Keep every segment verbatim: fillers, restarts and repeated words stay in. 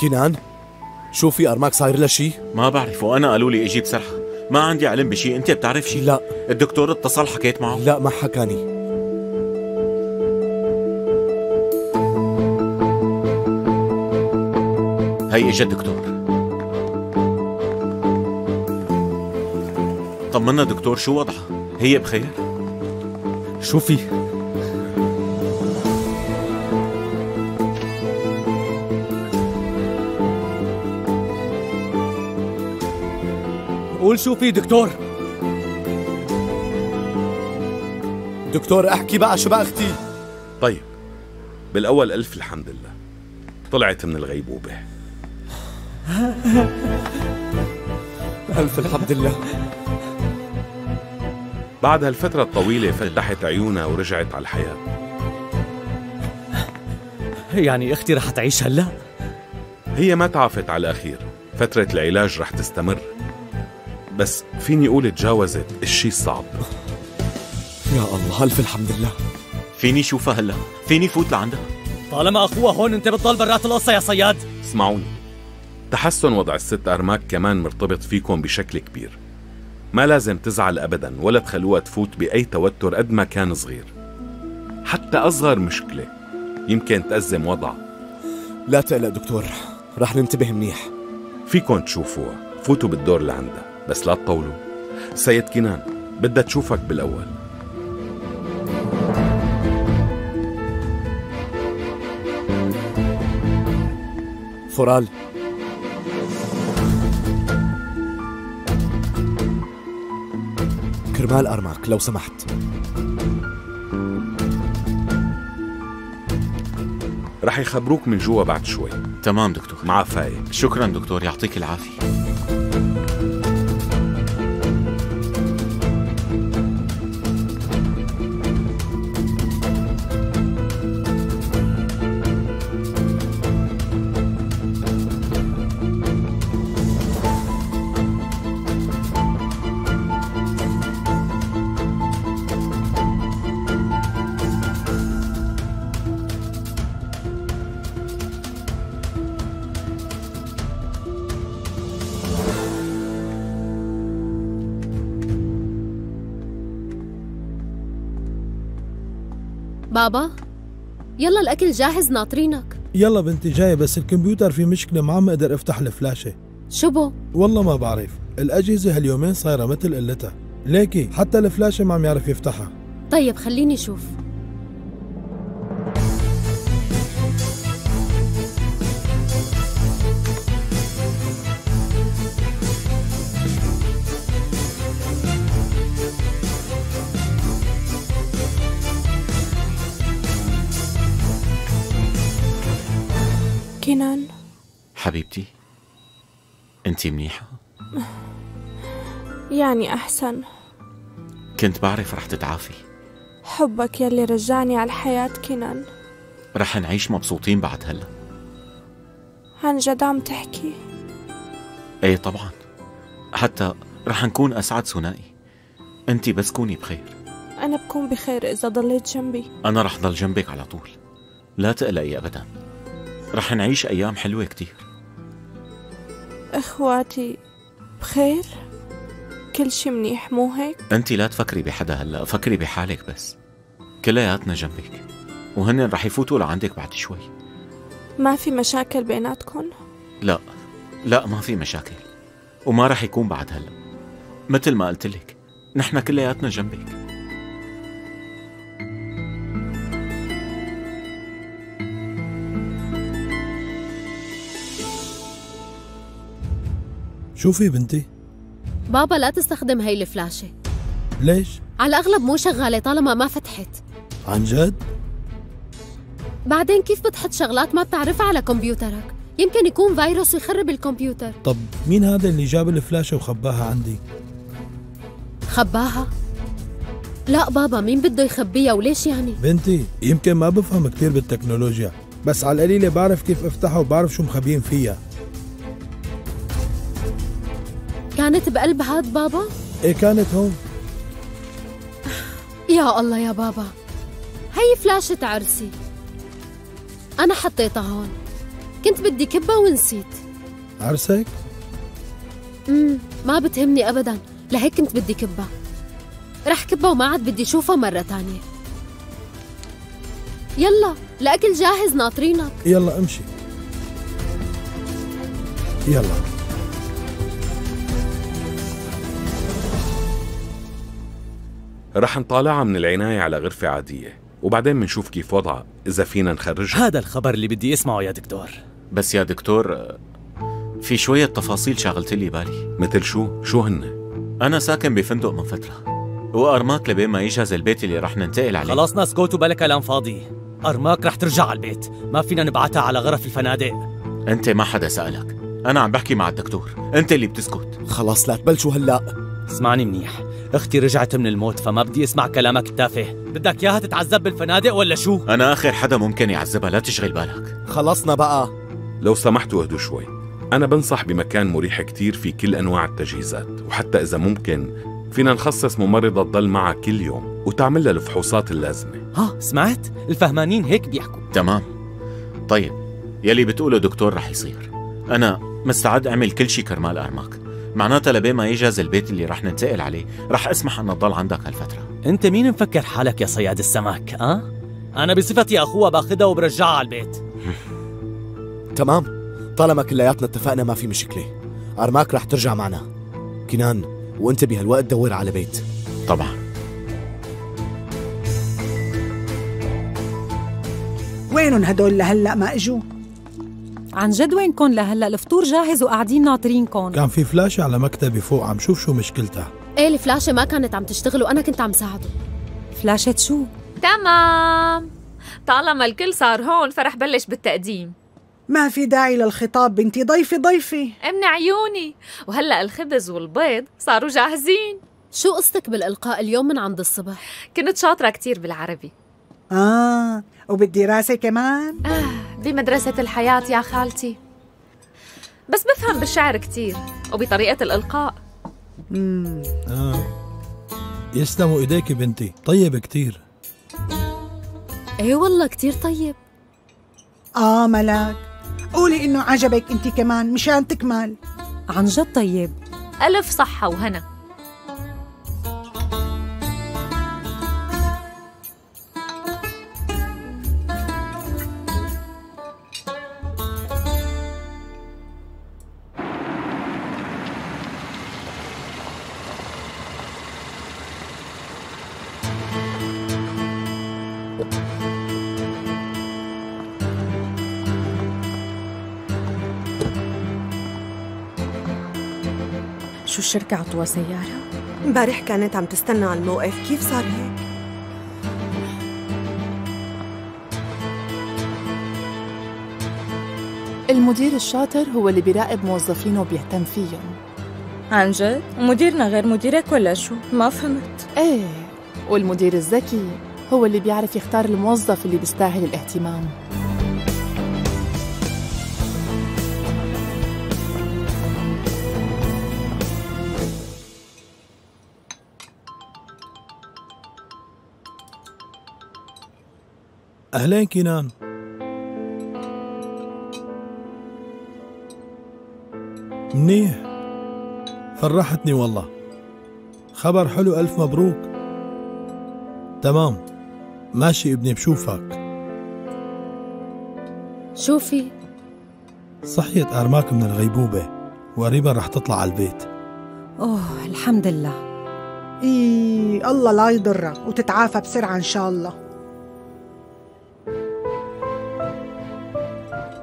كنان شو في أرماك صاير له شيء؟ ما بعرف، وأنا قالوا لي أجيب سرحة، ما عندي علم بشيء، أنت بتعرف شيء؟ لا. الدكتور اتصل حكيت معه؟ لا ما حكاني. هي إجا الدكتور. طمنا دكتور، شو وضعها؟ هي بخير؟ شو في؟ قول شو في دكتور؟ دكتور احكي بقى شو بقى اختي؟ طيب، بالأول ألف الحمد لله، طلعت من الغيبوبة. ألف الحمد لله. بعد هالفترة الطويلة فتحت عيونها ورجعت على الحياة. يعني أختي رح تعيش هلا؟ هي ما تعافت على الأخير، فترة العلاج رح تستمر، بس فيني أقول تجاوزت الشيء الصعب. يا الله، ألف الحمد لله. فيني شوفها هلا؟ فيني فوت لعندها؟ طالما أخوها هون أنت بتضل برات القصة يا صياد. اسمعوني، تحسن وضع الست أرماك كمان مرتبط فيكم بشكل كبير، ما لازم تزعل أبداً ولا تخلوها تفوت بأي توتر قد ما كان صغير. حتى أصغر مشكلة يمكن تأزم وضعها. لا تقلق دكتور، رح ننتبه منيح. فيكم تشوفوها، فوتوا بالدور لعندها، بس لا تطولوا. سيد كنان بدها تشوفك بالأول. فورال، كرمال أرماك لو سمحت. رح يخبروك من جوا بعد شوي. تمام دكتور. مع فاية. شكرا دكتور، يعطيك العافية. بابا يلا الأكل جاهز، ناطرينك. يلا بنتي جاي، بس الكمبيوتر في مشكلة، ما عم أقدر أفتح الفلاشة. شو بو؟ والله ما بعرف، الأجهزة هاليومين صايرة مثل قلتها، ليكي حتى الفلاشة ما عم يعرف يفتحها. طيب خليني شوف. كنان حبيبتي، انتي منيحة؟ يعني أحسن. كنت بعرف رح تتعافي. حبك يلي رجعني على الحياة كنان. رح نعيش مبسوطين بعد هلا. عن جد عم تحكي؟ ايه طبعا، حتى رح نكون أسعد ثنائي. انتي بس كوني بخير. أنا بكون بخير إذا ضليت جنبي. أنا رح ضل جنبك على طول، لا تقلقي أبدا، رح نعيش أيام حلوة كتير. إخواتي بخير؟ كل شي منيح مو هيك؟ أنتي لا تفكري بحدا هلأ، فكري بحالك بس، كلياتنا جنبك، وهن رح يفوتوا لعندك بعد شوي. ما في مشاكل بيناتكن؟ لا لا ما في مشاكل، وما رح يكون بعد هلأ، مثل ما قلتلك نحن كلياتنا جنبك. شوفي بنتي. بابا لا تستخدم هاي الفلاشة. ليش؟ على الأغلب مو شغالة طالما ما فتحت. عن جد؟ بعدين كيف بتحط شغلات ما بتعرفها على كمبيوترك؟ يمكن يكون فيروس ويخرب الكمبيوتر. طب مين هذا اللي جاب الفلاشة وخباها عندي؟ خباها؟ لا بابا، مين بده يخبيها وليش يعني؟ بنتي يمكن ما بفهم كثير بالتكنولوجيا، بس على القليلة بعرف كيف افتحها وبعرف شو مخبيين فيها. كانت بقلب هاد بابا؟ ايه كانت هون. يا الله يا بابا، هي فلاشة عرسي، أنا حطيتها هون، كنت بدي كبة ونسيت. عرسك؟ امم ما بتهمني أبداً، لهيك كنت بدي كبة. رح كبة وما عاد بدي شوفها مرة تانية. يلا، الأكل جاهز ناطرينك. يلا امشي. يلا. رح نطالعها من العناية على غرفة عادية، وبعدين بنشوف كيف وضعها إذا فينا نخرجها. هذا الخبر اللي بدي أسمعه يا دكتور. بس يا دكتور، في شوية تفاصيل شاغلت لي بالي. مثل شو؟ شو هن؟ أنا ساكن بفندق من فترة، وأرماك لبين ما يجهز البيت اللي رح ننتقل عليه. خلاص ناس كوت وبلا كلام فاضي، أرماك رح ترجع على البيت، ما فينا نبعتها على غرف الفنادق. أنت ما حدا سألك، أنا عم بحكي مع الدكتور، أنت اللي بتسكت. خلاص لا تبلشوا هلأ. اسمعني منيح، اختي رجعت من الموت فما بدي اسمع كلامك التافه. بدك اياها تتعذب بالفنادق ولا شو؟ انا اخر حدا ممكن يعذبها، لا تشغل بالك. خلصنا بقى، لو سمحتوا اهدوا شوي. انا بنصح بمكان مريح كتير في كل انواع التجهيزات، وحتى اذا ممكن فينا نخصص ممرضه تضل معها كل يوم وتعمل لها الفحوصات اللازمه. ها سمعت؟ الفهمانين هيك بيحكوا. تمام، طيب يلي بتقوله دكتور رح يصير. انا مستعد اعمل كل شيء كرمال أرماك. معناتها لبين ما يجهز البيت اللي رح ننتقل عليه رح اسمح أن تضل عندك هالفترة. انت مين مفكر حالك يا صياد السمك؟ أه؟ أنا بصفتي أخوها باخدها وبرجعها على البيت. تمام، طالما كلياتنا اتفقنا ما في مشكلة. أرماك رح ترجع معنا. كنان وانت بهالوقت دور على بيت. طبعا. وينهم هدول لهلأ ما اجوا؟ عن جد وينكن لهلا؟ الفطور جاهز وقاعدين ناطرينكن. كان في فلاشة على مكتبي فوق، عم شوف شو مشكلتها. ايه الفلاشة ما كانت عم تشتغل وأنا كنت عم ساعده. فلاشة شو؟ تمام، طالما الكل صار هون فرح بلش بالتقديم. ما في داعي للخطاب بنتي، ضيفي ضيفي. امن عيوني، وهلا الخبز والبيض صاروا جاهزين. شو قصتك بالإلقاء اليوم من عند الصبح؟ كنت شاطرة كتير بالعربي. آه، وبالدراسة كمان؟ آه، بمدرسة الحياة يا خالتي. بس بفهم بالشعر كتير وبطريقة الإلقاء. امم آه، يسلموا إيديك بنتي، طيب كتير. إيه والله كتير طيب. آه ملاك، قولي إنه عجبك أنت كمان مشان تكمل. عن جد طيب، ألف صحة وهنا. شو الشركة عطوها سيارة؟ امبارح كانت عم تستنى على الموقف، كيف صار هيك؟ المدير الشاطر هو اللي بيراقب موظفينه وبيهتم فيهم. عن جد؟ مديرنا غير مديرك ولا شو؟ ما فهمت. ايه، والمدير الذكي هو اللي بيعرف يختار الموظف اللي بيستاهل الاهتمام. أهلين كنان. منيح، فرحتني والله. خبر حلو، ألف مبروك. تمام ماشي ابني، بشوفك. شوفي، صحيت أرماك من الغيبوبة وقريبا رح تطلع على البيت. أوه الحمد لله. إيه الله لا يضرك، وتتعافى بسرعة إن شاء الله.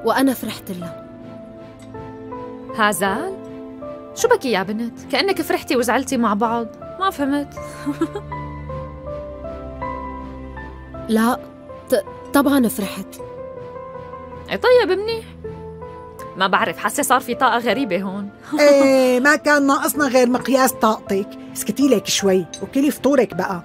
وأنا فرحت لها. هازال؟ شو بكي يا بنت؟ كأنك فرحتي وزعلتي مع بعض، ما فهمت. لا، طبعاً فرحت. إيه طيب منيح. ما بعرف، حاسة صار في طاقة غريبة هون. إيه ما كان ناقصنا غير مقياس طاقتك، اسكتي لك شوي وكلي فطورك بقى.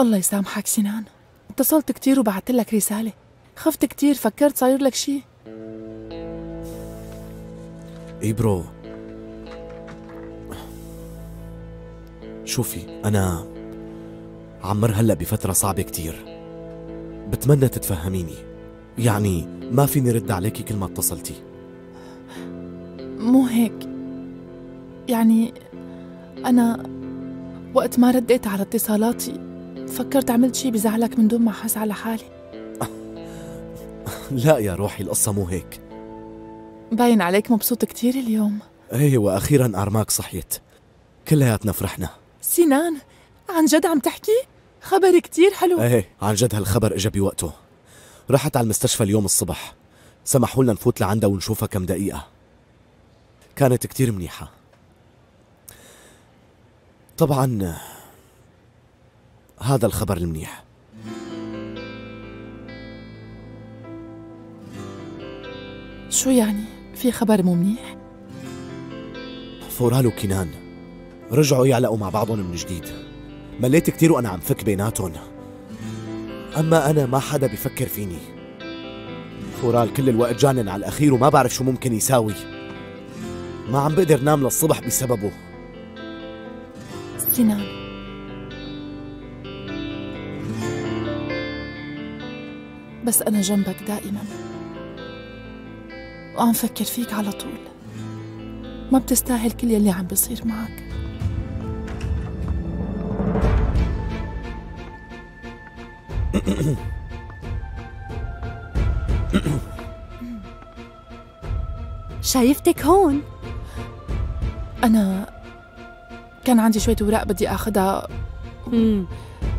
الله يسامحك سينان، اتصلت كتير وبعتلك رسالة، خفت كتير، فكرت صاير لك شي. إيبرو شوفي، أنا عمر هلأ بفترة صعبة كتير، بتمنى تتفهميني، يعني ما فيني رد عليكي كل ما اتصلتي. مو هيك يعني، أنا وقت ما رديت على اتصالاتي فكرت عملت شي بزعلك من دون ما أحس على حالي. لا يا روحي، القصة مو هيك. باين عليك مبسوط كتير اليوم. ايه، وأخيراً أرماك صحيت، كلياتنا فرحنا. سينان، عن جد عم تحكي؟ خبر كتير حلو. ايه عن جد، هالخبر إجا بوقته. رحت على المستشفى اليوم الصبح، سمحوا لنا نفوت لعندها ونشوفها كم دقيقة. كانت كتير منيحة. طبعاً هذا الخبر المنيح. شو يعني؟ في خبر مو منيح؟ فورال وكنان رجعوا يعلقوا مع بعضهم من جديد. مليت كتير وأنا عم فك بيناتهم، أما أنا ما حدا بفكر فيني. فورال كل الوقت جانن على الأخير وما بعرف شو ممكن يساوي، ما عم بقدر نام للصبح بسببه. سينان، بس أنا جنبك دائماً وعم فكر فيك على طول، ما بتستاهل كل يلي عم بيصير معك. شايفتك هون. أنا كان عندي شوية أوراق بدي آخدها. امم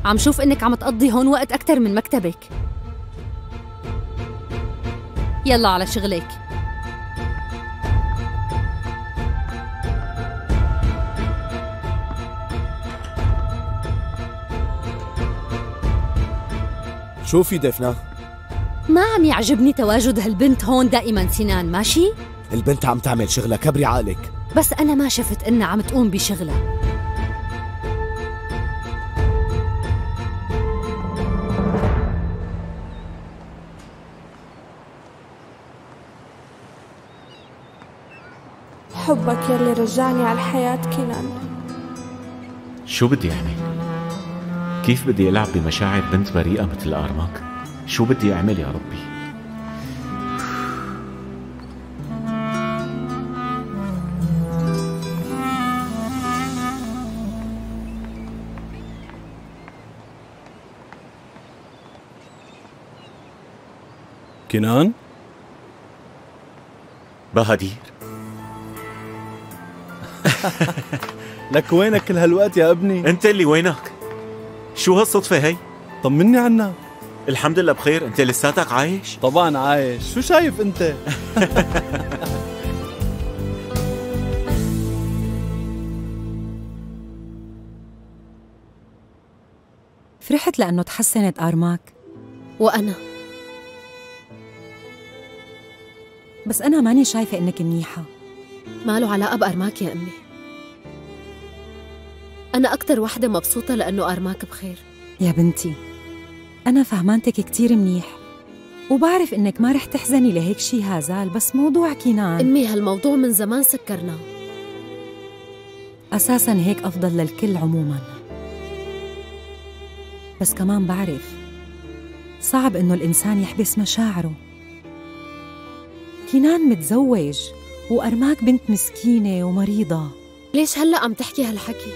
عم شوف إنك عم تقضي هون وقت أكتر من مكتبك. يلا على شغلك. شوفي ديفنه، ما عم يعجبني تواجد هالبنت هون دائما. سنان ماشي؟ البنت عم تعمل شغلة، كبري عقلك. بس أنا ما شفت إنها عم تقوم بشغلة. حبك يلي رجعني على الحياة كنان. شو بدي أعمل؟ كيف بدي ألعب بمشاعر بنت بريئة مثل أرماك؟ شو بدي أعمل يا ربي؟ كنان؟ بهدير. لك وينك كل هالوقت يا ابني؟ أنت اللي وينك؟ شو هالصدفة هي؟ طمني عنك. الحمد لله بخير، أنت لساتك عايش؟ طبعاً عايش، شو شايف أنت؟ فرحت لأنه تحسنت أرماك. وأنا بس أنا ماني شايفة إنك منيحة. ما له علاقة بأرماك يا أمي، أنا أكتر وحدة مبسوطة لأنه أرماك بخير. يا بنتي، أنا فهمانتك كتير منيح، وبعرف إنك ما رح تحزني لهيك شي هازال، بس موضوع كنان أمي هالموضوع من زمان سكرناه. أساساً هيك أفضل للكل عموماً، بس كمان بعرف صعب إنه الإنسان يحبس مشاعره. كنان متزوج وأرماك بنت مسكينة ومريضة. ليش هلأ عم تحكي هالحكي؟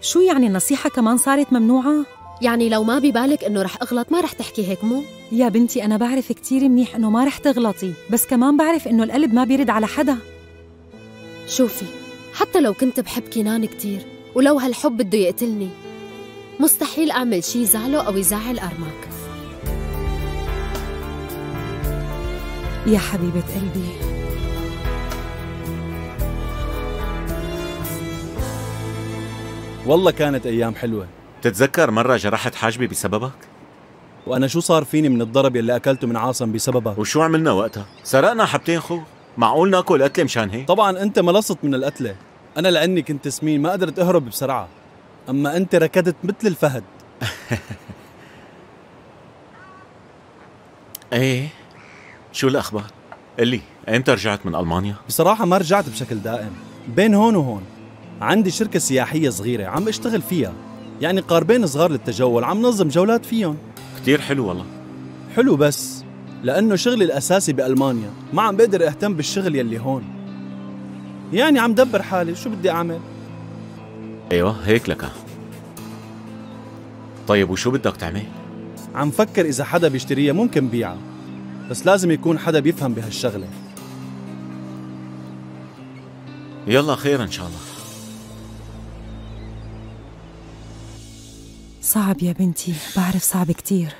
شو يعني النصيحة كمان صارت ممنوعة؟ يعني لو ما ببالك إنه رح أغلط ما رح تحكي هيك مو؟ يا بنتي أنا بعرف كتير منيح إنه ما رح تغلطي، بس كمان بعرف إنه القلب ما بيرد على حدا. شوفي، حتى لو كنت بحب كنان كتير ولو هالحب بده يقتلني، مستحيل أعمل شي يزعله أو يزعل أرماك. يا حبيبة قلبي، والله كانت أيام حلوة. تتذكر مرة جرحت حاجبي بسببك؟ وأنا شو صار فيني من الضرب يلي أكلته من عاصم بسببك؟ وشو عملنا وقتها؟ سرقنا حبتين خوخ، معقول ناكل قتلة مشان هيك؟ طبعاً أنت ملصت من القتلة، أنا لأني كنت سمين ما قدرت أهرب بسرعة، أما أنت ركضت مثل الفهد. إيه، شو الأخبار؟ قلي. أنت رجعت من ألمانيا؟ بصراحة ما رجعت بشكل دائم، بين هون وهون. عندي شركة سياحية صغيرة عم اشتغل فيها، يعني قاربين صغار للتجول عم نظم جولات فيهم. كتير حلو والله. حلو بس لأنه شغلي الأساسي بألمانيا، ما عم بقدر أهتم بالشغل يلي هون. يعني عم دبر حالي، شو بدي أعمل؟ أيوه هيك لك. طيب وشو بدك تعمل؟ عم فكر إذا حدا بيشتريها ممكن بيعها، بس لازم يكون حدا بيفهم بهالشغلة. يلا خير إن شاء الله. صعب يا بنتي، بعرف صعب كتير.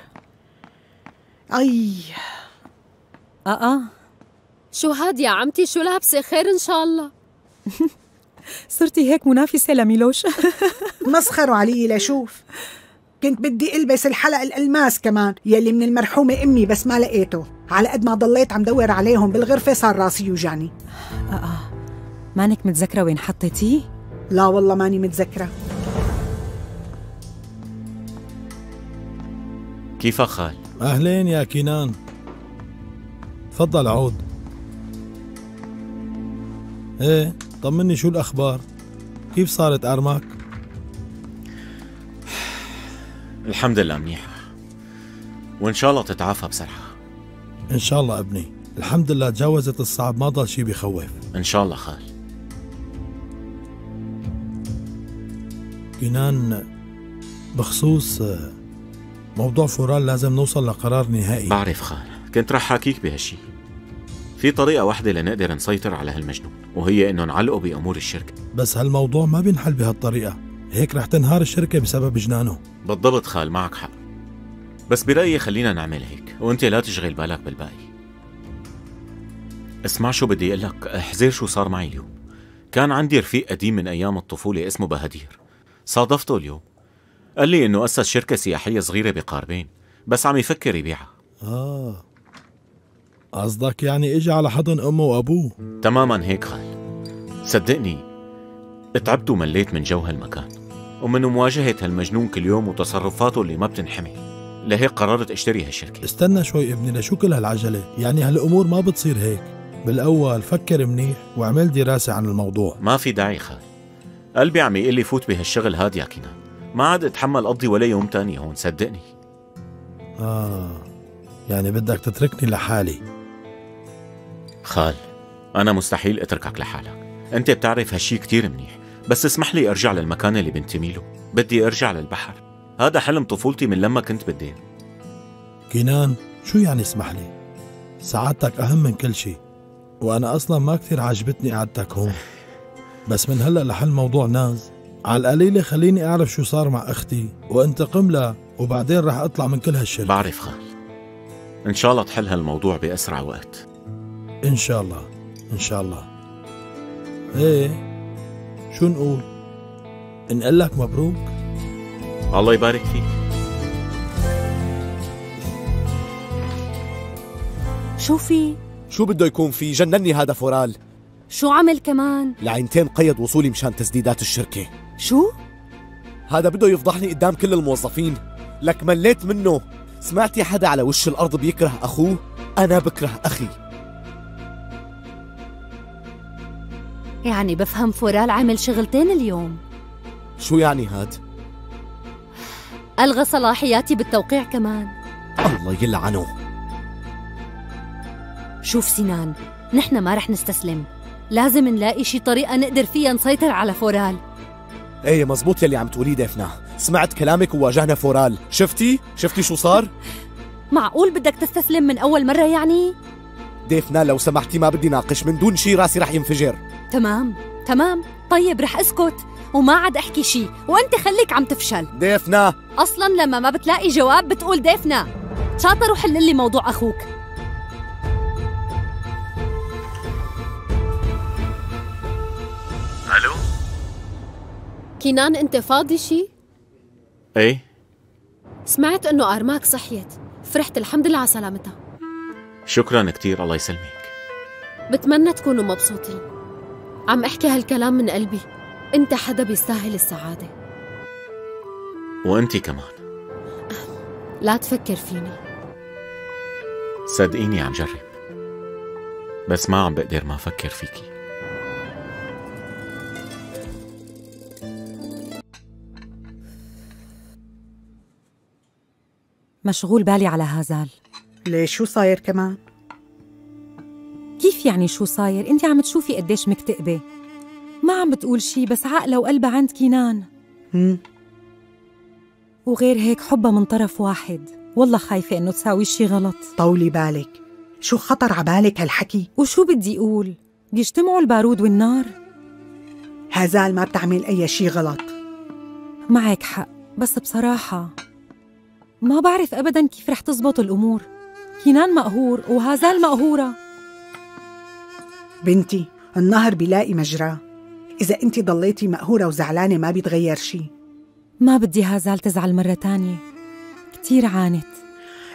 أي آه آه شو هاد يا عمتي، شو لابسة؟ خير إن شاء الله. صرتي هيك منافسة لميلوش. مسخروا علي لشوف. كنت بدي البس الحلق الالماس كمان يلي من المرحومه امي، بس ما لقيته. على قد ما ضليت عم دور عليهم بالغرفه صار راسي يوجعني. اه اه مانك متذكره وين حطيتيه؟ لا والله ماني متذكره. كيفك خال؟ اهلين يا كينان، تفضل عود. ايه طمني، شو الاخبار؟ كيف صارت أرماك؟ الحمد لله منيحة، وإن شاء الله تتعافى بسرعة. إن شاء الله ابني، الحمد لله تجاوزت الصعب، ما ضل شي بخوف. إن شاء الله خال. كنان، بخصوص موضوع فورال لازم نوصل لقرار نهائي. بعرف خال، كنت رح حاكيك بهالشي. في طريقة واحدة لنقدر نسيطر على هالمجنون، وهي إنه نعلقه بأمور الشركة. بس هالموضوع ما بينحل بهالطريقة، هيك رح تنهار الشركة بسبب جنانه. بالضبط خال، معك حق، بس برأيي خلينا نعمل هيك، وانت لا تشغل بالك بالباقي. اسمع شو بدي اقلك، احذر شو صار معي اليوم. كان عندي رفيق قديم من ايام الطفولة اسمه بهدير، صادفته اليوم. قال لي انه اسس شركة سياحية صغيرة بقاربين، بس عم يفكر يبيعها. اه قصدك يعني اجى على حضن امه وابوه؟ تماما هيك خال. صدقني تعبت ومليت من جو هالمكان ومن مواجهة هالمجنون كل يوم وتصرفاته اللي ما بتنحمي، لهيك قررت اشتري هالشركة. استنى شوي ابني، لشو كل هالعجلة؟ يعني هالأمور ما بتصير هيك، بالأول فكر منيح واعمل دراسة عن الموضوع. ما في داعي خال، قلبي عم يقول لي فوت بهالشغل هاد يا كنان، ما عاد اتحمل أقضي ولا يوم تاني هون صدقني. آه يعني بدك تتركني لحالي؟ خال أنا مستحيل أتركك لحالك، أنت بتعرف هالشي كتير منيح، بس اسمح لي ارجع للمكان اللي بنتمي له، بدي ارجع للبحر، هذا حلم طفولتي من لما كنت بالدين. كنان شو يعني اسمح لي؟ سعادتك اهم من كل شيء، وانا اصلا ما كثير عجبتني قعدتك هون. بس من هلا لحل موضوع ناز، على القليله خليني اعرف شو صار مع اختي وانتقم لها، وبعدين راح اطلع من كل هالشغل. بعرف خال، ان شاء الله تحل هالموضوع باسرع وقت. ان شاء الله ان شاء الله. ايه شو نقول؟ نقول لك مبروك؟ الله يبارك فيك. شو في؟ شو بده يكون في؟ جنني هذا فورال. شو عمل كمان؟ لعينتين قيد وصولي مشان تسديدات الشركة. شو؟ هذا بده يفضحني قدام كل الموظفين، لك مليت منه. سمعتي حدا على وش الأرض بيكره أخوه؟ أنا بكره أخي. يعني بفهم فورال عمل شغلتين اليوم. شو يعني هاد؟ ألغى صلاحياتي بالتوقيع كمان. الله يلعنه. شوف سينان، نحن ما رح نستسلم، لازم نلاقي شي طريقة نقدر فيها نسيطر على فورال. ايه مزبوط يلي عم تقوليه ديفنه، سمعت كلامك وواجهنا فورال. شفتي؟ شفتي شو صار؟ معقول بدك تستسلم من أول مرة يعني؟ ديفنه لو سمحتي ما بدي ناقش، من دون شي راسي رح ينفجر. تمام تمام طيب رح اسكت وما عاد احكي شي، وانت خليك عم تفشل. ديفنه اصلا لما ما بتلاقي جواب بتقول ديفنه. شاطر وحل لي موضوع اخوك. الو كنان، انت فاضي شي؟ ايه سمعت انه أرماك صحيت، فرحت الحمد لله على سلامتها. شكرا كثير الله يسلمك. بتمنى تكونوا مبسوطين، عم احكي هالكلام من قلبي. انت حدا بيستاهل السعادة، وانتي كمان. لا تفكر فيني، صدقيني عم جرب. بس ما عم بقدر ما أفكر فيكي. مشغول بالي على هازال. ليش؟ شو صاير كمان؟ كيف يعني شو صاير؟ انت عم تشوفي قديش مكتئبة، ما عم بتقول شي، بس عقلها وقلبها عند كينان. امم وغير هيك حبها من طرف واحد، والله خايفة انه تساوي شي غلط. طولي بالك، شو خطر عبالك هالحكي؟ وشو بدي اقول؟ بيجتمعوا البارود والنار. هازال ما بتعمل اي شي غلط. معك حق، بس بصراحة ما بعرف أبداً كيف رح تزبط الأمور. كينان مقهور وهازال مقهورة. بنتي، النهر بيلاقي مجراه، إذا أنت ضليتي مقهورة وزعلانة ما بيتغير شي. ما بدي هازال تزعل مرة تانية، كتير عانت.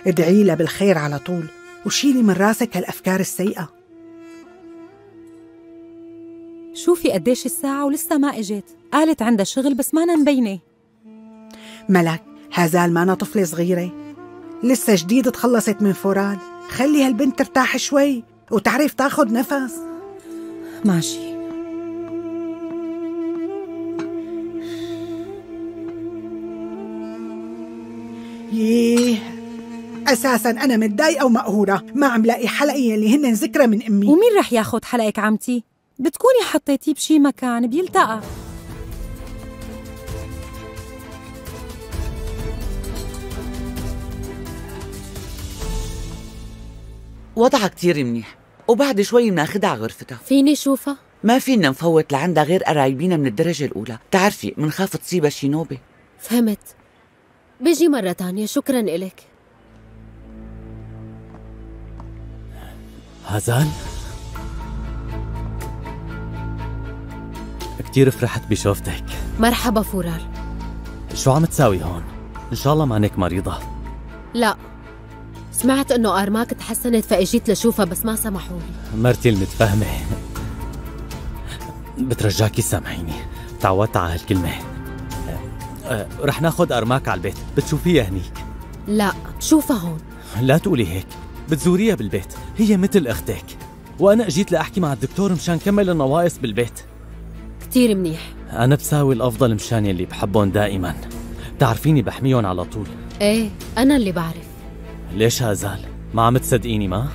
ادعي لها بالخير على طول، وشيلي من راسك هالأفكار السيئة. شوفي قديش الساعة ولسه ما إجت، قالت عندها شغل بس ما نبينه. ملك، هازال مانا طفلة صغيرة، لسه جديد تخلصت من فورال، خلي هالبنت ترتاح شوي وتعرف تاخد نفس. ماشي. ييه، أساساً أنا متضايقة ومقهورة، ما عم لاقي حلقي اللي هن ذكرى من أمي. ومين رح ياخد حلقك عمتي؟ بتكوني حطيتيه بشي مكان بيلتقى. وضعها كتير منيح، وبعد شوي بناخدها على غرفتها. فيني شوفها؟ ما فينا نفوت لعندها غير قرايبينا من الدرجة الأولى، بتعرفي منخاف تصيبها شي نوبة. فهمت، بيجي مرة تانية، شكراً إلك. هازال، كتير فرحت بشوفتك. مرحبا فورال. شو عم تساوي هون؟ إن شاء الله مانك مريضة. لا، سمعت انه أرماك تحسنت فاجيت لشوفها بس ما سمحوا لي. مرتي المتفهمة، بترجاكي سامحيني، تعودت على هالكلمة. أه رح ناخذ أرماك على البيت، بتشوفيها هنيك. لا، بشوفها هون. لا تقولي هيك، بتزوريها بالبيت، هي مثل اختك، وانا اجيت لاحكي مع الدكتور مشان كمل النواقص بالبيت. كتير منيح. انا بساوي الافضل مشان يلي بحبهم دائما، بتعرفيني بحميهم على طول. ايه، انا اللي بعرف. ليش هازال؟ ما عم تصدقيني ما؟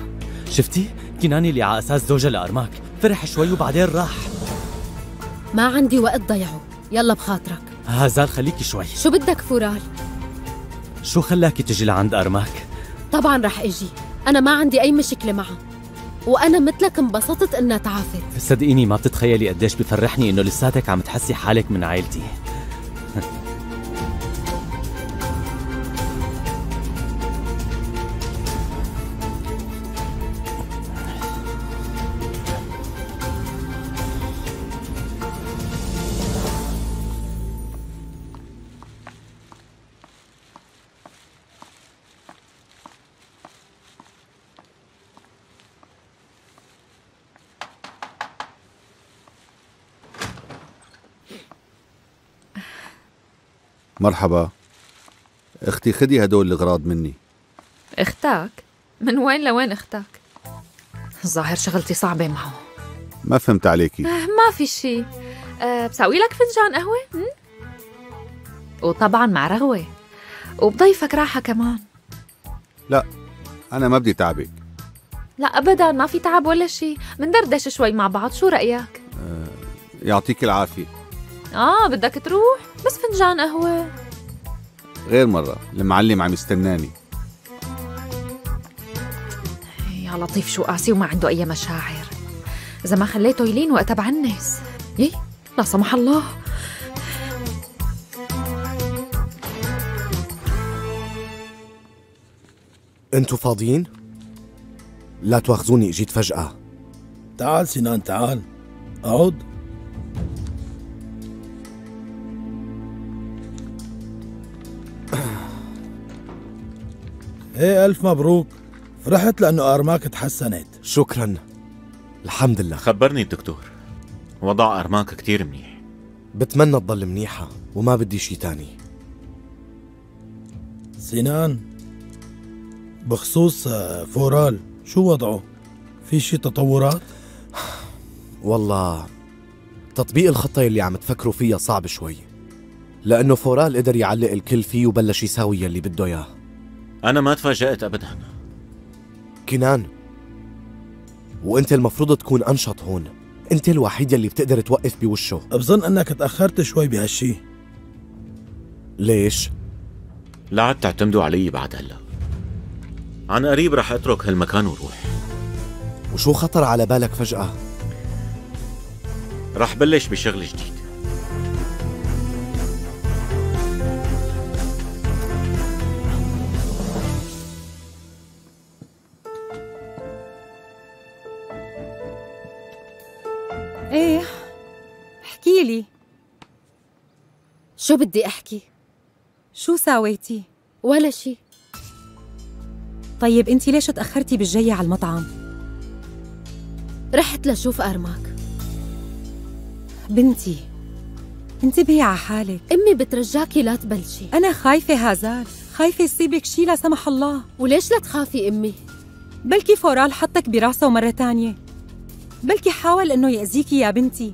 شفتي؟ كناني اللي على أساس زوجة لأرماك، فرح شوي وبعدين راح. ما عندي وقت ضيعه، يلا بخاطرك. هازال خليكي شوي. شو بدك فورال؟ شو خلاكي تجي لعند أرماك؟ طبعاً رح أجي، أنا ما عندي أي مشكلة معها، وأنا مثلك انبسطت إنها تعافت. صدقيني ما بتتخيلي قديش بفرحني إنه لساتك عم تحسي حالك من عائلتي. مرحبا اختي، خدي هدول الاغراض مني. اختك؟ من وين لوين اختك؟ الظاهر شغلتي صعبه معه. ما فهمت عليكي. ما في شي. أه بساوي لك فنجان قهوه، م? وطبعا مع رغوه، وبضيفك راحه كمان. لا، انا ما بدي تعبك. لا ابدا، ما في تعب ولا شي، مندردش شوي مع بعض، شو رايك؟ أه يعطيك العافيه. اه بدك تروح؟ بس فنجان قهوة. غير مرة، المعلم عم يستناني. يا لطيف، شو قاسي وما عنده أي مشاعر. إذا ما خليته يلين وقتها بعنس. يي، لا سمح الله. أنتوا فاضيين؟ لا تواخذوني، إجيت فجأة. تعال سينان تعال، أقعد. ايه، ألف مبروك، فرحت لأنه أرماك تحسنت. شكراً، الحمد لله. خبرني الدكتور، وضع أرماك كتير منيح. بتمنى تضل منيحة وما بدي شي تاني. سينان، بخصوص فورال شو وضعه؟ في شي تطورات؟ والله تطبيق الخطة اللي عم تفكروا فيها صعب شوي، لأنه فورال قدر يعلق الكل فيه وبلش يساوي يلي بده إياه. أنا ما تفاجأت أبدا كنان، وأنت المفروض تكون أنشط هون، أنت الوحيد يلي بتقدر توقف بوشه. بظن أنك تأخرت شوي بهالشي. ليش؟ لا عاد تعتمدوا علي بعد هلا، عن قريب رح أترك هالمكان وروح. وشو خطر على بالك فجأة؟ رح بلش بشغل جديد. ايه احكيلي. شو بدي احكي؟ شو ساويتي؟ ولا شي. طيب انتي ليش تأخرتي بالجاية على المطعم؟ رحت لشوف أرماك. بنتي انتبهي على حالك، امي بترجاكي لا تبلشي. انا خايفة هازال، خايفة يصيبك شي لا سمح الله. وليش لا تخافي امي؟ بلكي فورال حطك براسه مرة تانية، بلكي حاول انه يأذيكي يا بنتي.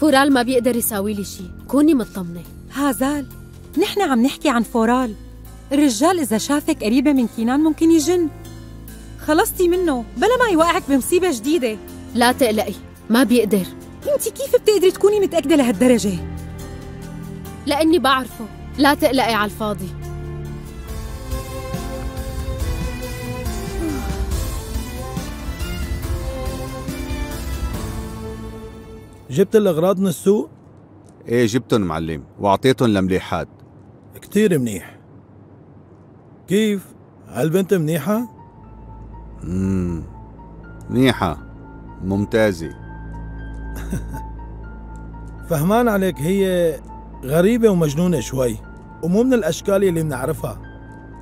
فورال ما بيقدر يساوي لي شي، كوني مطمنة. هازال نحن عم نحكي عن فورال، الرجال إذا شافك قريبة من كينان ممكن يجن. خلصتي منه بلا ما يوقعك بمصيبة جديدة. لا تقلقي ما بيقدر. انتي كيف بتقدري تكوني متأكدة لهالدرجة؟ لأني بعرفه. لا تقلقي على الفاضي. جبت الأغراض من السوق؟ ايه جبتن معلم، وأعطيتن لمليحات. كتير منيح. كيف؟ هالبنت منيحة؟ اممم منيحة ممتازة. فهمان عليك، هي غريبة ومجنونة شوي، ومو من الأشكال اللي بنعرفها،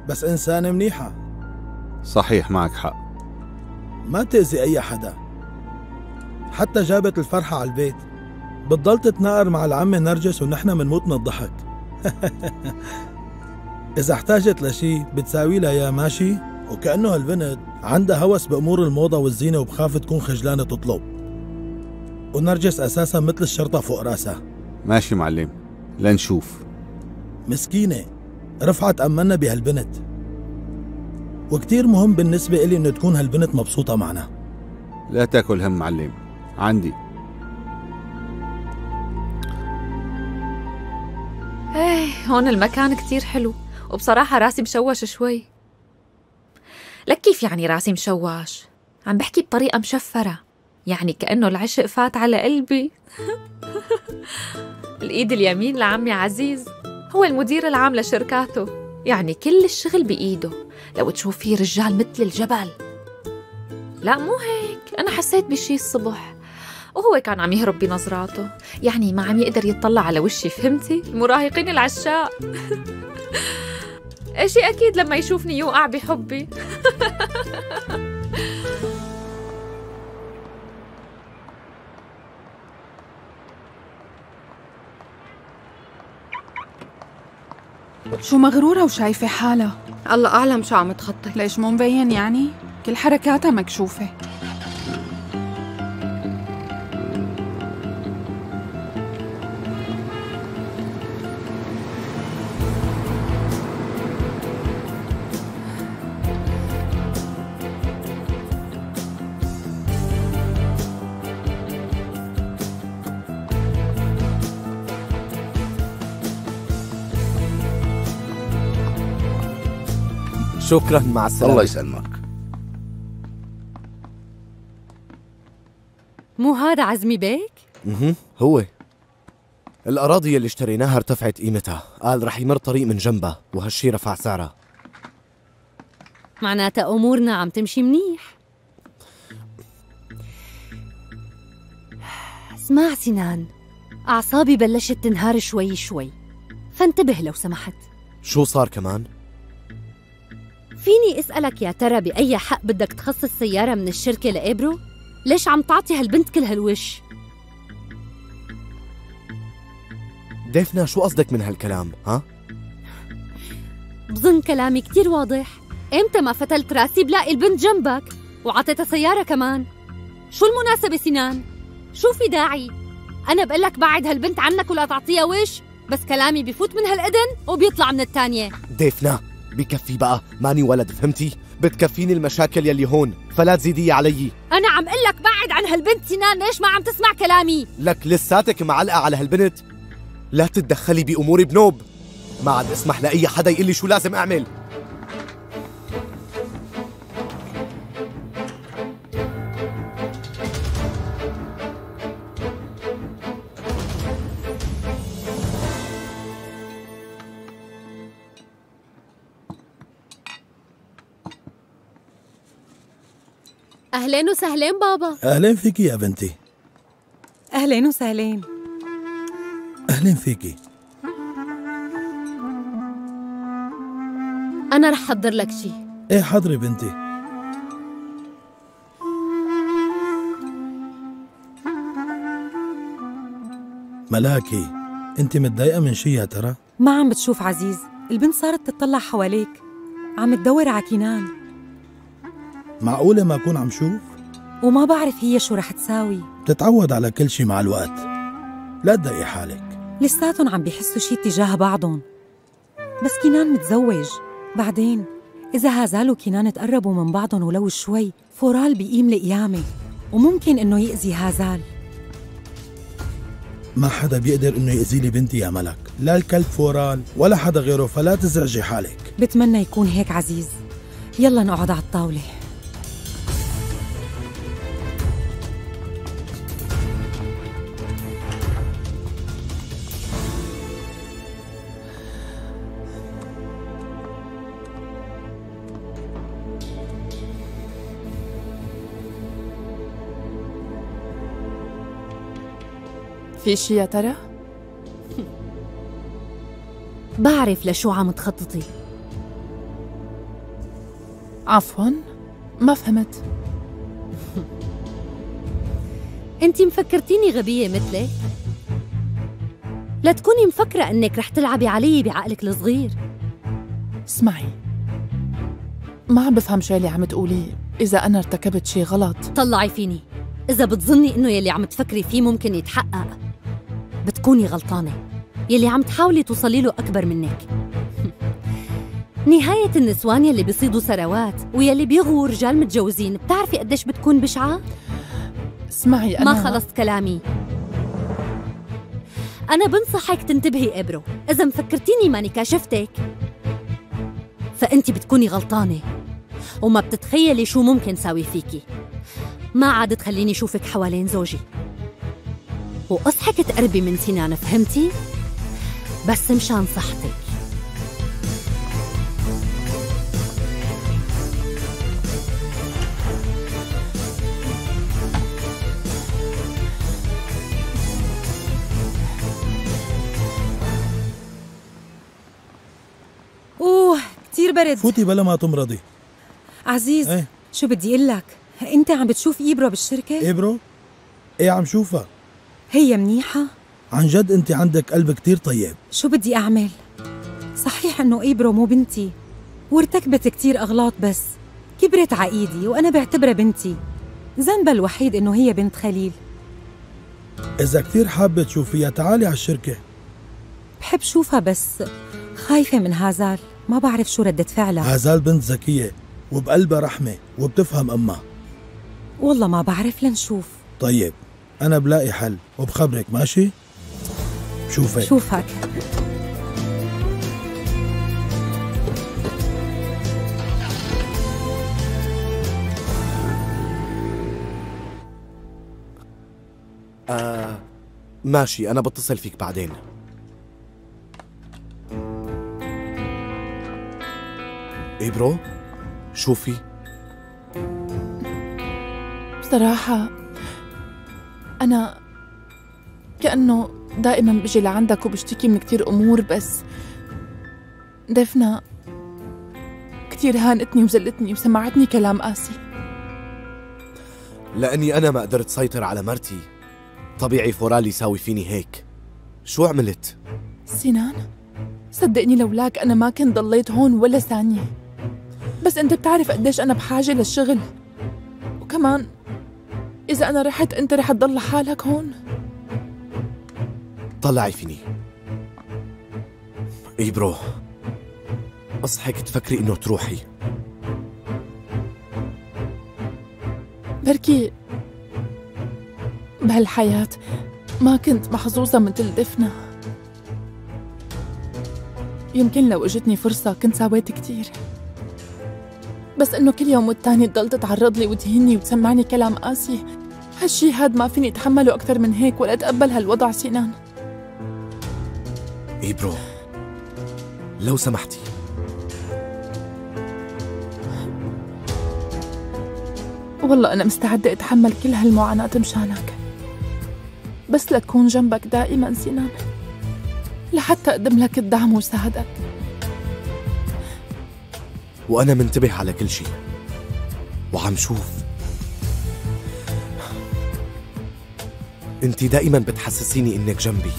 بس إنسانة منيحة. صحيح معك حق، ما تأذي أي حدا. حتى جابت الفرحة على البيت، بتضل تتناقر مع العمة نرجس ونحن منموت من الضحك. إذا احتاجت لشي بتساوي لها يا ماشي، وكأنه هالبنت عندها هوس بأمور الموضة والزينة وبخاف تكون خجلانة تطلب، ونرجس أساساً مثل الشرطة فوق راسها. ماشي معلم، لنشوف. مسكينة رفعت أمنا بهالبنت، وكتير مهم بالنسبة إلي إنه تكون هالبنت مبسوطة معنا. لا تاكل هم معلم، عندي. إيه هون المكان كتير حلو، وبصراحة راسي مشوش شوي. لك كيف يعني راسي مشوش؟ عم بحكي بطريقة مشفرة، يعني كأنه العشق فات على قلبي. الإيد اليمين لعمي عزيز، هو المدير العام لشركاته، يعني كل الشغل بإيده. لو تشوف فيه رجال مثل الجبل. لا مو هيك، أنا حسيت بشي الصبح وهو كان عم يهرب بنظراته، يعني ما عم يقدر يطلع على وشي. فهمتي؟ المراهقين العشاق. اشي أكيد لما يشوفني يوقع بحبي. شو مغرورة وشايفة حالها؟ الله أعلم شو عم تخطط. ليش مو مبين يعني؟ كل حركاتها مكشوفة. شكرا، مع السلامة. الله يسلمك. مو هذا عزمي بيك؟ اها هو. الأراضي اللي اشتريناها ارتفعت قيمتها، قال رح يمر طريق من جنبها وهالشي رفع سعرها. معناتها أمورنا عم تمشي منيح. اسمع سينان، أعصابي بلشت تنهار شوي شوي، فانتبه لو سمحت. شو صار كمان؟ فيني أسألك يا ترى بأي حق بدك تخصص سيارة من الشركة لإيبرو؟ ليش عم تعطي هالبنت كل هالوش؟ ديفنه شو قصدك من هالكلام؟ ها؟ بظن كلامي كتير واضح. إمتى ما فتلت راسي بلاقي البنت جنبك، وعطيتها سيارة كمان. شو المناسبة سينان؟ شو في داعي؟ أنا بقول لك بعد هالبنت عنك ولا تعطيها وش، بس كلامي بفوت من هالإذن وبيطلع من الثانية. ديفنه بكفي بقى، ماني ولد فهمتي؟ بتكفيني المشاكل يلي هون، فلا تزيدي علي. أنا عم أقول لك بعد عن هالبنت سينان، ليش ما عم تسمع كلامي؟ لك لساتك معلقة على هالبنت، لا تتدخلي بأموري بنوب. ما عاد اسمح لأي حدا يقول لي شو لازم أعمل. أهلين وسهلين بابا. أهلين فيكي يا بنتي. أهلين وسهلين. أهلين فيكي. أنا رح حضر لك شي. إيه حضري بنتي. ملاكي، أنت متضايقة من شي يا ترى؟ ما عم بتشوف عزيز، البنت صارت تتطلع حواليك، عم تدور على كنان. معقولة ما أكون عم شوف؟ وما بعرف هي شو رح تساوي. بتتعود على كل شي مع الوقت، لا تضايقي حالك. لساتهم عم بيحسوا شي تجاه بعضهم، بس كنان متزوج. بعدين إذا هازالوا كنان تقربوا من بعضهم ولو شوي، فورال بيقيم لقيامة وممكن إنه يأذي هازال. ما حدا بيقدر إنه يأذي لي بنتي يا ملك، لا الكلب فورال ولا حدا غيره، فلا تزعجي حالك. بتمنى يكون هيك عزيز. يلا نقعد على الطاولة. في شي يا ترى؟ بعرف لشو عم تخططي. عفواً؟ ما فهمت. انتي مفكرتيني غبية مثلك؟ لا تكوني مفكرة انك رح تلعبي علي بعقلك الصغير. اسمعي، ما عم بفهم شو يلي عم تقوليه. إذا أنا ارتكبت شي غلط طلعي فيني. إذا بتظني إنه يلي عم تفكري فيه ممكن يتحقق بتكوني غلطانة، يلي عم تحاولي توصلي له أكبر منك. نهاية النسوان يلي بيصيدوا ثروات ويلي بيغووا رجال متجوزين، بتعرفي قديش بتكون بشعة؟ اسمعي أنا ما خلصت كلامي. أنا بنصحك تنتبهي إيبرو، إذا مفكرتيني ماني كاشفتك فأنتي بتكوني غلطانة وما بتتخيلي شو ممكن ساوي فيكي. ما عاد تخليني شوفك حوالين زوجي، وأصحك تقربي من سينان، فهمتي؟ بس مشان صحتك. أوه كتير برد. فوتي بلا ما تمرضي. عزيز ايه؟ شو بدي أقول لك؟ أنت عم بتشوف إيبرو بالشركة؟ إيبرو؟ إيه عم شوفها. هي منيحة؟ عن جد أنت عندك قلب كتير طيب. شو بدي أعمل؟ صحيح إنه إيبرو مو بنتي وارتكبت كتير أغلاط، بس كبرت ع إيدي وأنا بعتبرها بنتي. ذنبها الوحيد إنه هي بنت خليل. إذا كتير حابة تشوفيها تعالي على الشركة. بحب شوفها بس خايفة من هازال، ما بعرف شو ردة فعلها. هازال بنت ذكية وبقلبها رحمة وبتفهم أمها. والله ما بعرف، لنشوف. طيب أنا بلاقي حل وبخبرك، ماشي؟ شوفك شوفك. آه ماشي، أنا بتصل فيك بعدين. إيبرو شوفي، صراحة أنا كأنه دائما بجي لعندك وبشتكي من كتير أمور، بس ديفنه كتير هانتني وزلتني وسمعتني كلام قاسي. لأني أنا ما قدرت سيطر على مرتي، طبيعي فورال يساوي فيني هيك. شو عملت؟ سينان صدقني لولاك أنا ما كنت ضليت هون ولا ثانية، بس أنت بتعرف قديش أنا بحاجة للشغل وكمان إذا أنا رحت أنت رح تضل لحالك هون. طلعي فيني إيبرو، أصحك تفكري إنه تروحي. بركي بهالحياة ما كنت محظوظة مثل ديفنه، يمكن لو اجتني فرصة كنت سويت كتير، بس إنه كل يوم والتاني تضل تتعرض لي وتهني وتسمعني كلام قاسي، هالشي هاد ما فيني أتحمله أكتر من هيك ولا أتقبل هالوضع. سينان إيبرو لو سمحتي، والله أنا مستعدة أتحمل كل هالمعاناة مشانك، بس لتكون جنبك دائما سينان، لحتى أقدم لك الدعم وساعدك. وأنا منتبه على كل شيء وعم شوف. أنت دائما بتحسسيني إنك جنبي.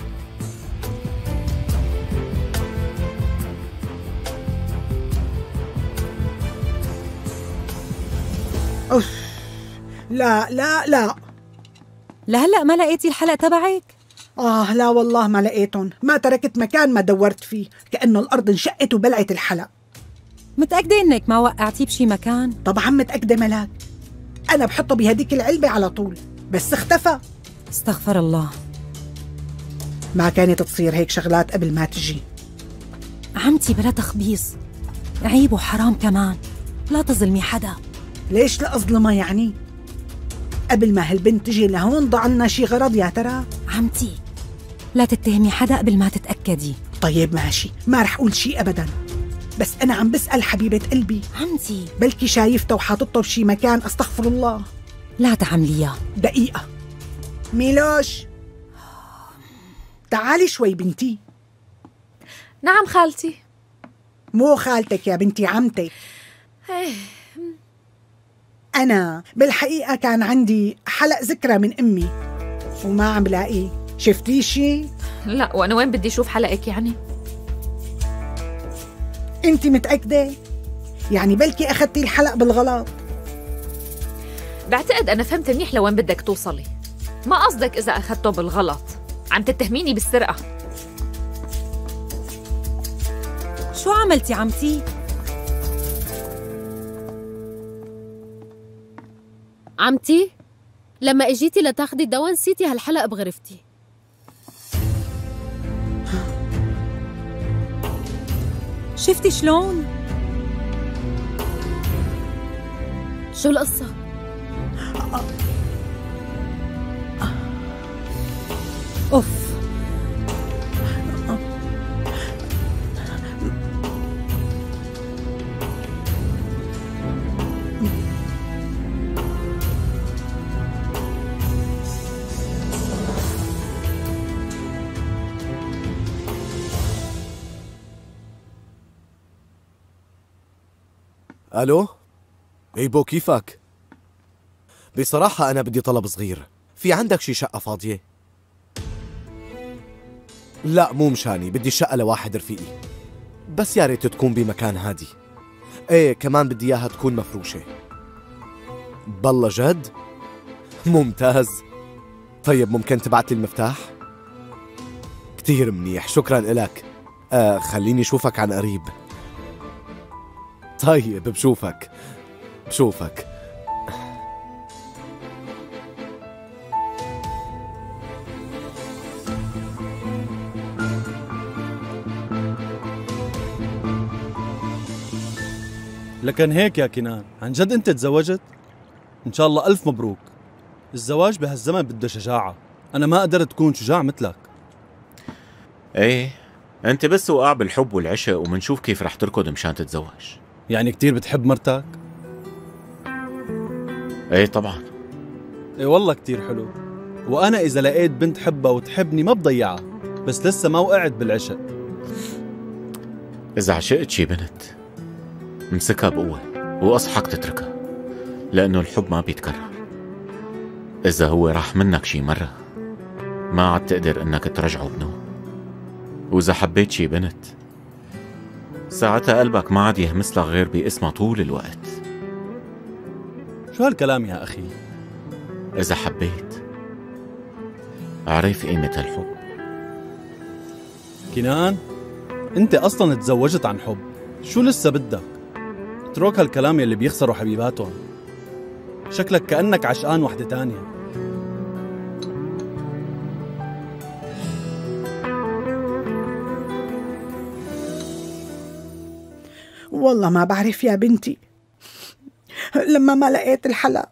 أوف. لا لا لا، لهلأ ما لقيتي الحلق تبعك؟ آه لا والله ما لقيتهم، ما تركت مكان ما دورت فيه، كأنه الأرض انشقت وبلعت الحلق. متأكدة إنك ما وقعتيه بشي مكان؟ طبعا متأكدة ملاك، أنا بحطه بهديك العلبة على طول، بس اختفى. استغفر الله، ما كانت تصير هيك شغلات قبل ما تجي. عمتي بلا تخبيص، عيب وحرام كمان، لا تظلمي حدا. ليش لا أظلمها يعني؟ قبل ما هالبنت تجي لهون ضاع لنا شي غرض يا ترى. عمتي لا تتهمي حدا قبل ما تتأكدي. طيب ماشي، ما رح أقول شي أبدا، بس أنا عم بسأل حبيبة قلبي. عمتي بلكي شايفته وحاططته بشي مكان، أستغفر الله. لا تعمليها. دقيقة ميلوش، تعالي شوي بنتي. نعم خالتي. مو خالتك يا بنتي، عمتك. ايه أنا بالحقيقة كان عندي حلق ذكرى من أمي وما عم بلاقيه، شفتي شي؟ لا، وأنا وين بدي أشوف حلقك يعني؟ أنت متأكدة؟ يعني بلكي أخذتي الحلق بالغلط. بعتقد أنا فهمت منيح لوين بدك توصلي، ما قصدك إذا أخذته بالغلط، عم تتهميني بالسرقة. شو عملتي عمتي؟ عمتي لما اجيتي لتاخدي الدواء نسيتي هالحلق بغرفتي. شفتي شلون؟ شو القصة؟ اوف. ألو؟ إيبو كيفك؟ بصراحة أنا بدي طلب صغير، في عندك شي شقة فاضية؟ لا مو مشاني، بدي شقة لواحد رفيقي، بس يا ريت تكون بمكان هادي. إيه كمان بدي إياها تكون مفروشة. بالله جد؟ ممتاز. طيب ممكن تبعت لي المفتاح؟ كتير منيح، شكراً إلك. آه خليني شوفك عن قريب. طيب بشوفك بشوفك. لكن هيك يا كنان، عن جد انت تزوجت؟ ان شاء الله الف مبروك. الزواج بهالزمن بده شجاعة، انا ما قدرت اكون شجاع مثلك. ايه انت بس وقع بالحب والعشق، ومنشوف كيف رح تركض مشان تتزوج. يعني كتير بتحب مرتك؟ ايه طبعا. ايه والله كتير حلو، وانا اذا لقيت بنت حبها وتحبني ما بضيعها، بس لسه ما وقعت بالعشق. اذا عشقت شي بنت امسكها بقوة واصحك تتركها، لانه الحب ما بيتكرر. اذا هو راح منك شي مرة ما عاد تقدر انك ترجعه بنوم، واذا حبيت شي بنت ساعتها قلبك ما عاد يهمسلك غير باسمها طول الوقت. شو هالكلام يا أخي؟ إذا حبيت أعرف قيمة الحب. كنان، أنت أصلاً تزوجت عن حب، شو لسه بدك؟ اترك هالكلام يلي بيخسروا حبيباتهم. شكلك كأنك عشقان وحدة تانية. والله ما بعرف يا بنتي، لما ما لقيت الحلا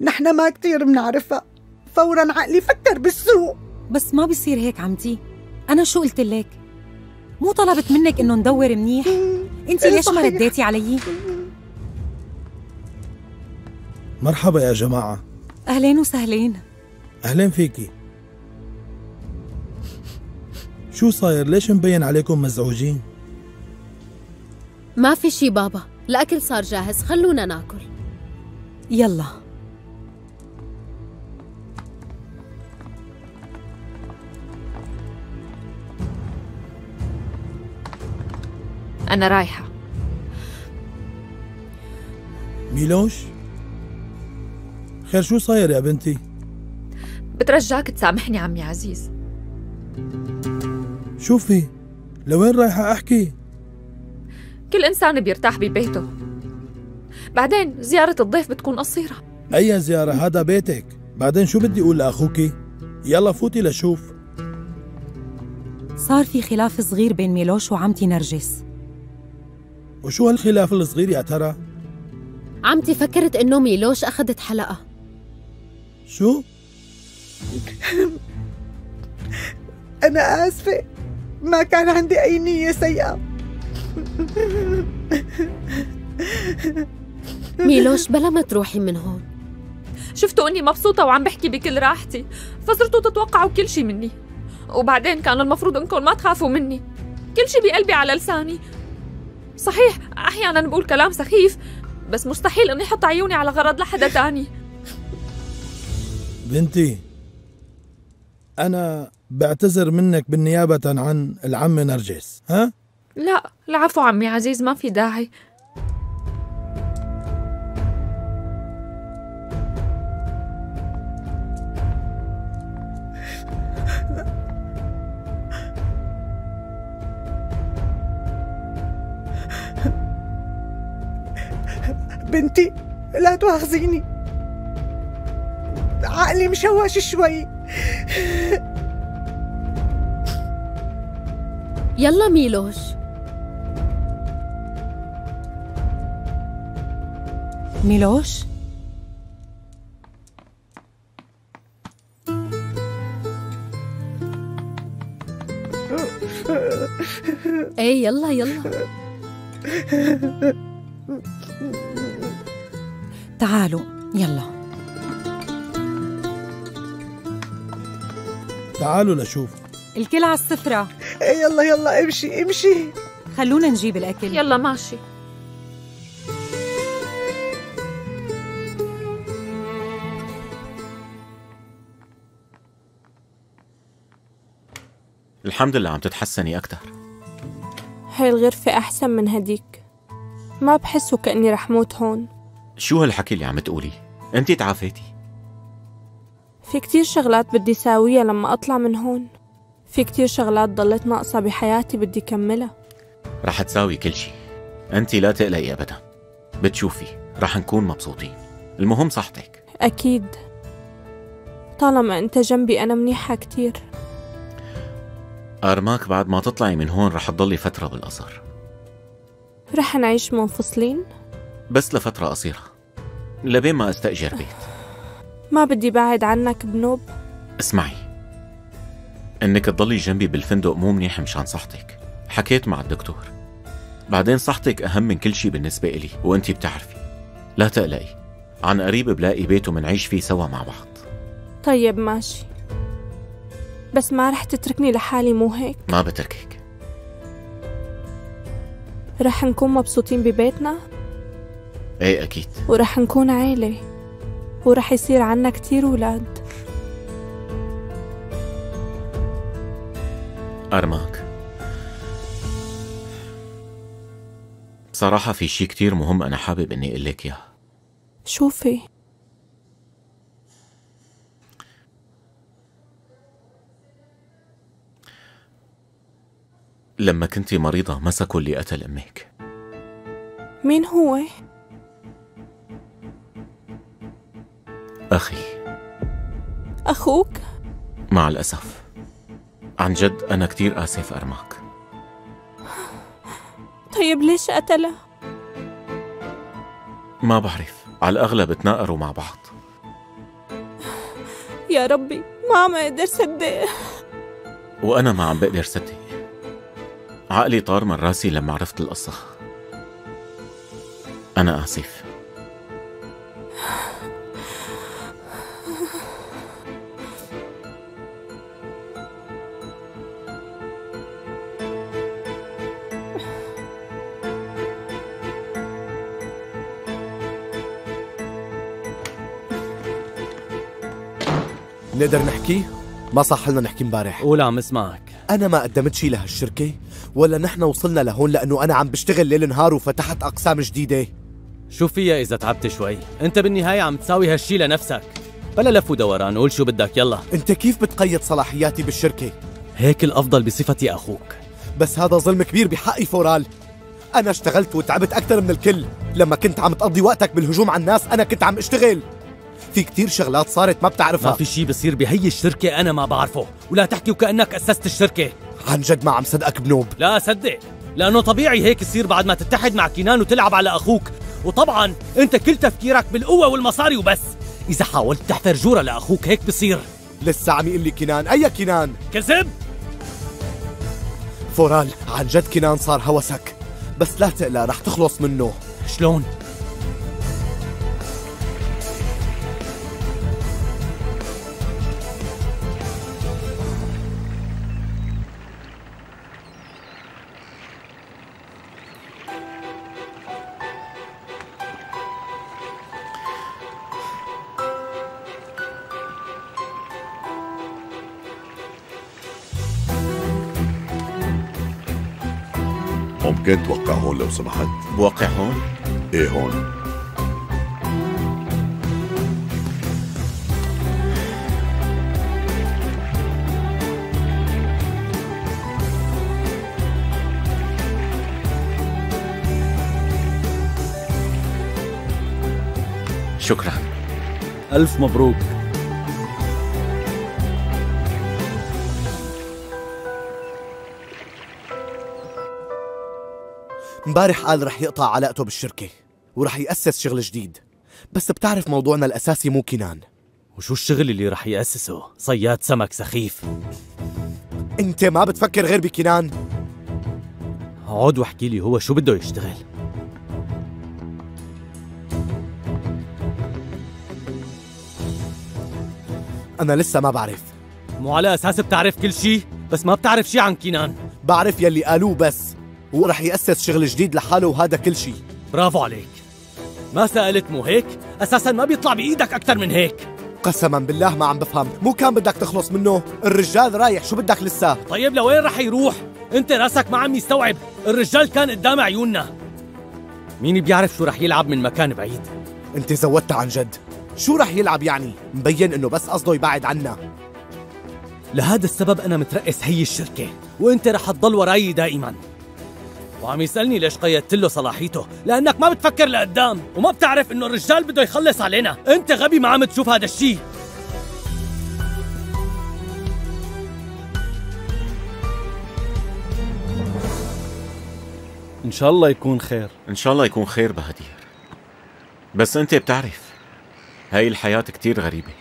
نحن ما كتير منعرفها، فوراً عقلي فكر بالسوق. بس ما بيصير هيك عمتي، أنا شو قلت لك؟ مو طلبت منك إنه ندور منيح؟ أنت ليش ما رديتي علي؟ مرحبا يا جماعة. أهلين وسهلين. أهلين فيكي. شو صاير؟ ليش مبين عليكم مزعوجين؟ ما في شي بابا، الأكل صار جاهز، خلونا ناكل. يلا. أنا رايحة. ميلوش؟ خير شو صاير يا بنتي؟ بترجاك تسامحني عمي عزيز. شوفي، لوين رايحة أحكي؟ كل إنسان بيرتاح ببيته، بعدين زيارة الضيف بتكون قصيرة. أي زيارة؟ هذا بيتك. بعدين شو بدي أقول لأخوكي؟ يلا فوتي لشوف. صار في خلاف صغير بين ميلوش وعمتي نرجس. وشو هالخلاف الصغير يا ترى؟ عمتي فكرت إنه ميلوش أخذت حلقة. شو؟ أنا آسفة، ما كان عندي أي نية سيئة. ميلوش بلا ما تروحي من هون. شفتوا اني مبسوطة وعم بحكي بكل راحتي، فصرتوا تتوقعوا كل شي مني، وبعدين كان المفروض انكم ما تخافوا مني. كل شي بقلبي على لساني. صحيح احيانا بقول كلام سخيف، بس مستحيل اني احط عيوني على غرض لحدا تاني. بنتي، انا بعتذر منك بالنيابة عن العم نرجس. ها؟ لا، العفو عمي عزيز، ما في داعي. بنتي لا تؤاخذيني، عقلي مشوش شوي. يلا ميلوش. ميلوش؟ ايه يلا يلا. تعالوا يلا. تعالوا لشوف. الكل على السفرة. يلا يلا امشي امشي. خلونا نجيب الأكل. يلا ماشي. الحمد لله عم تتحسني أكتر. هاي الغرفة أحسن من هديك، ما بحس وكأني رح موت هون. شو هالحكي اللي عم تقولي؟ أنت تعافيتي؟ في كتير شغلات بدي ساويها لما أطلع من هون، في كتير شغلات ضلت ناقصة بحياتي بدي كملها. رح تساوي كل شي، أنت لا تقلقي أبدا. بتشوفي رح نكون مبسوطين، المهم صحتك. أكيد، طالما أنت جنبي أنا منيحة كتير. أرماك بعد ما تطلعي من هون رح تضلي فترة بالقصر. رح نعيش منفصلين؟ بس لفترة قصيرة، لبين ما أستأجر بيت. ما بدي بعد عنك بنوب. اسمعي، إنك تضلي جنبي بالفندق مو منيح مشان صحتك، حكيت مع الدكتور. بعدين صحتك أهم من كل شي بالنسبة إلي، وأنتي بتعرفي. لا تقلقي، عن قريب بلاقي بيت ومنعيش فيه سوا مع بعض. طيب ماشي، بس ما رح تتركني لحالي مو هيك؟ ما بتركك. رح نكون مبسوطين ببيتنا؟ ايه اكيد. ورح نكون عيلة، ورح يصير عنا كتير ولاد. أرماك، بصراحة في شي كتير مهم أنا حابب إني أقول لك إياه. شوفي لما كنتي مريضة مسكوا اللي قتل أمك. مين هو؟ أخي. أخوك؟ مع الأسف. عن جد أنا كتير آسف أرماك. طيب ليش قتله؟ ما بعرف، على الأغلب تناقروا مع بعض. يا ربي ما عم أقدر صدق. وأنا ما عم بقدر صدق. عقلي طار من راسي لما عرفت القصة. أنا آسف. نقدر نحكي؟ ما صح لنا نحكي امبارح. ولا عم اسمعك. أنا ما قدمت شي لهالشركة، ولا نحن وصلنا لهون لأنه أنا عم بشتغل ليل نهار وفتحت أقسام جديدة. شو فيها إذا تعبت شوي؟ أنت بالنهاية عم تساوي هالشي لنفسك، بلا لف ودوران، قول شو بدك يلا. أنت كيف بتقيد صلاحياتي بالشركة؟ هيك الأفضل بصفتي أخوك. بس هذا ظلم كبير بحقي فورال. أنا اشتغلت وتعبت أكثر من الكل، لما كنت عم تقضي وقتك بالهجوم على الناس أنا كنت عم اشتغل. في كتير شغلات صارت ما بتعرفها. ما في شي بصير بهي الشركة أنا ما بعرفه، ولا تحكي وكأنك أسست الشركة. عن جد ما عم صدقك بنوب. لا صدق، لأنه طبيعي هيك يصير بعد ما تتحد مع كينان وتلعب على أخوك، وطبعاً أنت كل تفكيرك بالقوة والمصاري وبس. إذا حاولت تحفر جورة لأخوك هيك بصير. لسه عم يقول لي كينان، أي كينان؟ كذب؟ فورال، عن جد كينان صار هوسك، بس لا تقلق رح تخلص منه. شلون؟ ممكن توقع هون لو سمحت؟ بوقع هون؟ ايه هون. شكرا. ألف مبروك. امبارح قال رح يقطع علاقته بالشركة ورح يأسس شغل جديد، بس بتعرف موضوعنا الأساسي مو كينان. وشو الشغل اللي رح يأسسه؟ صياد سمك سخيف. أنت ما بتفكر غير بكينان؟ اقعد واحكي لي هو شو بده يشتغل. أنا لسه ما بعرف. مو على أساس بتعرف كل شي بس ما بتعرف شي عن كينان؟ بعرف يلي قالوه بس، ورح يأسس شغل جديد لحاله وهذا كل شيء. برافو عليك. ما سألت مو هيك؟ أساساً ما بيطلع بإيدك أكثر من هيك. قسماً بالله ما عم بفهم، مو كان بدك تخلص منه؟ الرجال رايح، شو بدك لسه؟ طيب لوين رح يروح؟ أنت راسك ما عم يستوعب، الرجال كان قدام عيوننا. مين بيعرف شو رح يلعب من مكان بعيد؟ أنت زودت عن جد. شو رح يلعب يعني؟ مبين إنه بس قصده يبعد عنا. لهذا السبب أنا مترأس هي الشركة، وأنت رح تضل وراي دائماً. وعم يسألني ليش قيدت له صلاحيته، لأنك ما بتفكر لقدام وما بتعرف إنه الرجال بده يخلص علينا. أنت غبي ما عم تشوف هذا الشيء. إن شاء الله يكون خير. إن شاء الله يكون خير بهدير، بس أنت بتعرف هاي الحياة كتير غريبة،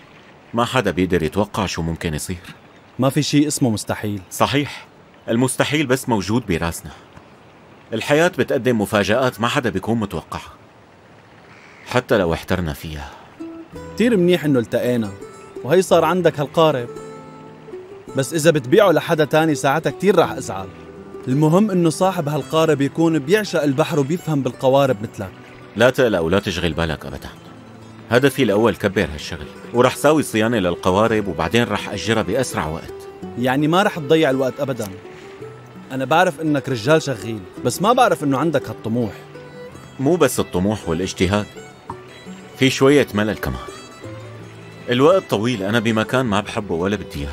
ما حدا بيقدر يتوقع شو ممكن يصير. ما في شيء اسمه مستحيل. صحيح، المستحيل بس موجود براسنا. الحياة بتقدم مفاجآت ما حدا بيكون متوقعها حتى لو احترنا فيها. كتير منيح انه التقينا وهي صار عندك هالقارب، بس إذا بتبيعه لحدا تاني ساعتها كتير راح أزعل. المهم انه صاحب هالقارب يكون بيعشق البحر وبيفهم بالقوارب مثلك. لا تقلق ولا تشغل بالك أبدا. هدفي الأول كبر هالشغل، ورح ساوي صيانة للقوارب وبعدين رح أجرها بأسرع وقت. يعني ما رح تضيع الوقت أبدا. أنا بعرف إنك رجال شغيل، بس ما بعرف إنه عندك هالطموح. مو بس الطموح والاجتهاد، في شوية ملل كمان. الوقت طويل، أنا بمكان ما بحبه ولا بدي إياه.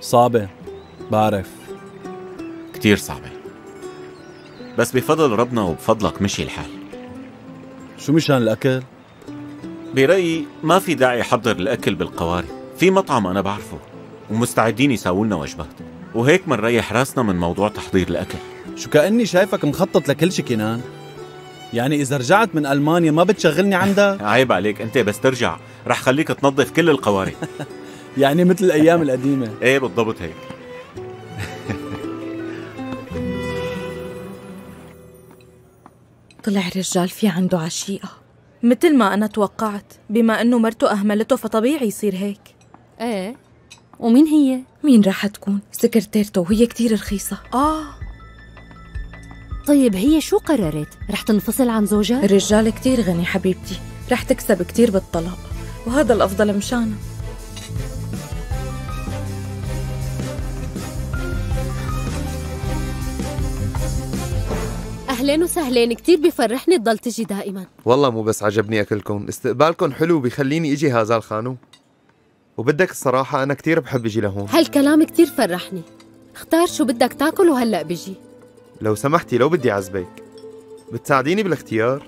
صعبة، بعرف كتير صعبة، بس بفضل ربنا وبفضلك مشي الحال. شو مشان الأكل؟ برأيي ما في داعي حضر الأكل بالقوارب، في مطعم أنا بعرفه ومستعدين يساولنا وجبات، وهيك منريح راسنا من موضوع تحضير الأكل. شو كأني شايفك مخطط لكل شي كنان، يعني إذا رجعت من ألمانيا ما بتشغلني عندك؟ عيب عليك أنت، بس ترجع رح خليك تنظف كل القوارب. يعني مثل الأيام القديمة. إيه بالضبط هيك. طلع الرجال في عنده عشيقة مثل ما أنا توقعت، بما أنه مرته أهملته فطبيعي يصير هيك. إيه، ومين هي؟ مين راح تكون؟ سكرتيرته، وهي كتير رخيصة. آه طيب هي شو قررت؟ رح تنفصل عن زوجها؟ الرجال كتير غني حبيبتي، رح تكسب كتير بالطلاق، وهذا الأفضل مشانها. أهلين وسهلين، كتير بفرحني تضل تجي دائما. والله مو بس عجبني أكلكم، استقبالكم حلو بيخليني إجي هذا الخانو، وبدك الصراحة أنا كتير بحب إجي لهون. هالكلام كتير فرحني. اختار شو بدك تاكل وهلأ بجي. لو سمحتي، لو بدي عزبك بتساعديني بالاختيار؟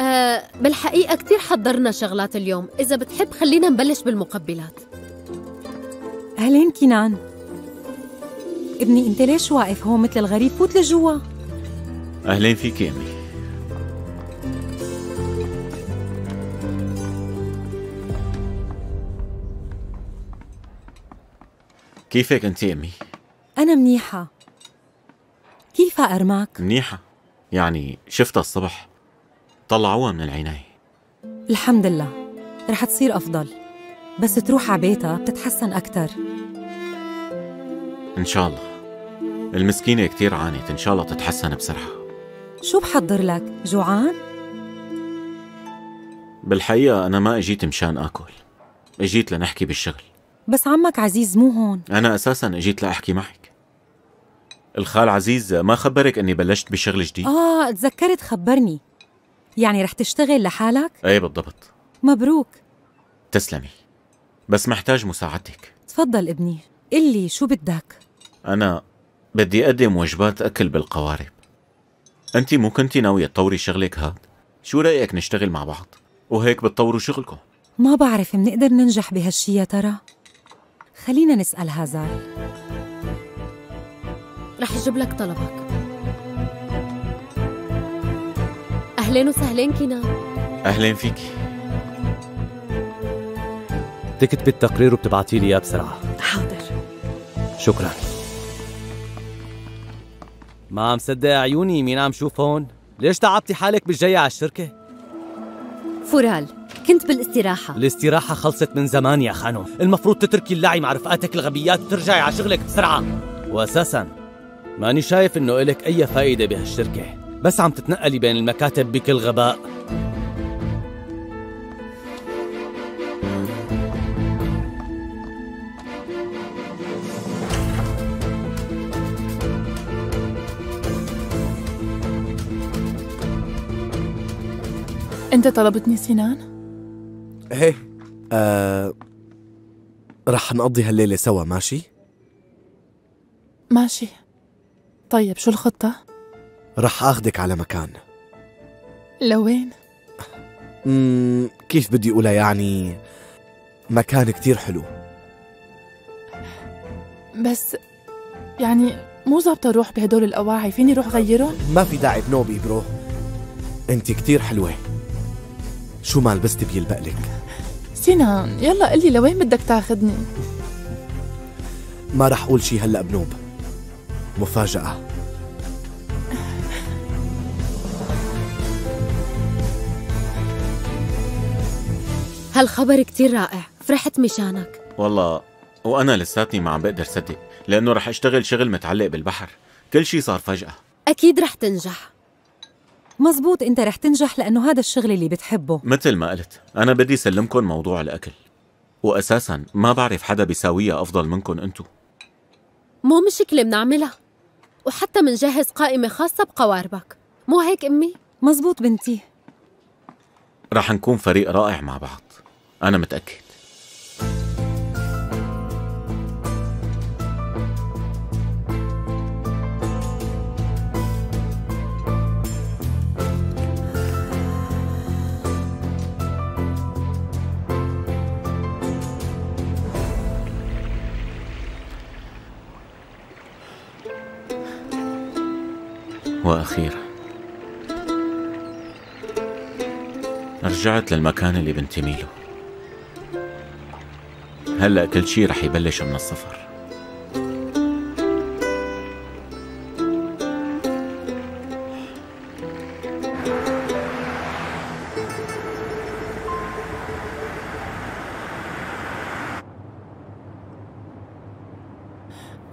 أه بالحقيقة كتير حضرنا شغلات اليوم، إذا بتحب خلينا نبلش بالمقبلات. أهلين كينان ابني، أنت ليش واقف هون مثل الغريب؟ فوت لجوا. أهلين فيك يا أمي. كيفك أنت يا أمي؟ أنا منيحة. كيفها أرماك؟ منيحة، يعني شفتها الصبح طلعوها من العناية. الحمد لله، رح تصير أفضل، بس تروح على بيتها بتتحسن أكتر إن شاء الله. المسكينة كتير عانت، إن شاء الله تتحسن بسرعة. شو بحضر لك؟ جوعان؟ بالحقيقة أنا ما أجيت مشان آكل، أجيت لنحكي بالشغل. بس عمك عزيز مو هون. أنا أساساً أجيت لأحكي معك. الخال عزيز ما خبرك أني بلشت بشغل جديد؟ آه تذكرت، خبرني. يعني رح تشتغل لحالك؟ أي بالضبط. مبروك. تسلمي، بس محتاج مساعدتك. تفضل ابني، قلي شو بدك؟ أنا بدي أقدم وجبات أكل بالقوارب. أنتِ مو كنتِ ناوية تطوري شغلك هاد؟ شو رأيك نشتغل مع بعض؟ وهيك بتطوروا شغلكم. ما بعرف منقدر ننجح بهالشي يا ترى؟ خلينا نسأل هذا. رح أجيب لك طلبك. أهلين وسهلين كينا. أهلين فيكي. تكتبي التقرير وبتبعتي لي إياه بسرعة. حاضر. شكراً. ما عم صدق عيوني مين عم شوف هون. ليش تعبتي حالك بالجاية على الشركة؟ فورال، كنت بالاستراحة. الاستراحة خلصت من زمان يا خانو، المفروض تتركي اللعي مع رفقاتك الغبيات وترجعي على شغلك بسرعة. وأساساً ماني شايف إنه إلك أي فائدة بهالشركة، بس عم تتنقلي بين المكاتب بكل غباء. أنت طلبتني سينان؟ إيه. آه... رح نقضي هالليلة سوا، ماشي؟ ماشي. طيب شو الخطة؟ رح آخدك على مكان. لوين؟ مم... كيف بدي أقولها، يعني مكان كتير حلو. بس يعني مو ظابطة روح بهدول الأواعي، فيني روح غيرهم؟ ما في داعي بنوبي برو، أنت كتير حلوة. شو ما لبستي بيلبق لك. سينان يلا قلي لوين بدك تاخذني. ما رح اقول شي هلا بنوب، مفاجأة. هالخبر كتير رائع، فرحت مشانك. والله وانا لساتني ما عم بقدر صدق، لانه رح اشتغل شغل متعلق بالبحر، كل شي صار فجأة. اكيد رح تنجح. مزبوط، انت رح تنجح لانه هذا الشغل اللي بتحبه. مثل ما قلت، انا بدي سلمكن موضوع الاكل، واساسا ما بعرف حدا بيساويها افضل منكن انتو. مو مشكله، بنعملها، وحتى منجهز قائمه خاصه بقواربك، مو هيك امي؟ مزبوط بنتي. راح نكون فريق رائع مع بعض، أنا متأكد. وأخيرا رجعت للمكان اللي بنتمي له. هلأ كل شي رح يبلش من الصفر.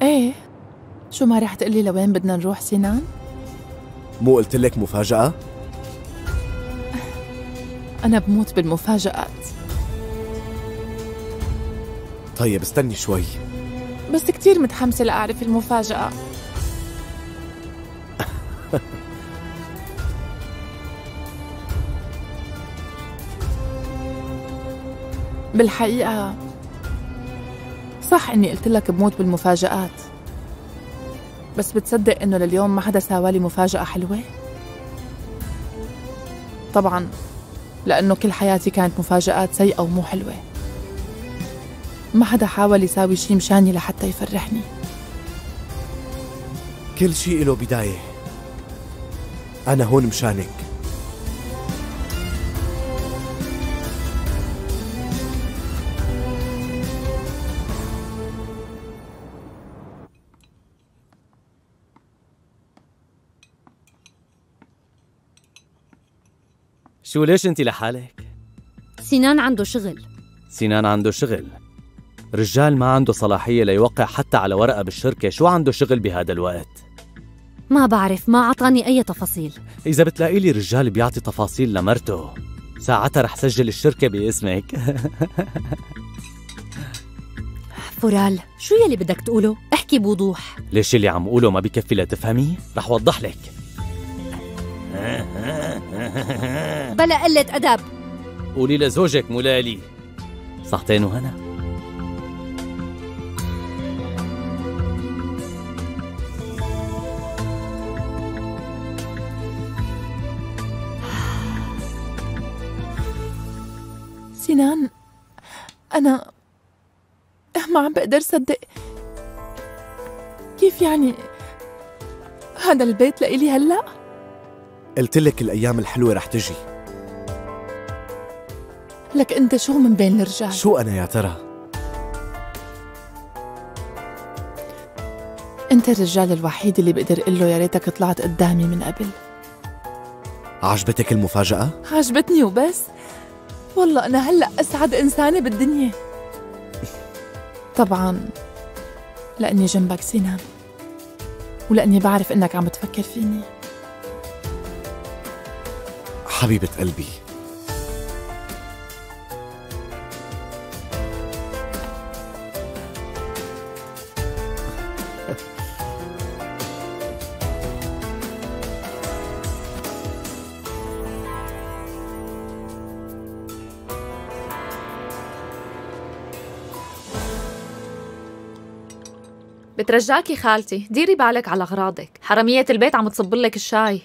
ايه شو ما رح تقلي لوين بدنا نروح سينان؟ مو قلتلك مفاجأة؟ أنا بموت بالمفاجآت. طيب استني شوي، بس كتير متحمسة لأعرف المفاجأة. بالحقيقة صح إني قلتلك بموت بالمفاجآت، بس بتصدق إنه لليوم ما حدا ساوالي مفاجأة حلوة؟ طبعاً، لأنه كل حياتي كانت مفاجآت سيئة ومو حلوة. ما حدا حاول يساوي شي مشاني لحتى يفرحني. كل شي إله بداية، أنا هون مشانك. شو ليش انت لحالك؟ سينان عنده شغل. سينان عنده شغل؟ رجال ما عنده صلاحية ليوقع حتى على ورقة بالشركة، شو عنده شغل بهذا الوقت؟ ما بعرف، ما عطاني أي تفاصيل. إذا بتلاقي لي رجال بيعطي تفاصيل لمرته، ساعتها رح سجل الشركة باسمك. فورال، شو يلي بدك تقوله؟ احكي بوضوح. ليش اللي عم قوله ما بكفي لتفهمي؟ رح وضح لك. بلا قلة أدب، قولي لزوجك مولالي صحتين وهنا. سينان، أنا ما عم بقدر صدق. كيف يعني هذا البيت لإلي هلأ؟ قلتلك الأيام الحلوة رح تجي. لك أنت شو من بين الرجال؟ شو أنا يا ترى؟ أنت الرجال الوحيد اللي بقدر أقول له يا ريتك طلعت قدامي من قبل. عجبتك المفاجأة؟ عجبتني وبس. والله أنا هلأ أسعد إنسانة بالدنيا. طبعاً لأني جنبك سينان، ولأني بعرف إنك عم تفكر فيني. حبيبة قلبي، بترجاكي خالتي، ديري بالك على أغراضك، حرامية البيت عم تصبلك الشاي.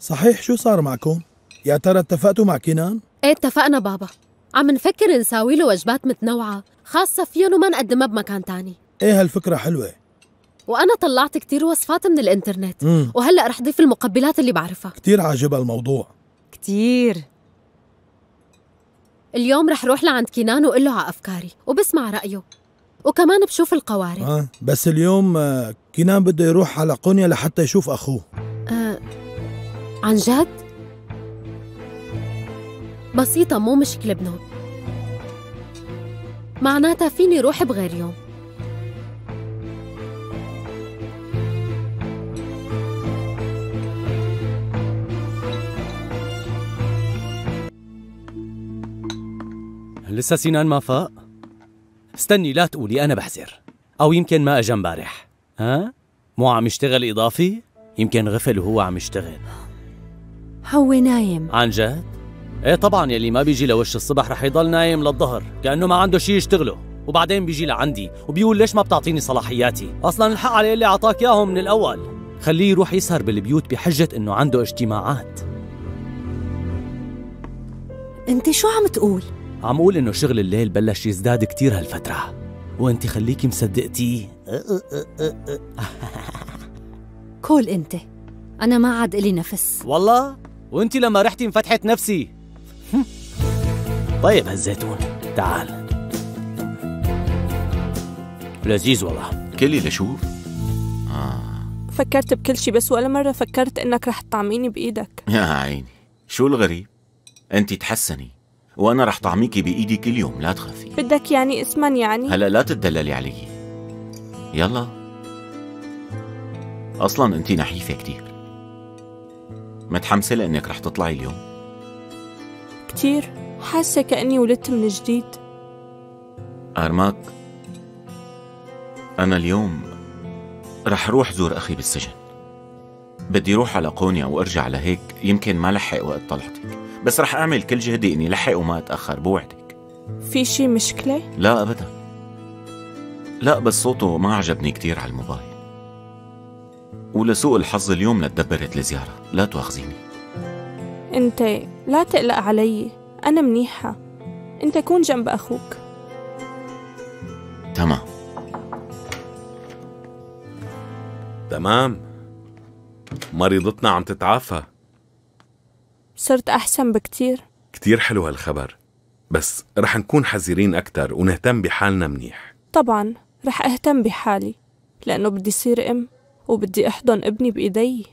صحيح، شو صار معكم؟ يا ترى اتفقتوا مع كينان؟ ايه اتفقنا بابا، عم نفكر نساوي له وجبات متنوعة خاصة فيهم وما نقدمها بمكان تاني. ايه هالفكرة حلوة. وأنا طلعت كتير وصفات من الإنترنت، مم. وهلأ رح ضيف المقبلات اللي بعرفها. كتير عاجبها الموضوع. كتير. اليوم رح روح لعند كينان وقول له على أفكاري وبسمع رأيه، وكمان بشوف القوارب. آه بس اليوم كينان بده يروح على قونيا لحتى يشوف أخوه. آه عن جد؟ بسيطة، مو مشكلة بنوب، معناتها فيني روح بغير يوم. لسه سينان ما فاق؟ استني، لا تقولي أنا بحزر، أو يمكن ما أجا امبارح. ها؟ مو عم يشتغل إضافي؟ يمكن غفل وهو عم يشتغل. هو نايم عن جد؟ ايه طبعا، يلي ما بيجي لوش الصبح رح يضل نايم للظهر كأنه ما عنده شيء يشتغله، وبعدين بيجي لعندي وبيقول ليش ما بتعطيني صلاحياتي؟ أصلا الحق عليه اللي أعطاك إياهم من الأول. خليه يروح يسهر بالبيوت بحجة إنه عنده اجتماعات. أنت شو عم تقول؟ عم أقول إنه شغل الليل بلش يزداد كتير هالفترة، وأنت خليكي مصدقتي. كول أنت، أنا ما عاد إلي نفس والله، وأنت لما رحتي انفتحت نفسي. طيب هالزيتون تعال لذيذ والله، كلي لشوف. آه. فكرت بكل شي بس ولا مرة فكرت إنك رح تطعميني بإيدك. يا عيني شو الغريب، أنت تحسني وأنا رح طعميكي بإيدي كل يوم، لا تخافي. بدك يعني اسمن يعني؟ هلا لا تتدللي علي، يلا أصلا أنت نحيفة كتير. متحمسة لأنك رح تطلعي اليوم؟ كتير، حاسة كأني ولدت من جديد. أرماك أنا اليوم رح روح زور أخي بالسجن، بدي روح على قونيا وأرجع لهيك، يمكن ما لحق وقت طلعتك، بس رح أعمل كل جهدي إني لحق وما أتأخر بوعدك. في شي مشكلة؟ لا أبدا، لا بس صوته ما عجبني كتير على الموبايل، ولسوء الحظ اليوم لتدبرت لزيارة، لا تواخذيني. أنت لا تقلق علي، أنا منيحة، أنت كون جنب أخوك. تمام تمام، مريضتنا عم تتعافى، صرت أحسن بكتير. كتير حلو هالخبر، بس رح نكون حذرين أكتر ونهتم بحالنا منيح. طبعا رح أهتم بحالي، لأنه بدي صير أم وبدي أحضن ابني بإيدي.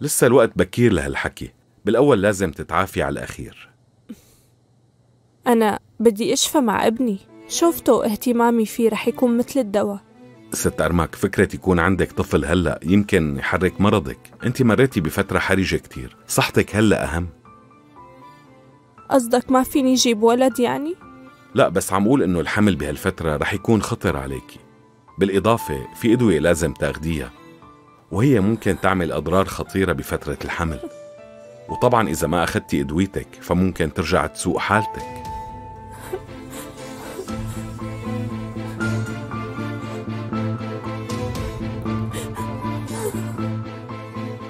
لسه الوقت بكير لهالحكي، بالأول لازم تتعافي على الأخير. أنا بدي أشفى مع ابني، شوفته واهتمامي فيه رح يكون مثل الدواء. ست أرماك، فكرة يكون عندك طفل هلأ يمكن يحرك مرضك، أنت مريتي بفترة حرجة كتير، صحتك هلأ أهم. قصدك ما فيني جيب ولد يعني؟ لا بس عم أقول إنه الحمل بهالفترة رح يكون خطر عليكي، بالإضافة في أدوية لازم تاخديها وهي ممكن تعمل أضرار خطيرة بفترة الحمل، وطبعاً إذا ما أخدتي أدويتك فممكن ترجع تسوء حالتك.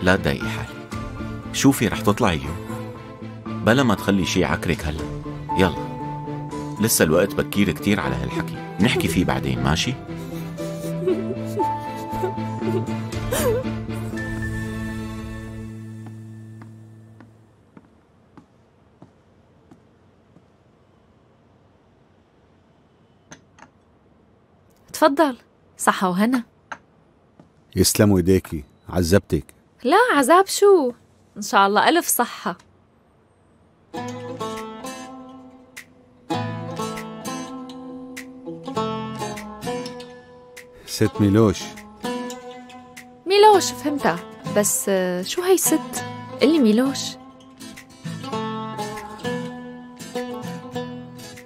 لا تضايقي حالك، شوفي رح تطلعي اليوم، بلا ما تخلي شي عكرك هلا، يلا لسه الوقت بكير كتير على هالحكي، نحكي فيه بعدين ماشي؟ تفضل. صحة وهنا. يسلموا ايديكي، عذبتك. لا عذاب شو، ان شاء الله ألف صحة. ست ميلوش. ميلوش فهمتها، بس شو هي ست؟ قلي ميلوش.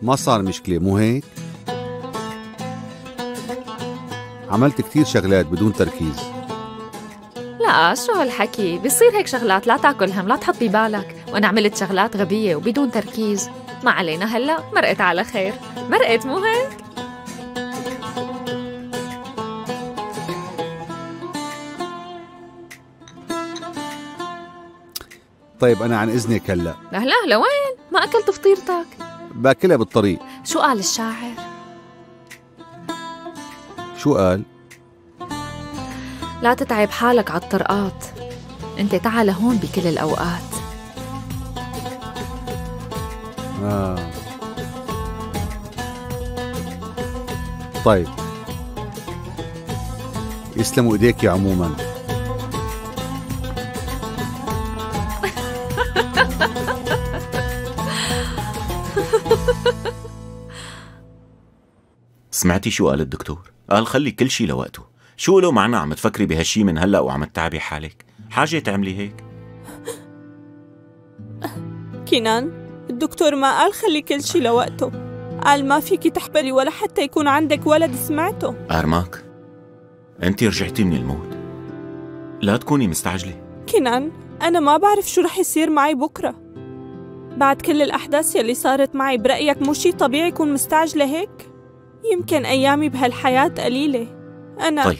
ما صار مشكلة مو هيك؟ عملت كتير شغلات بدون تركيز. لا شو هالحكي، بيصير هيك شغلات، لا تاكل هم، لا تحطي بالك. وانا عملت شغلات غبية وبدون تركيز، ما علينا هلا، مرقت على خير، مرقت مو هيك؟ طيب انا عن اذنك هلا. هلا هلا وين؟ ما اكلت فطيرتك؟ باكلها بالطريق. شو قال الشاعر؟ شو قال؟ لا تتعب حالك على الطرقات، انت تعال هون بكل الاوقات. آه. طيب يسلموا ايديكي عموما. سمعتي شو قال الدكتور؟ قال خلي كل شي لوقته، شو له معنى عم تفكري بهالشي من هلا وعم تتعبي حالك؟ حاجة تعملي هيك؟ كينان، الدكتور ما قال خلي كل شي لوقته، قال ما فيكي تحبلي ولا حتى يكون عندك ولد. سمعته؟ أرماك أنت رجعتي من الموت، لا تكوني مستعجلة كنان، أنا ما بعرف شو رح يصير معي بكرة بعد كل الأحداث يلي صارت معي. برأيك مو شي طبيعي يكون مستعجلة هيك؟ يمكن أيامي بهالحياة قليلة. أنا طيب.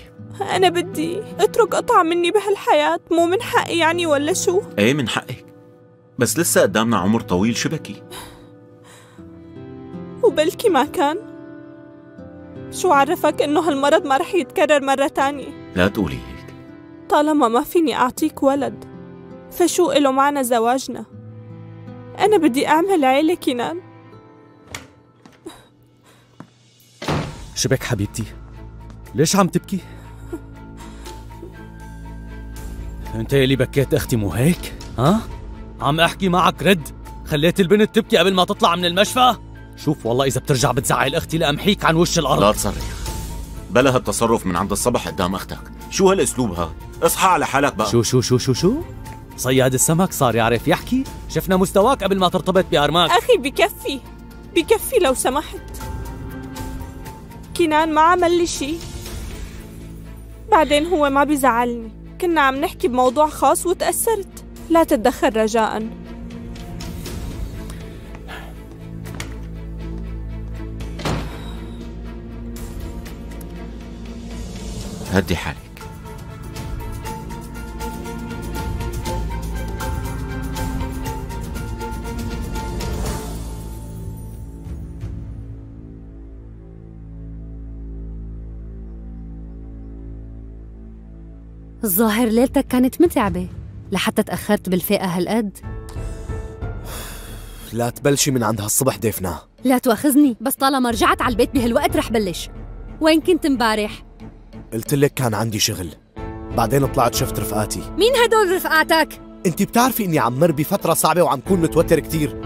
أنا بدي أترك قطعة مني بهالحياة، مو من حقي يعني ولا شو؟ إيه من حقك، بس لسه قدامنا عمر طويل. شبكي وبلكي ما كان. شو عرفك إنه هالمرض ما رح يتكرر مرة تانية؟ لا تقولي هيك. طالما ما فيني أعطيك ولد فشو إله معنا زواجنا؟ أنا بدي أعمل عيلة كنان. شبك حبيبتي، ليش عم تبكي؟ أنت يلي بكيت أختي مو هيك؟ ها؟ عم أحكي معك رد، خليت البنت تبكي قبل ما تطلع من المشفى؟ شوف والله إذا بترجع بتزعل أختي لأمحيك عن وش الأرض. لا تصرخ، بلا هالتصرف من عند الصبح قدام أختك، شو هالأسلوب هاد؟ اصحى على حالك بقى. شو شو شو شو شو؟ صياد السمك صار يعرف يحكي؟ شفنا مستواك قبل ما ترتبط بأرماك. أخي بكفي بكفي لو سمحت. كنان ما عمل لي شيء، بعدين هو ما بيزعلني، كنا عم نحكي بموضوع خاص وتأثرت. لا تتدخل رجاءً. هدي حالك. الظاهر ليلتك كانت متعبة لحتى تأخرت بالفئة هالقد. لا تبلشي من عند هالصبح ديفنه. لا تواخذني، بس طالما رجعت على البيت بهالوقت رح بلش. وين كنت مبارح؟ قلت لك كان عندي شغل، بعدين طلعت شفت رفقاتي. مين هدول رفقاتك؟ انت بتعرفي اني عم مر بفترة صعبة وعم كون متوتر كتير،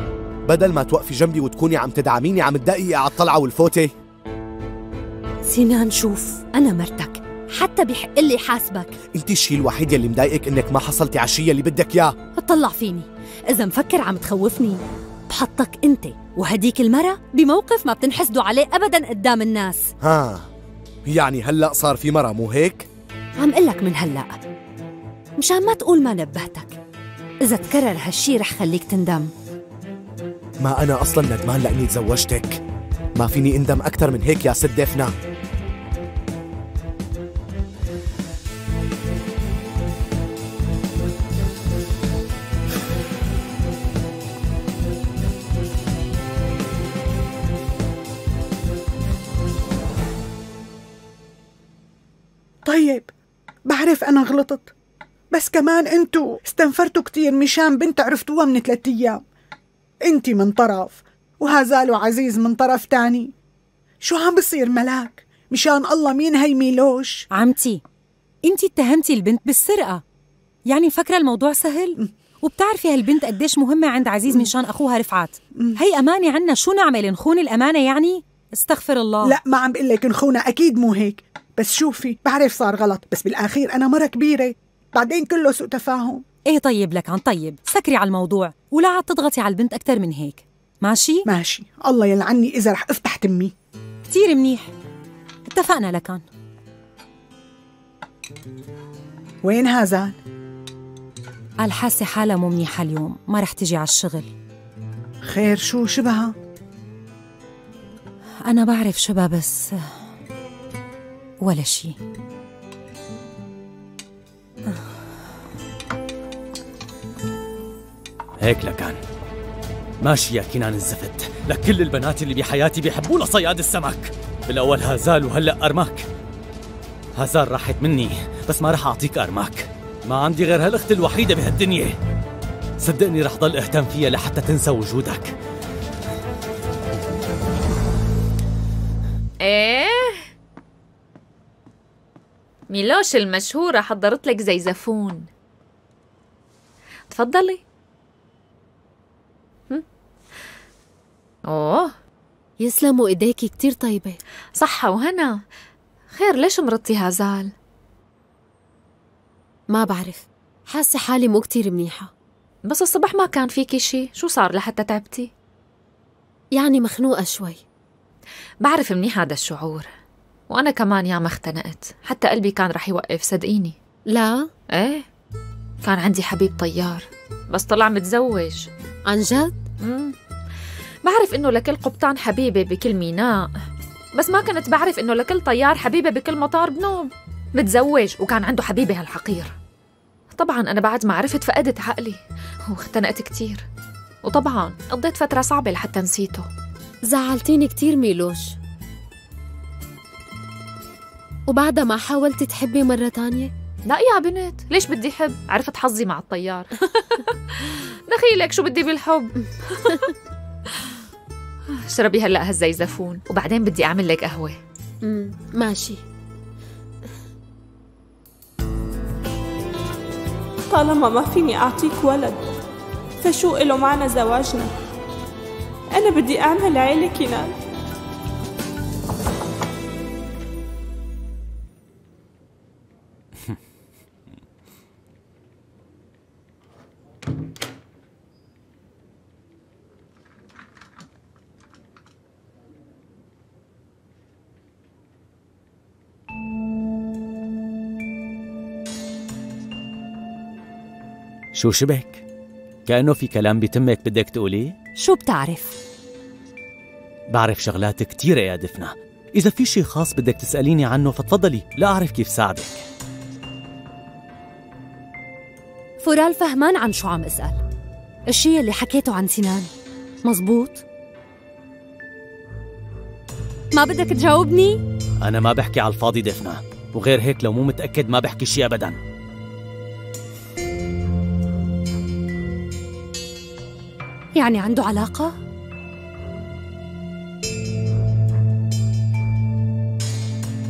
بدل ما توقفي جنبي وتكوني عم تدعميني عم تدققي على الطلعة والفوتة. سينان شوف، أنا مرتك حتى بيحق لي حاسبك. انت الشيء الوحيد يلي مضايقك انك ما حصلتي على الشيء اللي بدك اياه. اطلع فيني، اذا مفكر عم تخوفني بحطك انت وهديك المرة بموقف ما بتنحسدوا عليه ابدا قدام الناس. ها يعني هلا صار في مرة مو هيك؟ عم قلك من هلا مشان ما تقول ما نبهتك، اذا تكرر هالشي رح خليك تندم. ما انا اصلا ندمان لاني تزوجتك، ما فيني اندم اكثر من هيك يا ست ديفنه. طيب بعرف أنا غلطت، بس كمان أنتوا استنفرتوا كتير مشان بنت عرفتوها من ثلاثة أيام. أنت من طرف وهازالو عزيز من طرف تاني. شو عم بصير ملاك؟ مشان الله مين هي ميلوش؟ عمتي أنت اتهمتي البنت بالسرقة، يعني فكرة الموضوع سهل؟ وبتعرفي هالبنت قديش مهمة عند عزيز مشان أخوها رفعت. هي أمانة عنا، شو نعمل نخون الأمانة يعني؟ استغفر الله. لا ما عم بقول لك نخونها، أكيد مو هيك، بس شوفي بعرف صار غلط، بس بالأخير أنا مرة كبيرة، بعدين كله سوء تفاهم. إيه طيب لك عن طيب، سكري على الموضوع ولا عاد تضغطي على البنت أكثر من هيك، ماشي؟ ماشي، الله يلعني إذا رح أفتح تمي. كتير منيح، اتفقنا لكان. وين هازان؟ قال حاسة حالها مو منيحة اليوم، ما رح تجي على الشغل. خير شو شبهها؟ أنا بعرف شبهها بس ولا شيء. هيك لكان ماشي يا كنان الزفت، لكل البنات اللي بحياتي بيحبونا صياد السمك. بالاول هازال وهلا ارماك. هازال راحت مني، بس ما رح اعطيك ارماك، ما عندي غير هالاخت الوحيده بهالدنيا. صدقني رح ضل اهتم فيها لحتى تنسى وجودك. ايه ميلوش المشهورة حضرت لك زيزفون، تفضلي. هم؟ أوه يسلموا إيديكي كتير طيبة. صحة وهنا. خير ليش مرضتي هازال؟ ما بعرف، حاسة حالي مو كتير منيحة. بس الصبح ما كان فيكي شي، شو صار لحتى تعبتي؟ يعني مخنوقة شوي. بعرف منيح هذا الشعور، وأنا كمان ياما اختنقت، حتى قلبي كان رح يوقف صدقيني. لا؟ ايه كان عندي حبيب طيار بس طلع متزوج. عن جد؟ امم بعرف انه لكل قبطان حبيبه بكل ميناء، بس ما كنت بعرف انه لكل طيار حبيبه بكل مطار بنوب. متزوج وكان عنده حبيبه هالحقير. طبعا انا بعد ما عرفت فقدت عقلي واختنقت كثير، وطبعا قضيت فتره صعبه لحتى نسيته. زعلتيني كثير ميلوش. وبعدها ما حاولت تحبي مرة تانية؟ لا يا بنت، ليش بدي حب؟ عرفت حظي مع الطيار. دخيلك شو بدي بالحب؟ اشربي هلا هالزيزفون وبعدين بدي اعمل لك قهوة. امم ماشي. طالما ما فيني اعطيك ولد فشو إله معنى زواجنا؟ أنا بدي أعمل عيلة كنان. شو شبك؟ كأنه في كلام بتمك بدك تقوليه؟ شو بتعرف؟ بعرف شغلات كتيرة يا دفنة. إذا في شي خاص بدك تسأليني عنه فتفضلي، لا أعرف كيف ساعدك. فورال فهمان عن شو عم أسأل. الشي اللي حكيته عن سينان مزبوط؟ ما بدك تجاوبني؟ أنا ما بحكي على الفاضي دفنة، وغير هيك لو مو متأكد ما بحكي شي أبداً. يعني عنده علاقة؟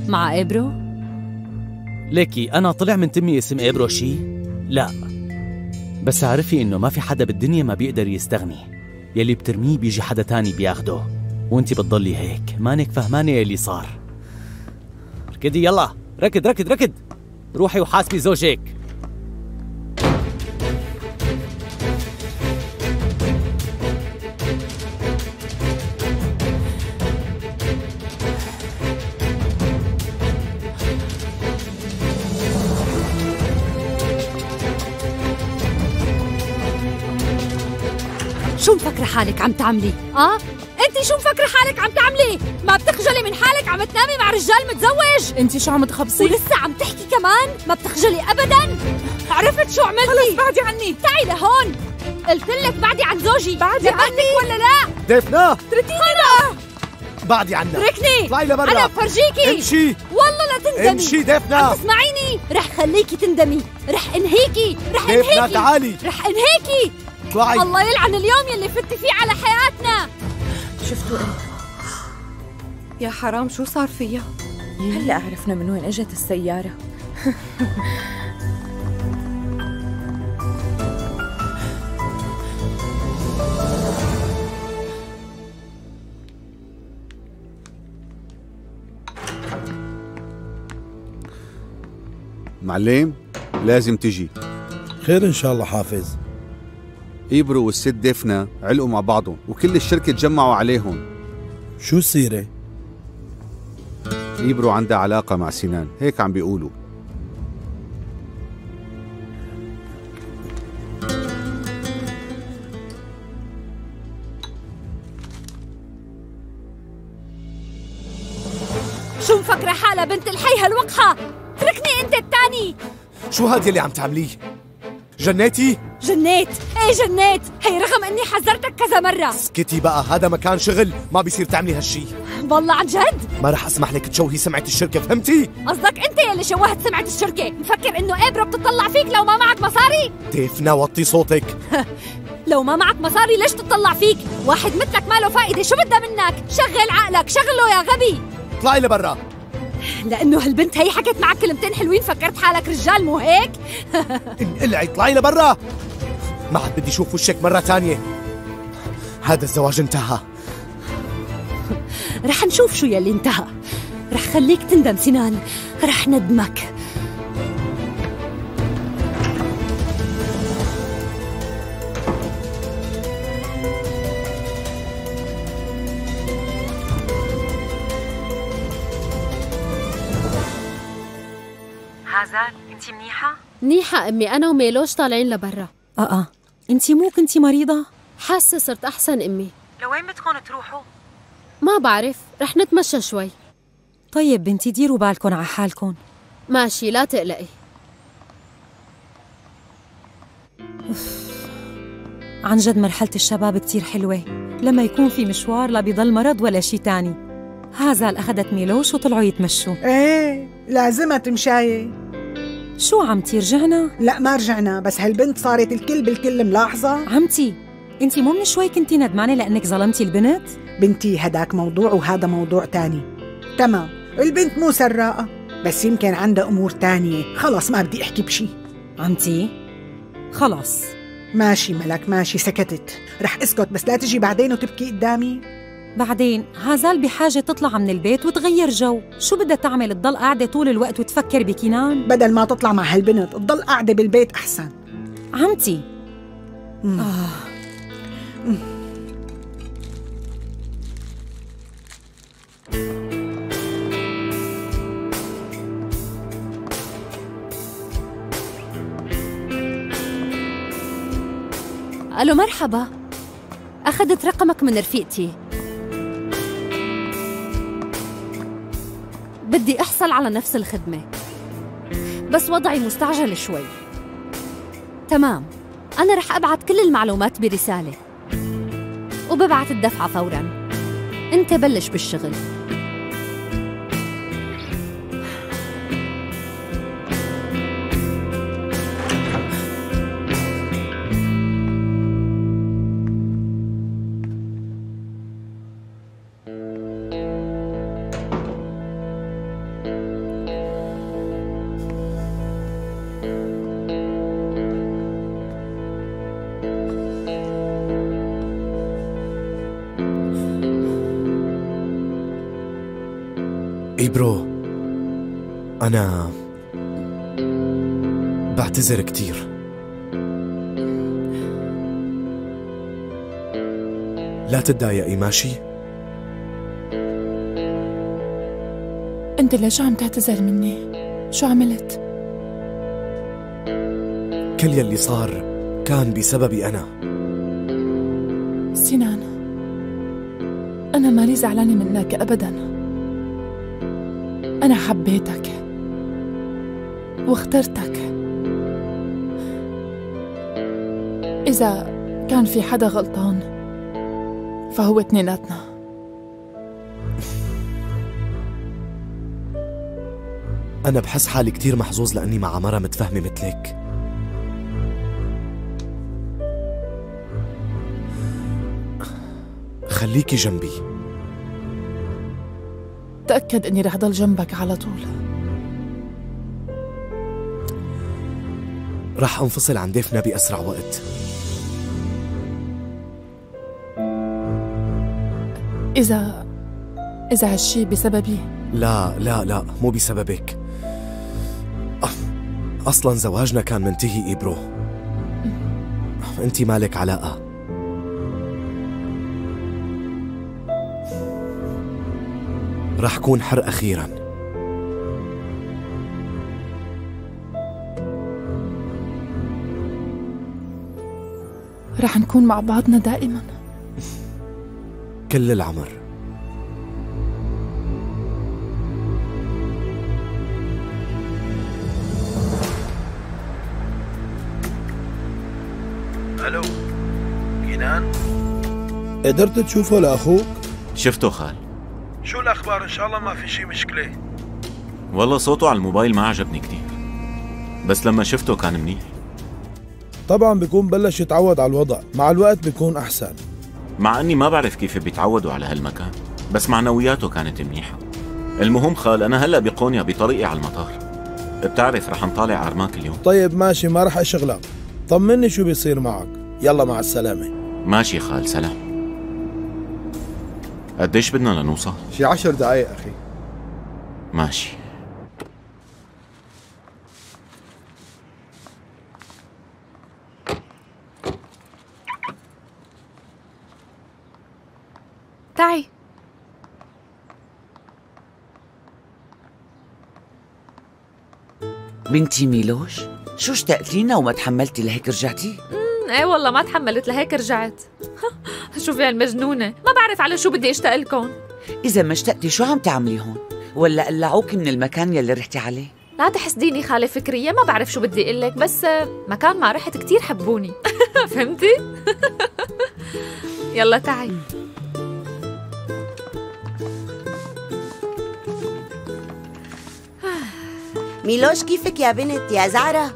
مع إيبرو؟ ليكي أنا طلع من تمي اسم إيبرو شي؟ لا، بس اعرفي إنه ما في حدا بالدنيا ما بيقدر يستغني. يلي بترميه بيجي حدا تاني بياخده، وانتي بتضلي هيك مانك فهمانة يلي صار. ركدي يلا، ركد ركد ركد، روحي وحاسبي زوجك. شو مفكرة حالك عم تعملي؟ اه؟ انت شو مفكرة حالك عم تعملي؟ ما بتخجلي من حالك عم تنامي مع رجال متزوج؟ انت شو عم تخبصي؟ ولسه عم تحكي كمان؟ ما بتخجلي ابدا؟ عرفت شو عملتي؟ خلص بعدي عني، تعي لهون. قلت لك بعدي عن زوجي. بعدي عني ولا لا؟ دفنة تركني برا. بعدي عنك، اتركني، اطلعي لبرا، انا بفرجيكي. امشي والله لا تندمي. امشي دفنة، عم تسمعيني؟ رح خليكي تندمي، رح انهيكي، رح انهيكي دفنة، تعالي، رح انهيكي. طلعي. الله يلعن اليوم يلي فتي فيه على حياتنا. شفتوا ايه؟ يا حرام شو صار فيها؟ هلا عرفنا من وين اجت السيارة. معلم لازم تجي. خير ان شاء الله حافظ. إيبرو والست ديفنة علقوا مع بعضهم وكل الشركة تجمعوا عليهم. شو السيرة؟ إيبرو عندها علاقة مع سينان، هيك عم بيقولوا. شو مفكرة حالها بنت الحي هالوقحة؟ اتركني أنت الثاني. شو هاد يلي عم تعمليه؟ جنيتي؟ جنيت، ايه جنيت، هي رغم اني حذرتك كذا مرة. اسكتي بقى، هذا مكان شغل، ما بيصير تعملي هالشي. والله عن جد؟ ما رح اسمح لك تشوهي سمعة الشركة، فهمتي؟ قصدك انت يلي شوهت سمعة الشركة، مفكر انه إيبرو بتطلع فيك لو ما معك مصاري؟ ديفنة وطي صوتك. لو ما معك مصاري ليش تطلع فيك؟ واحد مثلك ماله فائدة، شو بدها منك؟ شغل عقلك، شغله يا غبي. اطلعي لبرا. لأنه هالبنت هي حكت معك كلمتين حلوين فكرت حالك رجال مو هيك؟ انقلعي، اطلعي لبرا. ما عاد بدي اشوف وشك مرة ثانية. هذا الزواج انتهى. رح نشوف شو يلي انتهى. رح خليك تندم سنان، رح ندمك. هذا انتي منيحة؟ منيحة أمي، أنا وميلوش طالعين لبرا. آه آه، انتي مو كنتي مريضة؟ حاسة صرت أحسن أمي. لوين بدكم تروحوا؟ ما بعرف، رح نتمشى شوي. طيب بنتي ديروا بالكم على حالكم. ماشي، لا تقلقي. عن جد مرحلة الشباب كتير حلوة، لما يكون في مشوار لا بيضل مرض ولا شي تاني. هازال أخذت ميلوش وطلعوا يتمشوا. إيه لازمها تمشاية. شو عمتي رجعنا؟ لا ما رجعنا، بس هالبنت صارت الكل بالكل ملاحظة. عمتي انتي مو من شوي كنتي ندمانة لأنك ظلمتي البنت؟ بنتي هداك موضوع وهذا موضوع تاني. تمام، البنت مو سراقة، بس يمكن عندها أمور تانية. خلص ما بدي أحكي بشي عمتي، خلص. ماشي ملك ماشي، سكتت. رح اسكت، بس لا تجي بعدين وتبكي قدامي. بعدين هازال بحاجة تطلع من البيت وتغير جو. شو بدها تعمل تضل قاعدة طول الوقت وتفكر بكنان؟ بدل ما تطلع مع هالبنت تضل قاعدة بالبيت أحسن عمتي. مم. آه. مم. ألو مرحبا، أخذت رقمك من رفيقتي، بدي أحصل على نفس الخدمة بس وضعي مستعجل شوي. تمام، أنا رح أبعت كل المعلومات برسالة وببعت الدفعة فوراً. أنت بلش بالشغل. إيبرو، أنا بعتذر كتير. لا تتضايقي ماشي؟ أنت ليش عم تعتذر مني؟ شو عملت؟ كل يلي صار كان بسببي أنا سينان. أنا مالي زعلانة منك أبداً، أنا حبيتك واخترتك. إذا كان في حدا غلطان فهو اتنيناتنا. أنا بحس حالي كتير محظوظ لأني مع مرة متفهمة مثلك. خليكي جنبي، تأكد إني رح ضل جنبك على طول. رح أنفصل عن ديفنه بأسرع وقت. إذا إذا هالشي بسببي؟ لا لا لا، مو بسببك. أصلاً زواجنا كان منتهي إيبرو. أنتِ مالك علاقة. رح كون حر أخيراً. رح نكون مع بعضنا دائماً كل العمر. ألو كنان، قدرت تشوفه لأخوك؟ شفته خال. شو الأخبار؟ إن شاء الله ما في شي مشكلة. والله صوته على الموبايل ما عجبني كتير، بس لما شفته كان منيح. طبعاً بيكون بلش يتعود على الوضع، مع الوقت بيكون أحسن. مع أني ما بعرف كيف بيتعودوا على هالمكان، بس معنوياته كانت منيحة. المهم خال، أنا هلأ بقونيا بطريقي على المطار. بتعرف رح نطالع أرماك اليوم. طيب ماشي، ما رح أشغلك، طمني شو بيصير معك. يلا مع السلامة. ماشي خال، سلام. قديش بدنا لنوصل؟ شي عشر دقايق أخي. ماشي. تعي. بنتي ميلوش، شو اشتقت لينا وما تحملتي لهيك رجعتي؟ امم ايه والله ما تحملت لهيك رجعت. شوفي هالمجنونة، ما بعرف على شو بدي اشتاق لكم. إذا ما اشتقتي شو عم تعملي هون؟ ولا قلعوكي من المكان يلي رحتي عليه؟ لا تحسديني خالة فكرية، ما بعرف شو بدي اقول لك، بس مكان ما رحت كثير حبوني. فهمتي؟ يلا تعي. ميلوش كيفك يا بنت يا زعرة؟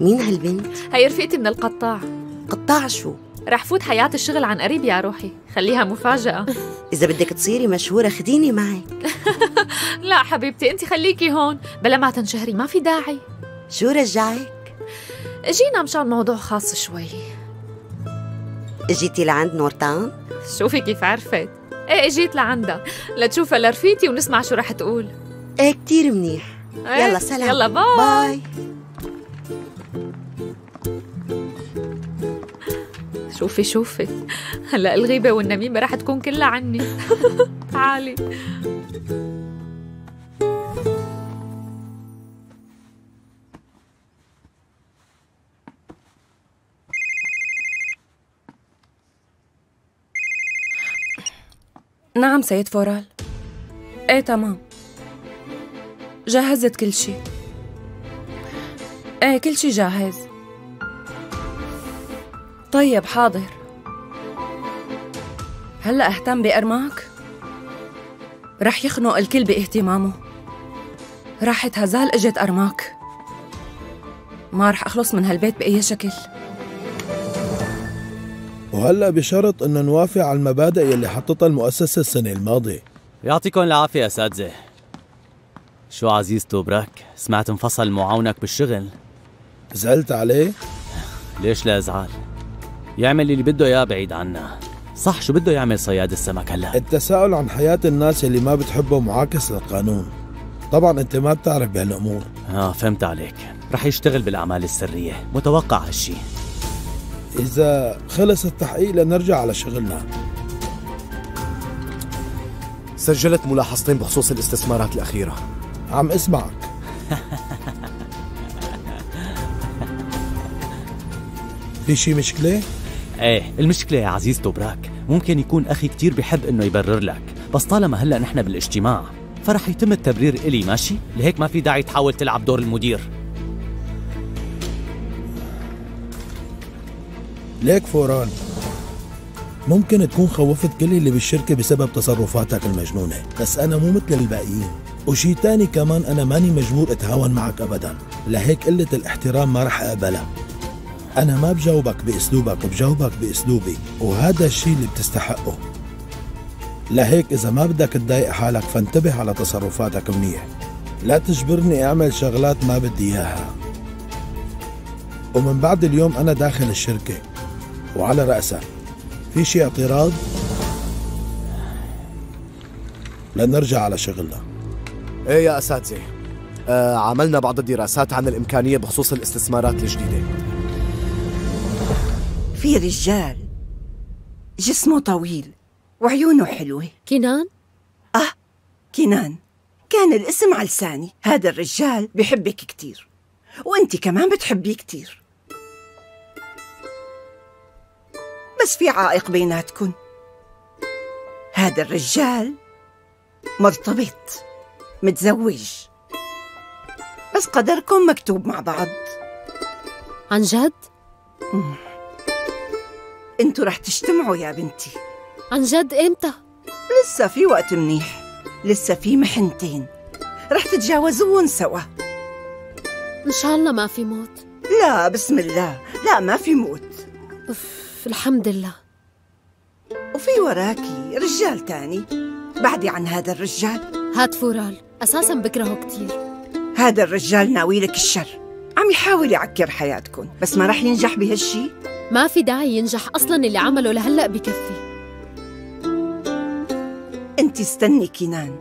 مين هالبنت؟ هي رفيقتي من القطاع. قطاع شو؟ رح فوت حياة الشغل عن قريب يا روحي، خليها مفاجأة. إذا بدك تصيري مشهورة خديني معك. لا حبيبتي أنت خليكي هون، بلا ما تنشهري ما في داعي. شو رجعك؟ اجينا مشان موضوع خاص شوي. اجيتي لعند نورتان؟ شوفي كيف عرفت. ايه اجيت لعندها لتشوفها لرفيقتي ونسمع شو رح تقول. ايه كتير منيح. ايه؟ يلا سلام، يلا باي باي. شوفي شوفي هلا الغيبة والنميمة رح تكون كلها عني. تعالي. نعم سيد فورال. ايه تمام، جهزت كل شي. ايه كل شي جاهز. طيب حاضر. هلأ اهتم بأرماك؟ رح يخنق الكل باهتمامه. راح اتهزال اجت أرماك، ما رح اخلص من هالبيت بأي شكل. وهلأ بشرط أن نوافق على المبادئ يلي حطتها المؤسسة السنة الماضية. يعطيكم العافية أساتذة. شو عزيز توبراك؟ سمعت انفصل معاونك بالشغل. زعلت عليه؟ ليش لا أزعل؟ يعمل اللي بده إياه بعيد عنا. صح، شو بده يعمل صياد السمك هلا؟ التساؤل عن حياة الناس اللي ما بتحبه معاكس للقانون. طبعا أنت ما بتعرف بهالأمور. آه فهمت عليك، رح يشتغل بالأعمال السرية، متوقع هالشي. إذا خلص التحقيق لنرجع على شغلنا. سجلت ملاحظتين بخصوص الاستثمارات الأخيرة. عم اسمعك. في شي مشكلة؟ ايه المشكلة يا عزيز توبراك، ممكن يكون أخي كتير بحب إنه يبرر لك، بس طالما هلأ نحن بالاجتماع فرح يتم التبرير إلي، ماشي؟ لهيك ما في داعي تحاول تلعب دور المدير. ليك فوران، ممكن تكون خوفت كل اللي بالشركة بسبب تصرفاتك المجنونة، بس أنا مو مثل الباقيين، وشي تاني كمان أنا ماني مجبور أتهاون معك أبداً، لهيك قلة الاحترام ما رح أقبلها. أنا ما بجاوبك بأسلوبك، بجاوبك بأسلوبي، وهذا الشي اللي بتستحقه. لهيك إذا ما بدك تضايق حالك فانتبه على تصرفاتك منيح، لا تجبرني أعمل شغلات ما بدي إياها. ومن بعد اليوم أنا داخل الشركة وعلى رأسه. في شي اعتراض؟ لنرجع على شغلنا. ايه يا اساتذه، آه عملنا بعض الدراسات عن الامكانيه بخصوص الاستثمارات الجديده. في رجال جسمه طويل وعيونه حلوه. كينان؟ اه كينان، كان الاسم على لساني. هذا الرجال بحبك كتير، وانت كمان بتحبيه كتير، بس في عائق بيناتكن. هذا الرجال مرتبط، متزوج، بس قدركم مكتوب مع بعض. عن جد؟ انتوا رح تجتمعوا يا بنتي. عن جد امتى؟ لسه في وقت منيح، لسه في محنتين رح تتجاوزوهن سوا. ان شاء الله ما في موت. لا بسم الله، لا ما في موت. أوف. الحمد لله. وفي وراكي رجال تاني، بعدي عن هذا الرجال. هاد فورال، أساساً بكرهه كتير. هذا الرجال ناويلك الشر، عم يحاول يعكر حياتكن، بس ما رح ينجح بهالشي. ما في داعي ينجح، أصلاً اللي عمله لهلأ بكفي. أنت استني كينان،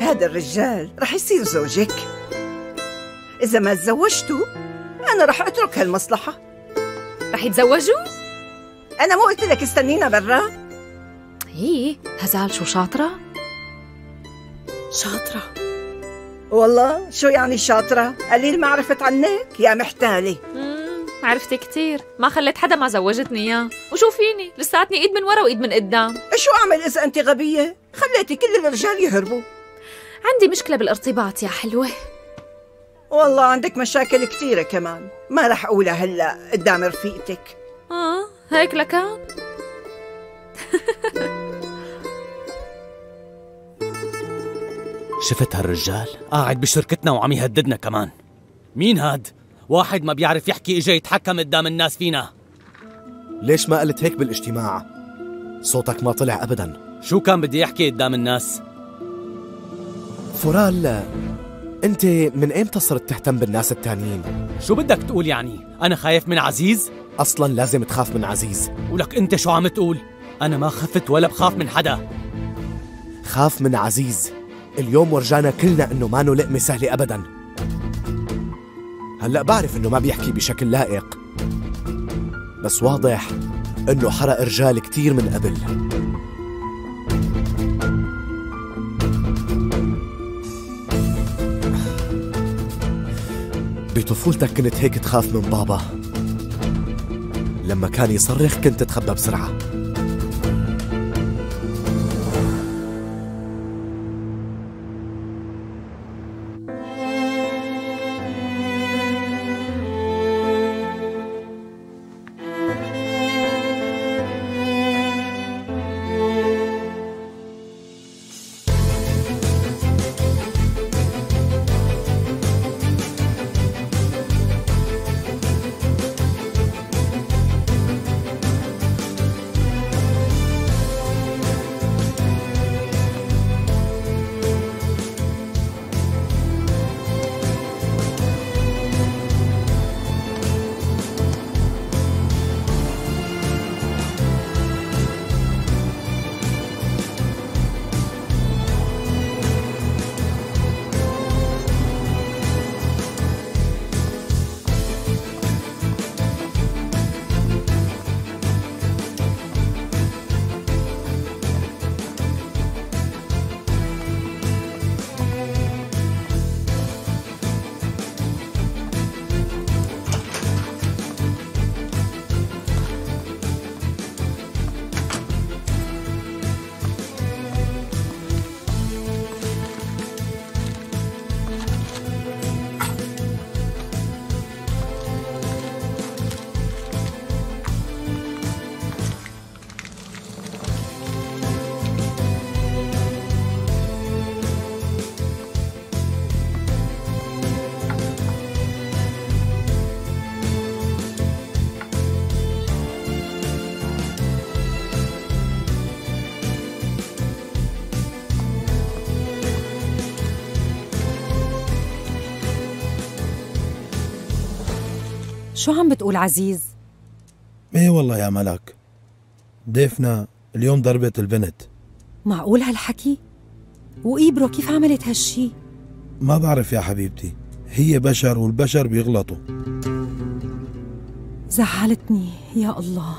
هذا الرجال رح يصير زوجك. إذا ما تزوجتوا أنا رح أترك هالمصلحة. رح يتزوجوا؟ أنا مو قلت لك استنينا برا؟ إيه هزال شو شاطرة؟ شاطرة والله شو يعني شاطرة؟ قليل ما عرفت عنك يا محتالة. امم عرفت كثير، ما خليت حدا ما زوجتني اياه، وشو فيني؟ لساتني ايد من ورا وايد من قدام. شو اعمل إذا أنت غبية؟ خليتي كل الرجال يهربوا. عندي مشكلة بالارتباط يا حلوة. والله عندك مشاكل كثيرة كمان، ما رح أقولها هلا قدام رفيقتك. اه هيك لكان؟ شفت هالرجال قاعد بشركتنا وعم يهددنا كمان. مين هاد؟ واحد ما بيعرف يحكي اجا يتحكم قدام الناس فينا. ليش ما قلت هيك بالاجتماع؟ صوتك ما طلع ابدا. شو كان بدي احكي قدام الناس؟ فورال، انت من ايمتى صرت تهتم بالناس التانيين؟ شو بدك تقول يعني؟ انا خايف من عزيز؟ اصلا لازم تخاف من عزيز. ولك انت شو عم تقول؟ انا ما خفت ولا بخاف من حدا. خاف من عزيز. اليوم ورجانا كلنا انه مانو لقمه سهله ابدا. هلا بعرف انه ما بيحكي بشكل لائق، بس واضح انه حرق رجال كتير من قبل. بطفولتك كنت هيك تخاف من بابا؟ لما كان يصرخ كنت تتخبى بسرعه. شو عم بتقول عزيز؟ ايه والله يا ملك، ديفنه اليوم ضربت البنت. معقول هالحكي؟ وإيبرو كيف عملت هالشي؟ ما بعرف يا حبيبتي، هي بشر والبشر بيغلطوا. زعلتني يا الله،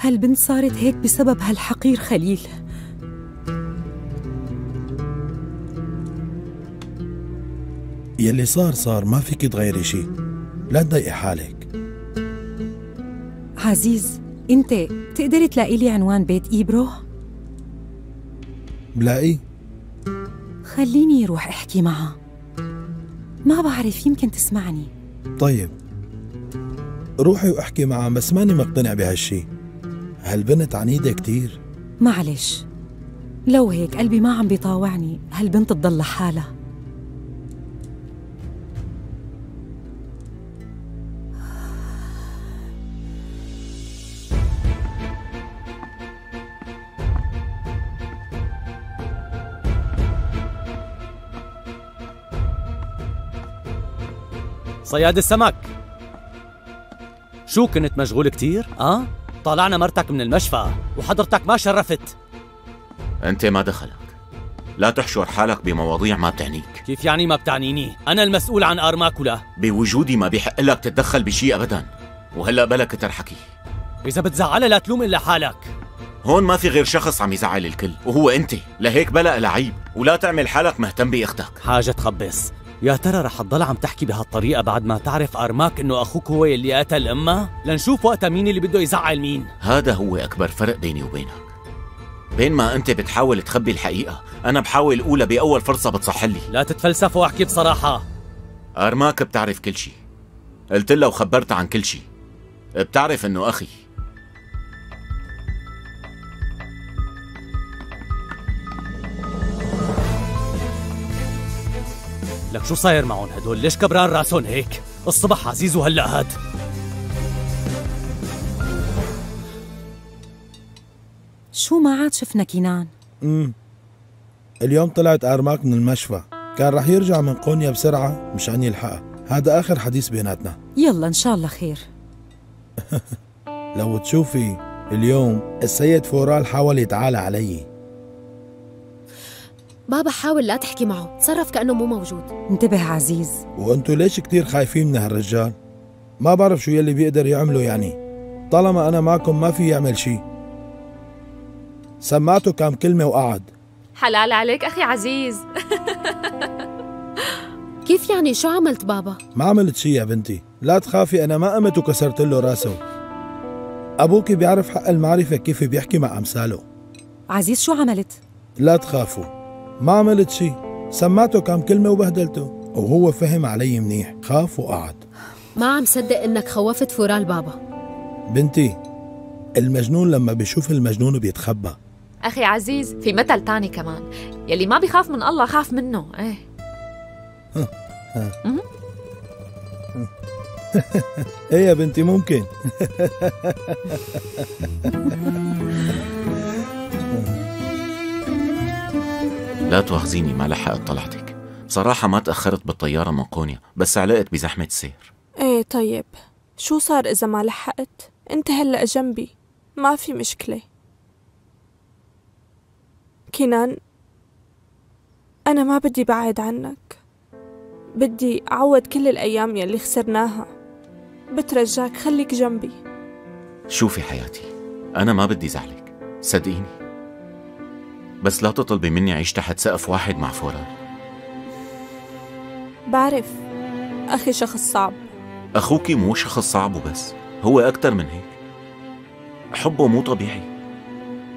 هالبنت صارت هيك بسبب هالحقير خليل. يلي صار صار، ما فيك تغيري شي، لا تضايقي حالك. عزيز انت بتقدري تلاقي لي عنوان بيت إيبرو؟ بلاقي. خليني روح احكي معها، ما بعرف يمكن تسمعني. طيب روحي واحكي معها، بس ماني مقتنع بهالشي، هالبنت عنيدة كتير. معلش لو هيك قلبي ما عم بيطاوعني، هالبنت تضل لحالها. صياد السمك، شو كنت مشغول كتير؟ اه طلعنا مرتك من المشفى وحضرتك ما شرفت. انت ما دخلك، لا تحشر حالك بمواضيع ما بتعنيك. كيف يعني ما بتعنيني؟ انا المسؤول عن أرماك ولا بوجودي ما بيحق لك تتدخل بشيء ابدا، وهلا بلا كتر حكي. اذا بتزعلها لا تلوم الا حالك. هون ما في غير شخص عم يزعل الكل وهو انت، لهيك بلا لعيب ولا تعمل حالك مهتم باختك. حاجه تخبص، يا ترى رح تضل عم تحكي بهالطريقه بعد ما تعرف أرماك انه اخوك هو اللي قتل امه؟ لنشوف وقتها مين اللي بده يزعل مين. هذا هو اكبر فرق بيني وبينك، بين ما انت بتحاول تخبي الحقيقه، انا بحاول اقولها باول فرصه بتصح لي. لا تتفلسف واحكي بصراحه. أرماك بتعرف كل شيء، قلت لها وخبرتها عن كل شيء، بتعرف انه اخي. لك شو صاير معهم هدول؟ ليش كبران راسهم هيك؟ الصبح عزيز وهلا هاد. شو ما عاد شفنا كينان. امم اليوم طلعت أرماك من المشفى، كان رح يرجع من قونيا بسرعة مشان يلحقها. هذا آخر حديث بيناتنا. يلا إن شاء الله خير. لو تشوفي اليوم السيد فورال حاول يتعالى علي. بابا حاول لا تحكي معه، تصرف كأنه مو موجود. انتبه عزيز. وانتو ليش كتير خايفين من هالرجال؟ ما بعرف شو يلي بيقدر يعمله، يعني طالما أنا معكم ما في يعمل شي. سمعته كام كلمة وقعد. حلال عليك أخي عزيز. كيف يعني؟ شو عملت بابا؟ ما عملت شي يا بنتي، لا تخافي، أنا ما قمت وكسرت له راسه. أبوكي بيعرف حق المعرفة كيف بيحكي مع أمثاله. عزيز شو عملت؟ لا تخافوا، ما عملت شي، سمعته كام كلمة وبهدلته وهو فهم علي منيح، خاف وقعد. ما عم صدق انك خوفت فورال بابا. بنتي، المجنون لما بيشوف المجنون بيتخبى. اخي عزيز، في مثل تاني كمان، يلي ما بيخاف من الله خاف منه. ايه. ايه يا بنتي ممكن. لا تواخذيني ما لحقت طلعتك، صراحة ما تأخرت بالطيارة من قونيا، بس علقت بزحمة السير. ايه طيب، شو صار إذا ما لحقت؟ أنت هلأ جنبي، ما في مشكلة. كينان، أنا ما بدي بعد عنك، بدي أعوض كل الأيام يلي خسرناها، بترجاك خليك جنبي. شوفي حياتي، أنا ما بدي زعلك، صدقيني، بس لا تطلبي مني أعيش تحت سقف واحد مع فورال. بعرف أخي شخص صعب. أخوكي مو شخص صعب وبس، هو أكتر من هيك، حبه مو طبيعي،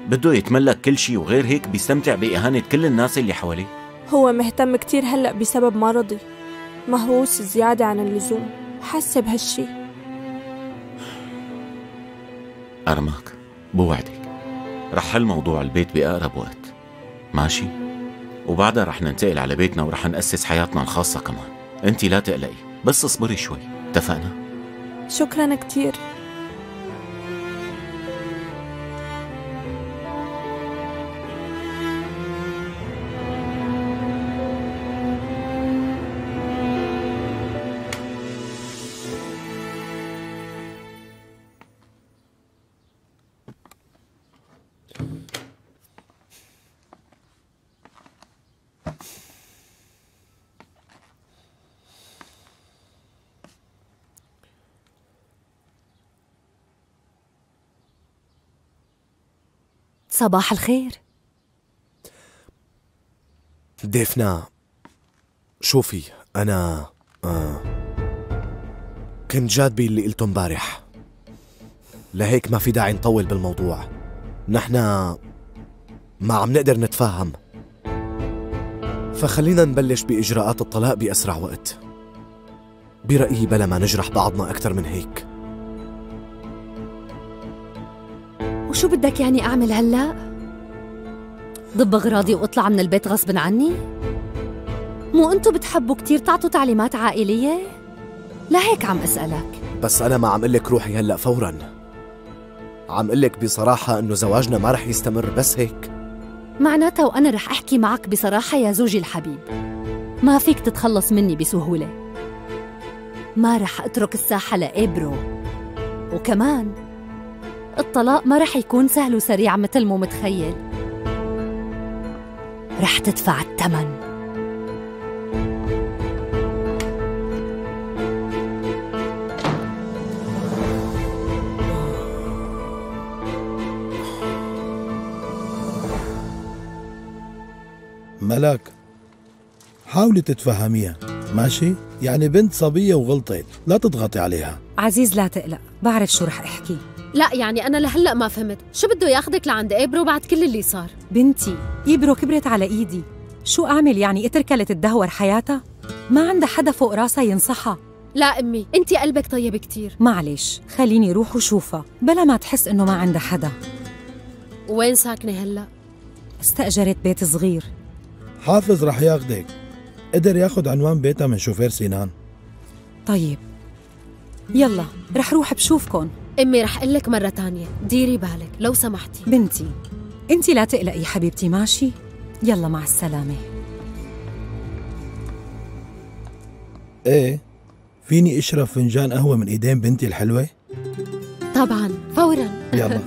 بده يتملك كل شي وغير هيك بيستمتع بإهانة كل الناس اللي حواليه. هو مهتم كتير هلأ بسبب مرضي، مهووس زيادة عن اللزوم، حاسة بهالشي. أرماك، بوعدك رح حل موضوع البيت بأقرب وقت، ماشي؟ وبعدها رح ننتقل على بيتنا ورح نأسس حياتنا الخاصة كمان. انت لا تقلقي، بس اصبري شوي، اتفقنا؟ شكرا كتير. صباح الخير ديفنه. شوفي أنا آه كنت جادبي اللي قلته امبارح، لهيك ما في داعي نطول بالموضوع، نحن ما عم نقدر نتفاهم، فخلينا نبلش بإجراءات الطلاق بأسرع وقت برأيي، بلا ما نجرح بعضنا أكثر من هيك. وشو بدك يعني أعمل هلأ؟ ضب أغراضي وأطلع من البيت غصب عني؟ مو أنتو بتحبوا كتير تعطوا تعليمات عائلية؟ لهيك عم أسألك. بس أنا ما عم قلك روحي هلأ فوراً، عم قلك بصراحة إنه زواجنا ما رح يستمر، بس هيك. معناتها وأنا رح أحكي معك بصراحة يا زوجي الحبيب، ما فيك تتخلص مني بسهولة، ما رح أترك الساحة لإيبرو، وكمان الطلاق ما رح يكون سهل وسريع مثل مو متخيل، رح تدفع الثمن. ملك حاولي تتفهميها، ماشي؟ يعني بنت صبية وغلطت، لا تضغطي عليها. عزيز لا تقلق، بعرف شو رح احكي. لا يعني أنا لهلأ ما فهمت، شو بده ياخدك لعند إيبرو بعد كل اللي صار؟ بنتي، إيبرو كبرت على إيدي، شو أعمل يعني اتركها لتدهور حياتها؟ ما عندها حدا فوق راسها ينصحها. لا أمي، أنت قلبك طيب كتير. معلش، خليني روح وشوفها، بلا ما تحس إنه ما عندها حدا. وين ساكنة هلأ؟ استأجرت بيت صغير. حافظ رح ياخدك، قدر ياخد عنوان بيتها من شوفير سينان. طيب يلا رح روح بشوفكن. امي رح قلك مرة تانية ديري بالك لو سمحتي. بنتي انتي لا تقلقي حبيبتي، ماشي؟ يلا مع السلامة. ايه فيني اشرب فنجان قهوة من ايدين بنتي الحلوة؟ طبعا فورا. يلا.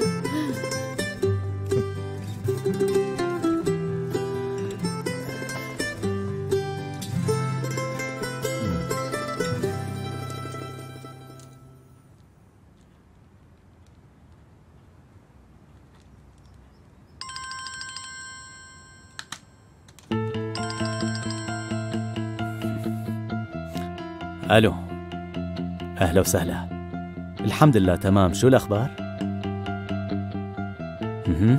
الو، اهلا وسهلا. الحمد لله تمام، شو الاخبار؟ اها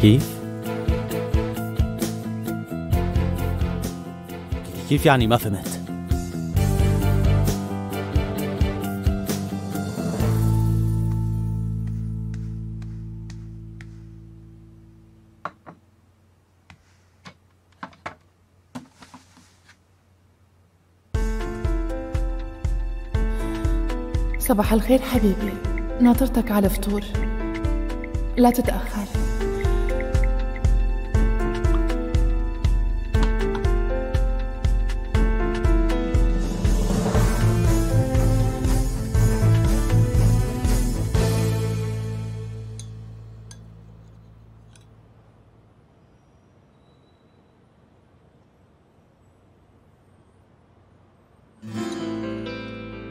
كيف؟ كيف يعني ما فهمت؟ صباح الخير حبيبي، ناطرتك على الفطور، لا تتأخر.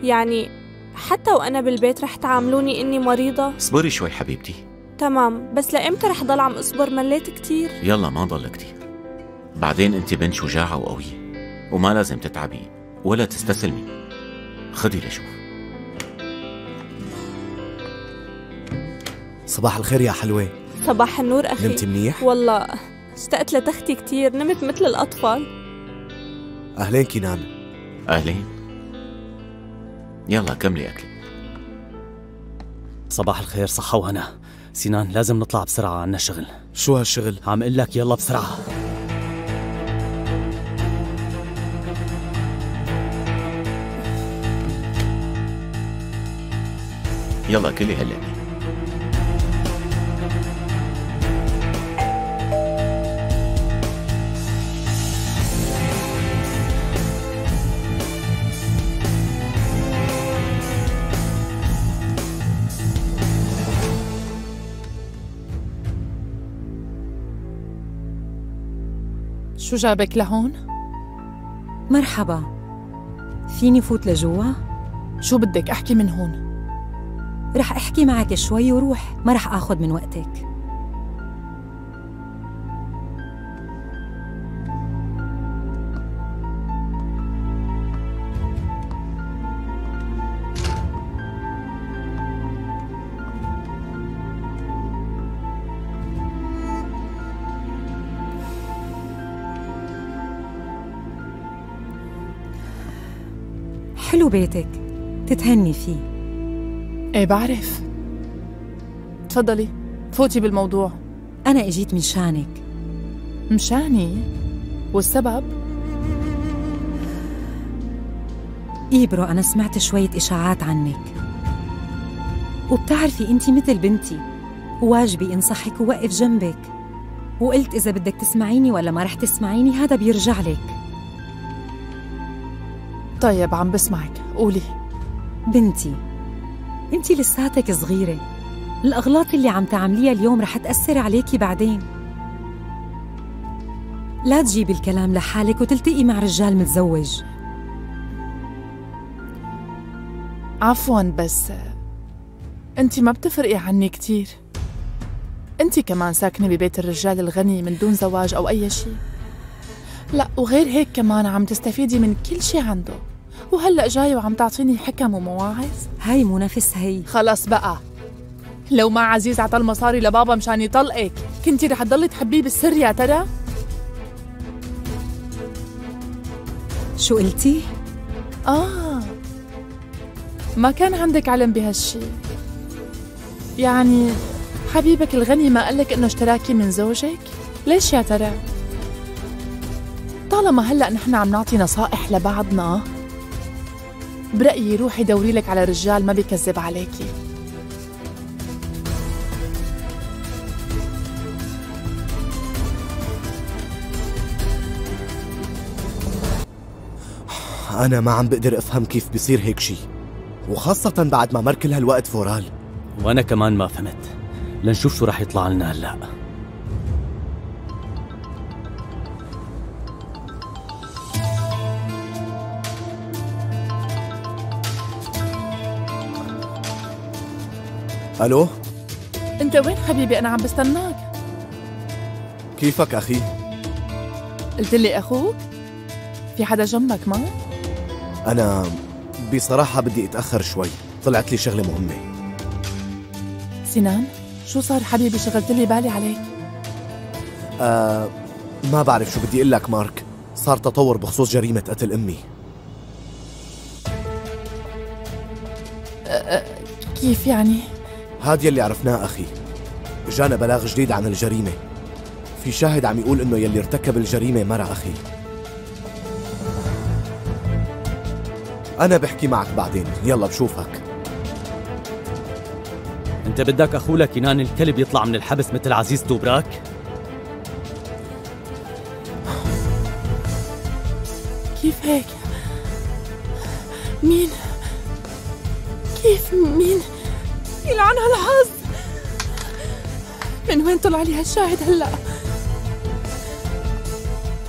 يعني حتى وأنا بالبيت رح تعاملوني إني مريضة؟ اصبري شوي حبيبتي. تمام، بس لإمتى رح ضل عم أصبر؟ مليت كتير. يلا ما ضل كتير، بعدين أنت بنت شجاعة وقوية وما لازم تتعبي ولا تستسلمي. خدي لشوف. صباح الخير يا حلوة. صباح النور أخي. نمت منيح؟ والله اشتقت لتختي كتير، نمت مثل الأطفال. أهلين كنان. أهلين، يلا كملي أكل. صباح الخير، صحة وهنا. سنان لازم نطلع بسرعة، عنا شغل. شو هالشغل؟ عم قل لك يلا بسرعة. يلا كلي هاللعبة. شو جابك لهون؟ مرحبا، فيني فوت لجوا؟ شو بدك احكي من هون؟ رح احكي معك شوي وروح، ما رح اخذ من وقتك. حلو بيتك، تتهني فيه. ايه بعرف. تفضلي فوتي بالموضوع. أنا إجيت مشانك. مشاني؟ والسبب؟ إيبرو، أنا سمعت شوية إشاعات عنك، وبتعرفي أنت مثل بنتي، واجبي أنصحك ووقف جنبك، وقلت إذا بدك تسمعيني ولا ما رح تسمعيني هذا بيرجع لك. طيب عم بسمعك، قولي. بنتي انتي لساتك صغيرة، الأغلاط اللي عم تعمليها اليوم رح تأثر عليكي بعدين. لا تجيبي الكلام لحالك وتلتقي مع رجال متزوج. عفواً بس انتي ما بتفرقي عني كتير، انت كمان ساكنة ببيت الرجال الغني من دون زواج أو أي شيء. لا وغير هيك كمان عم تستفيدي من كل شيء عنده، وهلأ جاي وعم تعطيني حكم ومواعظ. هاي منافسة هي. خلص بقى، لو ما عزيز عطى المصاري لبابا مشان يطلقك كنتي رح تضلي تحبيه بالسر يا ترى؟ شو قلتي؟ آه ما كان عندك علم بهالشي. يعني حبيبك الغني ما قالك إنه اشتراكي من زوجك؟ ليش يا ترى؟ طالما هلأ نحن عم نعطي نصائح لبعضنا، برأيي روحي دوري لك على رجال ما بيكذب عليكي. أنا ما عم بقدر أفهم كيف بيصير هيك شي، وخاصة بعد ما مر كل هالوقت فورال. وأنا كمان ما فهمت، لنشوف شو رح يطلع لنا هلأ. ألو؟ أنت وين حبيبي؟ أنا عم بستناك. كيفك أخي؟ قلت لي أخوك؟ في حدا جنبك ما؟ أنا بصراحة بدي أتأخر شوي، طلعت لي شغلة مهمة. سينان؟ شو صار حبيبي؟ شغلت لي بالي عليك. آه ما بعرف شو بدي أقول لك مارك، صار تطور بخصوص جريمة قتل أمي. آه كيف يعني؟ هاد يلي عرفناه أخي، جانا بلاغ جديد عن الجريمة، في شاهد عم يقول إنه يلي ارتكب الجريمة مرة أخي. أنا بحكي معك بعدين، يلا بشوفك. أنت بدك أخولك كنان الكلب يطلع من الحبس مثل عزيز توبراك؟ كيف هيك؟ مين؟ كيف مين؟ يلعن هالحظ، من وين طلع لي هالشاهد هلا؟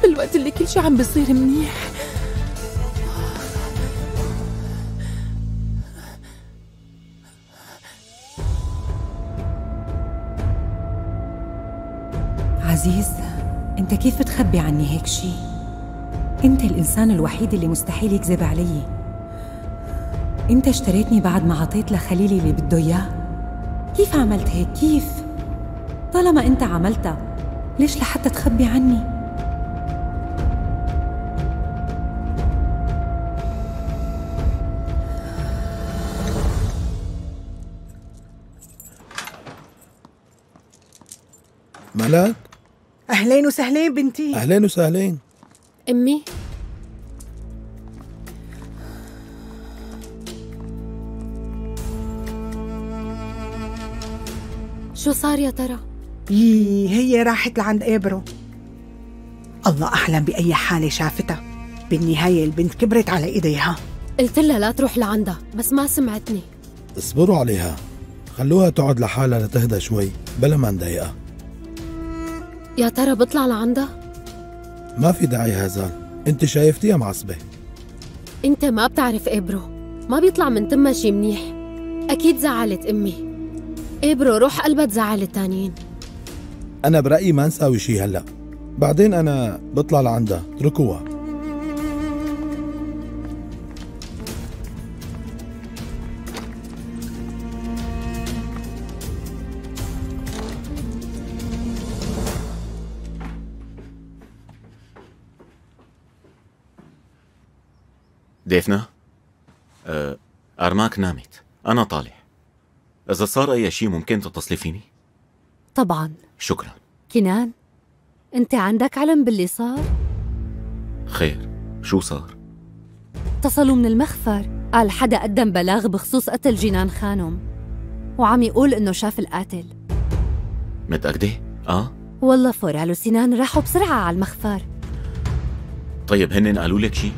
بالوقت اللي كل شي عم بيصير منيح. عزيز، أنت كيف بتخبي عني هيك شي؟ أنت الإنسان الوحيد اللي مستحيل يكذب علي. أنت اشتريتني بعد ما عطيت لخليلي اللي بده إياه؟ كيف عملت هيك؟ كيف؟ طالما أنت عملتها، ليش لحتى تخبي عني؟ ملاك؟ أهلين وسهلين بنتي. أهلين وسهلين. أمي شو صار يا ترى؟ يي هي راحت لعند إيبرو. الله أحلم بأي حالة شافتها، بالنهاية البنت كبرت على إيديها. قلت لها لا تروح لعندها بس ما سمعتني. اصبروا عليها، خلوها تقعد لحالها لتهدى شوي بلا ما نضايقها. يا ترى بطلع لعندها؟ ما في داعي هزال، انت شايفتيها معصبة. انت ما بتعرف إيبرو، ما بيطلع من تمها شي منيح. أكيد زعلت أمي. إيبرو روح قلبها تزعل التانيين. أنا برأيي ما نساوي شي هلأ، بعدين أنا بطلع لعندها، اتركوها. ديفنه، أه، أرماك نامت، أنا طالع. إذا صار أي شيء ممكن تتصلي فيني؟ طبعاً. شكراً. كنان، أنت عندك علم باللي صار؟ خير، شو صار؟ اتصلوا من المخفر، قال حدا قدم بلاغ بخصوص قتل جنان خانم، وعم يقول إنه شاف القاتل. متأكدة؟ آه؟ والله فورال وسنان راحوا بسرعة على المخفر. طيب هن قالوا لك شيء؟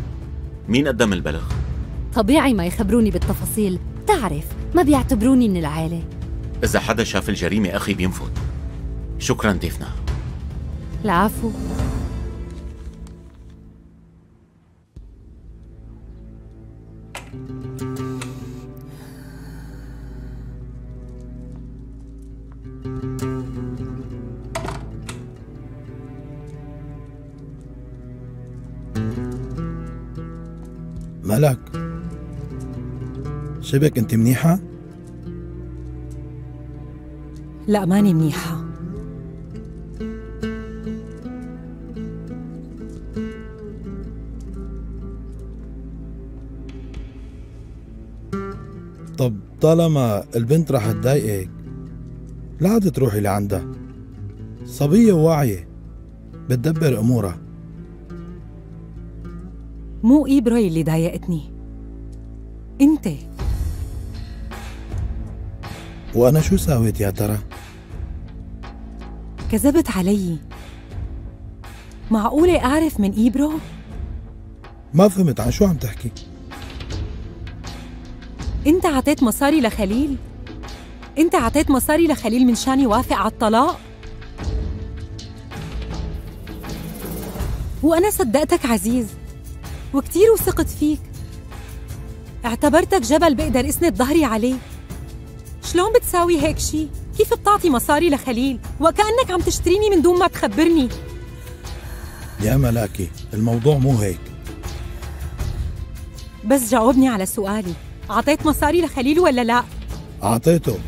مين قدم البلاغ؟ طبيعي ما يخبروني بالتفاصيل، تعرف ما بيعتبروني من العائلة. إذا حدا شاف الجريمة أخي بينفض. شكراً ديفنه. العفو. مالك؟ شبك انت منيحة؟ لا ماني منيحة. طب طالما البنت رح تضايقك لا عاد تروحي لعندها، صبية واعية بتدبر امورها. مو إيبرو اللي ضايقتني، انت. وانا شو ساويت يا ترى؟ كذبت علي؟ معقولة اعرف من إيبرو؟ ما فهمت عن شو عم تحكي. انت عطيت مصاري لخليل؟ انت عطيت مصاري لخليل من شان يوافق على الطلاق؟ وانا صدقتك عزيز وكتير وثقت فيك، اعتبرتك جبل بقدر اسند ظهري عليه. شلون بتساوي هيك شي؟ كيف بتعطي مصاري لخليل وكأنك عم تشتريني من دون ما تخبرني؟ يا ملاكي الموضوع مو هيك. بس جاوبني على سؤالي، عطيت مصاري لخليل ولا لا؟ أعطيته.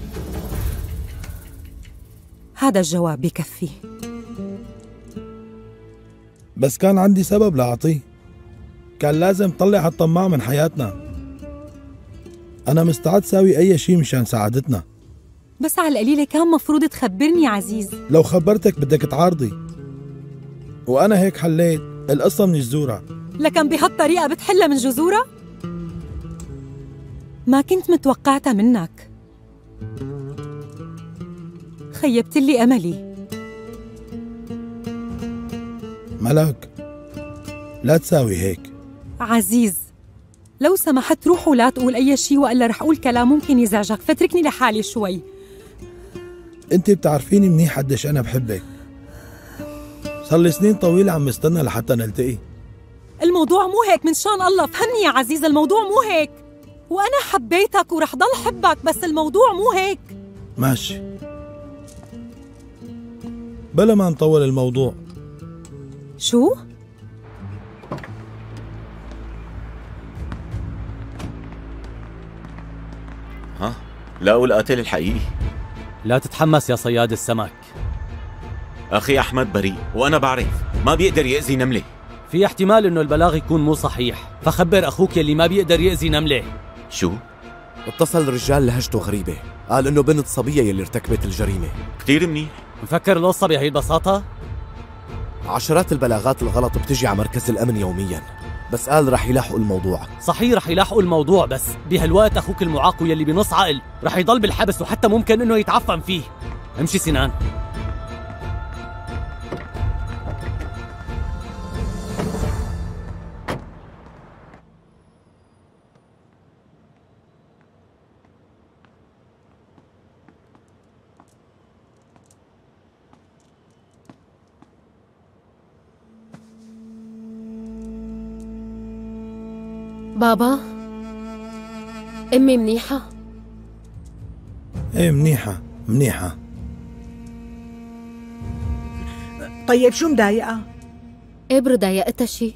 هذا الجواب بكفي. بس كان عندي سبب لأعطيه، كان لازم طلع هالطماع من حياتنا. أنا مستعد ساوي أي شيء مشان سعادتنا. بس على القليلة كان مفروض تخبرني عزيز. لو خبرتك بدك تعارضي، وأنا هيك حليت القصة من الجذورة. لكن بهالطريقة بتحلها من جذورة؟ ما كنت متوقعتها منك، خيبت لي أملي. ملك لا تساوي هيك. عزيز لو سمحت روح ولا تقول أي شيء وإلا رح أقول كلام ممكن يزعجك، فاتركني لحالي شوي. أنت بتعرفيني منيح قديش أنا بحبك، صار لي سنين طويلة عم استنى لحتى نلتقي. الموضوع مو هيك من شان الله، فهمني يا عزيز الموضوع مو هيك. وأنا حبيتك ورح ضل حبك، بس الموضوع مو هيك. ماشي بلا ما نطول الموضوع. شو؟ ها؟ لاقوا القاتل الحقيقي. لا تتحمس يا صياد السمك. أخي أحمد بريء وأنا بعرف ما بيقدر يأذي نملة. في احتمال إنه البلاغ يكون مو صحيح، فخبر أخوك يلي ما بيقدر يأذي نملة. شو؟ اتصل رجال لهجته غريبة، قال انه بنت صبية يلي ارتكبت الجريمة. كتير منيح. مفكر القصة بهي البساطة؟ عشرات البلاغات الغلط بتجي على مركز الأمن يومياً، بس قال رح يلاحقوا الموضوع. صحيح رح يلاحقوا الموضوع، بس بهالوقت أخوك المعاق يلي بنص عقل رح يضل بالحبس، وحتى ممكن إنه يتعفن فيه. امشي سينان. بابا أمي منيحة؟ إيه منيحة منيحة. طيب شو مضايقة؟ إيبرو ضايقتها شي؟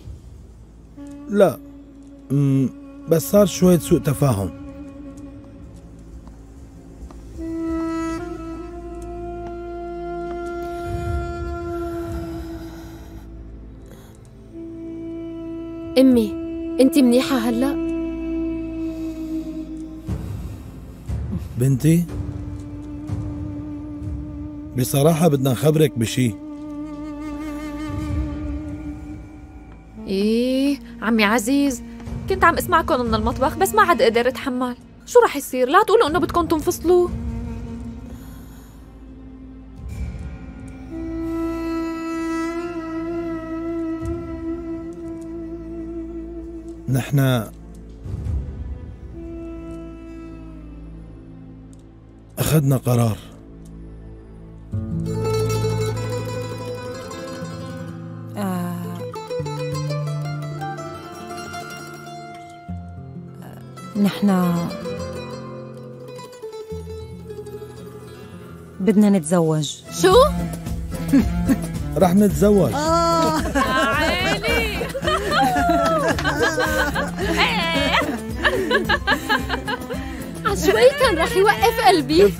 لا بس صار شوية سوء تفاهم. أمي انتي منيحة هلا؟ بنتي بصراحة بدنا نخبرك بشي. ايه عمي عزيز كنت عم اسمعكم من المطبخ بس ما عاد قدرت اتحمل. شو رح يصير؟ لا تقولوا انه بدكم تنفصلوا. نحن أخذنا قرار. آه. نحن بدنا نتزوج. شو؟ رح نتزوج. آه. Hey! عشوائي كان راح يوقف قلبي.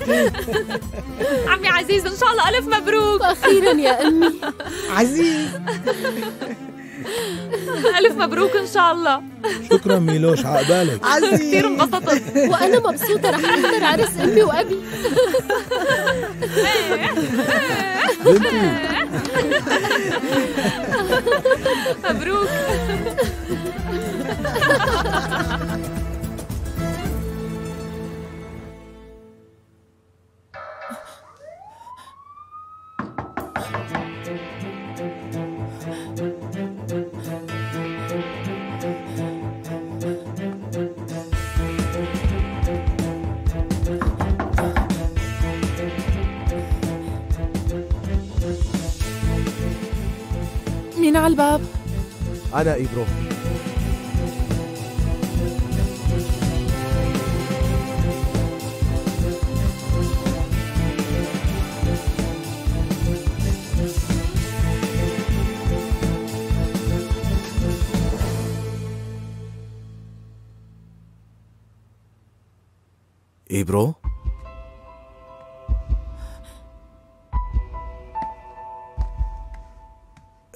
عمي عزيز ان شاء الله الف مبروك. اخيرا يا امي. عزيز الف مبروك ان شاء الله. شكرا ميلوش، عقبالك. عزيز كثير انبسطت وانا مبسوطه، رح احضر عرس امي وابي. مبروك. مين على الباب؟ أنا إيبرو. إيبرو؟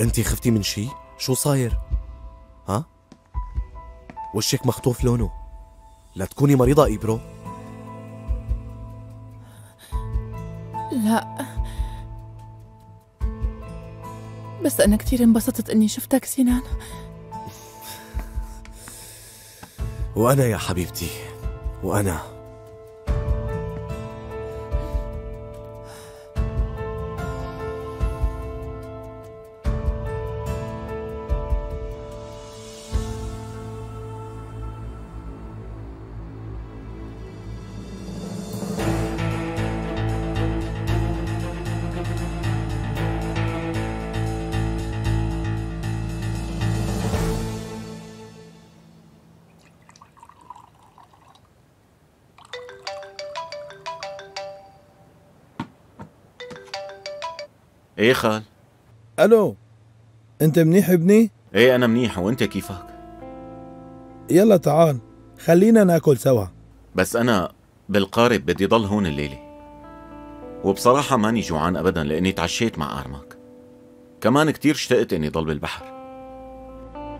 انتي خفتي من شي؟ شو صاير؟ ها؟ وشك مخطوف لونه، لا تكوني مريضة إيبرو. لا بس أنا كتير انبسطت إني شفتك سينان. وأنا يا حبيبتي، وأنا ايه خال؟ الو، انت منيح ابني؟ ايه انا منيح، وانت كيفك؟ يلا تعال خلينا ناكل سوا. بس انا بالقارب بدي ضل هون الليله، وبصراحه ماني جوعان ابدا لاني تعشيت مع أرماك، كمان كتير اشتقت اني ضل بالبحر.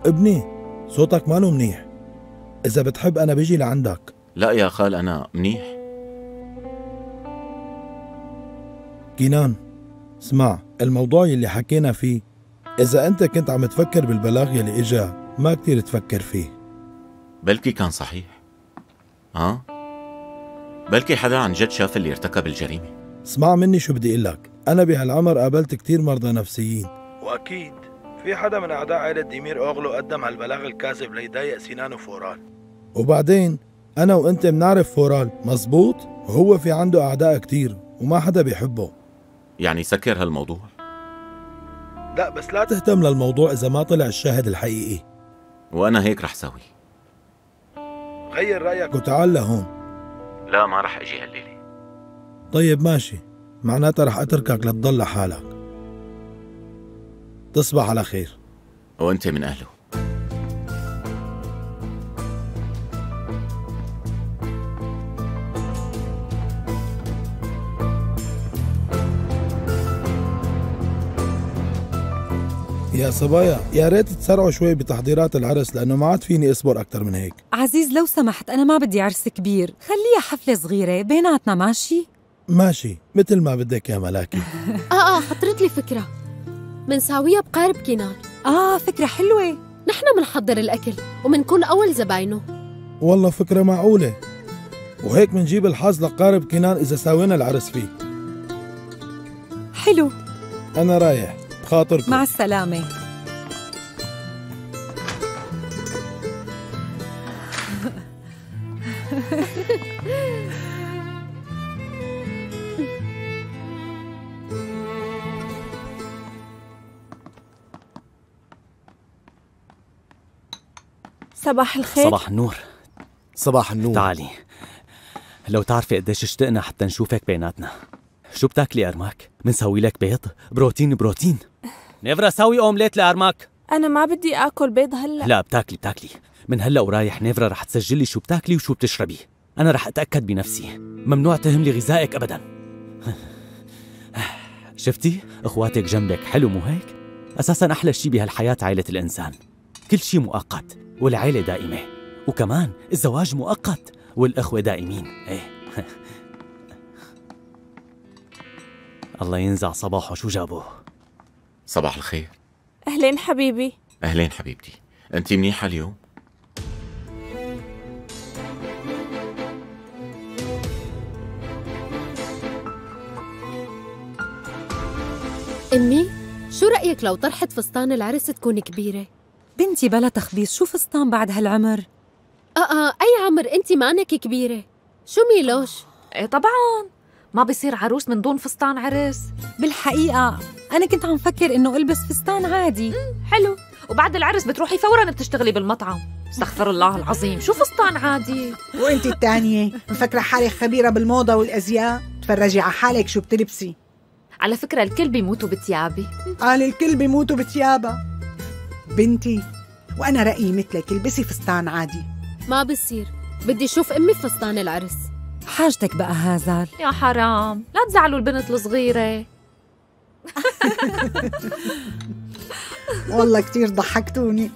ابني صوتك مانو منيح، اذا بتحب انا بيجي لعندك. لا يا خال انا منيح. كينان اسمع، الموضوع يلي حكينا فيه إذا أنت كنت عم تفكر بالبلاغ يلي إجا ما كتير تفكر فيه. بلكي كان صحيح، ها؟ بلكي حدا عن جد شاف اللي ارتكب الجريمة. اسمع مني شو بدي أقلك، أنا بهالعمر قابلت كتير مرضى نفسيين، وأكيد في حدا من أعداء عائلة ديمير أوغلو قدم على البلاغ الكاذب ليضايق سينان وفورال. وبعدين أنا وأنت بنعرف فورال مزبوط، وهو في عنده أعداء كتير وما حدا بيحبه. يعني سكر هالموضوع؟ لا بس لا تهتم للموضوع إذا ما طلع الشاهد الحقيقي. وأنا هيك رح سوي. غير رأيك وتعال لهون. لا ما رح أجي هالليلة. طيب ماشي، معناتها رح أتركك لتضل لحالك. تصبح على خير. وأنت من أهله. يا صبايا يا ريت تسرعوا شوي بتحضيرات العرس لأنه ما عاد فيني أصبر أكثر من هيك. عزيز لو سمحت أنا ما بدي عرس كبير، خليها حفلة صغيرة بيناتنا ماشي؟ ماشي مثل ما بدك يا ملاكي. آه آه خطرت لي فكرة، منساويها بقارب كينان. آه فكرة حلوة، نحن منحضر الأكل ومنكون أول زباينه. والله فكرة معقولة، وهيك منجيب الحظ لقارب كينان إذا ساوينا العرس فيه. حلو، أنا رايح خاطركم. مع السلامة. صباح الخير. صباح النور. صباح النور. تعالي، لو تعرفي قديش اشتقنا حتى نشوفك بيناتنا. شو بتاكلي أرماك؟ منسوي لك بيض بروتين بروتين. نيفرا سوي اومليت لأرماك. أنا ما بدي آكل بيض هلا. لا بتاكلي بتاكلي، من هلا ورايح نيفرا رح تسجلي شو بتاكلي وشو بتشربي. أنا رح أتأكد بنفسي. ممنوع تهملي غذائك أبداً. شفتي؟ إخواتك جنبك، حلو مو هيك؟ أساساً أحلى شي بهالحياة عائلة الإنسان. كل شي مؤقت والعيلة دائمة، وكمان الزواج مؤقت والإخوة دائمين. إيه. الله ينزع صباحه شو جابوه. صباح الخير. أهلين حبيبي. أهلين حبيبتي. أنتي منيحة اليوم؟ أمي، شو رأيك لو طرحة فستان العرس تكون كبيرة؟ بنتي بلا تخبيص، شو فستان بعد هالعمر؟ آه آه أي عمر، أنت مانك كبيرة. شو ميلوش؟ إيه طبعاً، ما بصير عروس من دون فستان عرس. بالحقيقة أنا كنت عم فكر إنه ألبس فستان عادي. مم. حلو، وبعد العرس بتروحي فوراً بتشتغلي بالمطعم. استغفر الله العظيم، شو فستان عادي؟ وأنت الثانية، مفكرة حالك خبيرة بالموضة والأزياء؟ تفرجي على حالك شو بتلبسي. على فكرة الكل بيموتوا بتيابي. قال الكل بيموتوا بتيابها بنتي، وأنا رأيي مثلك، البسي فستان عادي. ما بصير، بدي أشوف أمي فستان العرس. حاجتك بقى هازل. يا حرام، لا تزعلوا البنت الصغيرة. والله كتير ضحكتوني.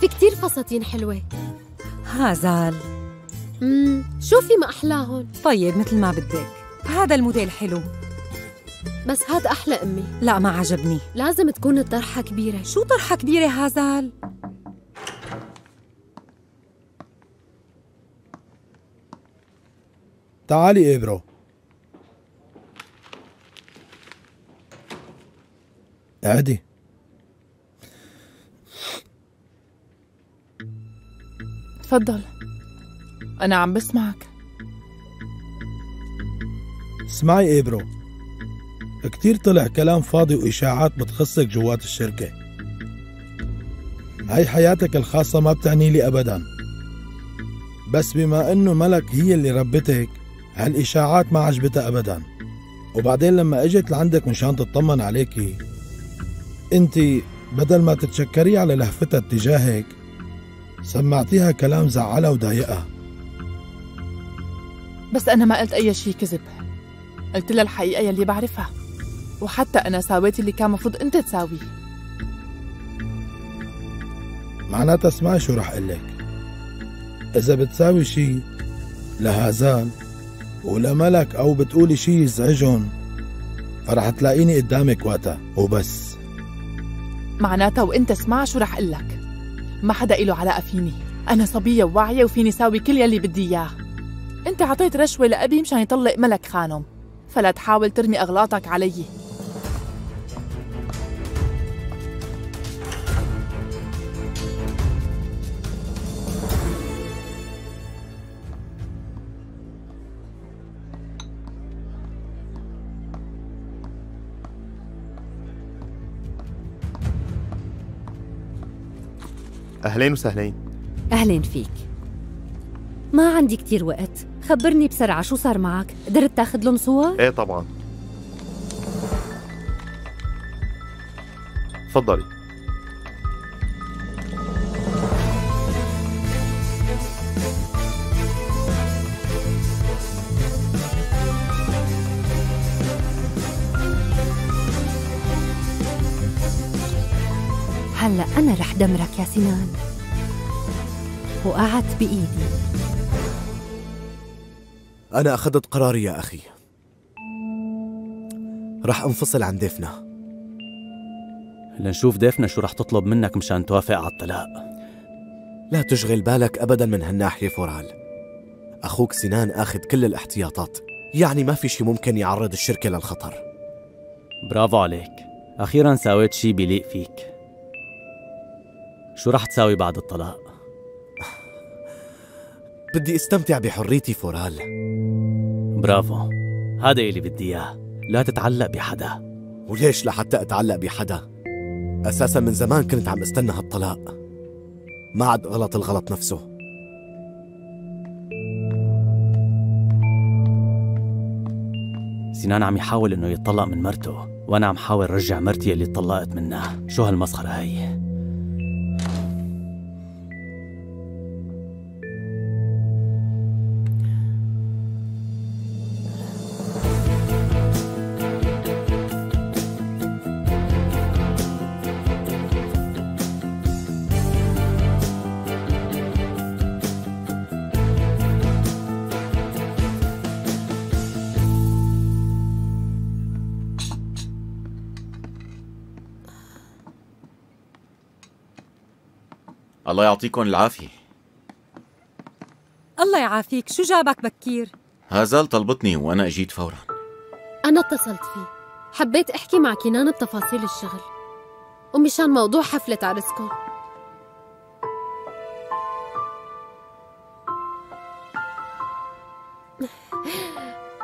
في كتير فساتين حلوة هازل. امم شوفي ما أحلاهن. طيب مثل ما بدك، هذا الموديل حلو بس هاد أحلى أمي. لا ما عجبني، لازم تكون الطرحة كبيرة. شو طرحة كبيرة هازل؟ تعالي إيبرو. اقعدي. تفضل، أنا عم بسمعك. اسمعي إيبرو، كتير طلع كلام فاضي وإشاعات بتخصك جوات الشركة. هاي حياتك الخاصة ما بتعني لي أبداً، بس بما إنه ملك هي اللي ربتك هالإشاعات ما عجبتها أبداً. وبعدين لما إجت لعندك مشان تطمن عليكي، أنت بدل ما تتشكري على لهفتها تجاهك سمعتيها كلام زعلها وضايقها. بس أنا ما قلت أي شيء كذب، قلت لها الحقيقة يلي بعرفها، وحتى أنا ساويت اللي كان مفروض أنت تساويه. معناتها اسمعي شو رح قلك، إذا بتساوي شي لهازان ولملك أو بتقولي شي يزعجهم فرح تلاقيني قدامك وقتها وبس. معناتها وأنت اسمع شو رح قلك، ما حدا إله علاقة فيني، أنا صبية وواعية وفيني ساوي كل يلي بدي إياه. أنت عطيت رشوة لأبي مشان يطلق ملك خانم، فلا تحاول ترمي أغلاطك علي. أهلين وسهلين. أهلين فيك. ما عندي كتير وقت، خبرني بسرعة شو صار معك؟ قدرت تاخذ لهم صور؟ ايه طبعا. تفضلي. هلا أنا رح دمرك يا سينان. وقعت بإيدي. أنا أخذت قراري يا أخي، رح أنفصل عن ديفنه. لنشوف ديفنه شو رح تطلب منك مشان توافق على الطلاق. لا تشغل بالك أبداً من هالناحية فورال، أخوك سينان أخذ كل الاحتياطات، يعني ما في شي ممكن يعرض الشركة للخطر. برافو عليك، أخيراً ساويت شي بيليق فيك. شو رح تساوي بعد الطلاق؟ بدي استمتع بحريتي فورال. برافو، هذا اللي بدي اياه، لا تتعلق بحدا. وليش لحتى اتعلق بحدا؟ اساسا من زمان كنت عم استنى هالطلاق، ما عاد غلط الغلط نفسه. سينان عم يحاول انه يتطلق من مرته، وانا عم حاول رجع مرتي اللي اتطلقت منها. شو هالمسخره هي؟ الله يعطيكم العافية. الله يعافيك، شو جابك بكير؟ هازال طلبتني وأنا أجيت فورا. أنا اتصلت فيه، حبيت أحكي مع كنان بتفاصيل الشغل ومشان موضوع حفلة عرسكم.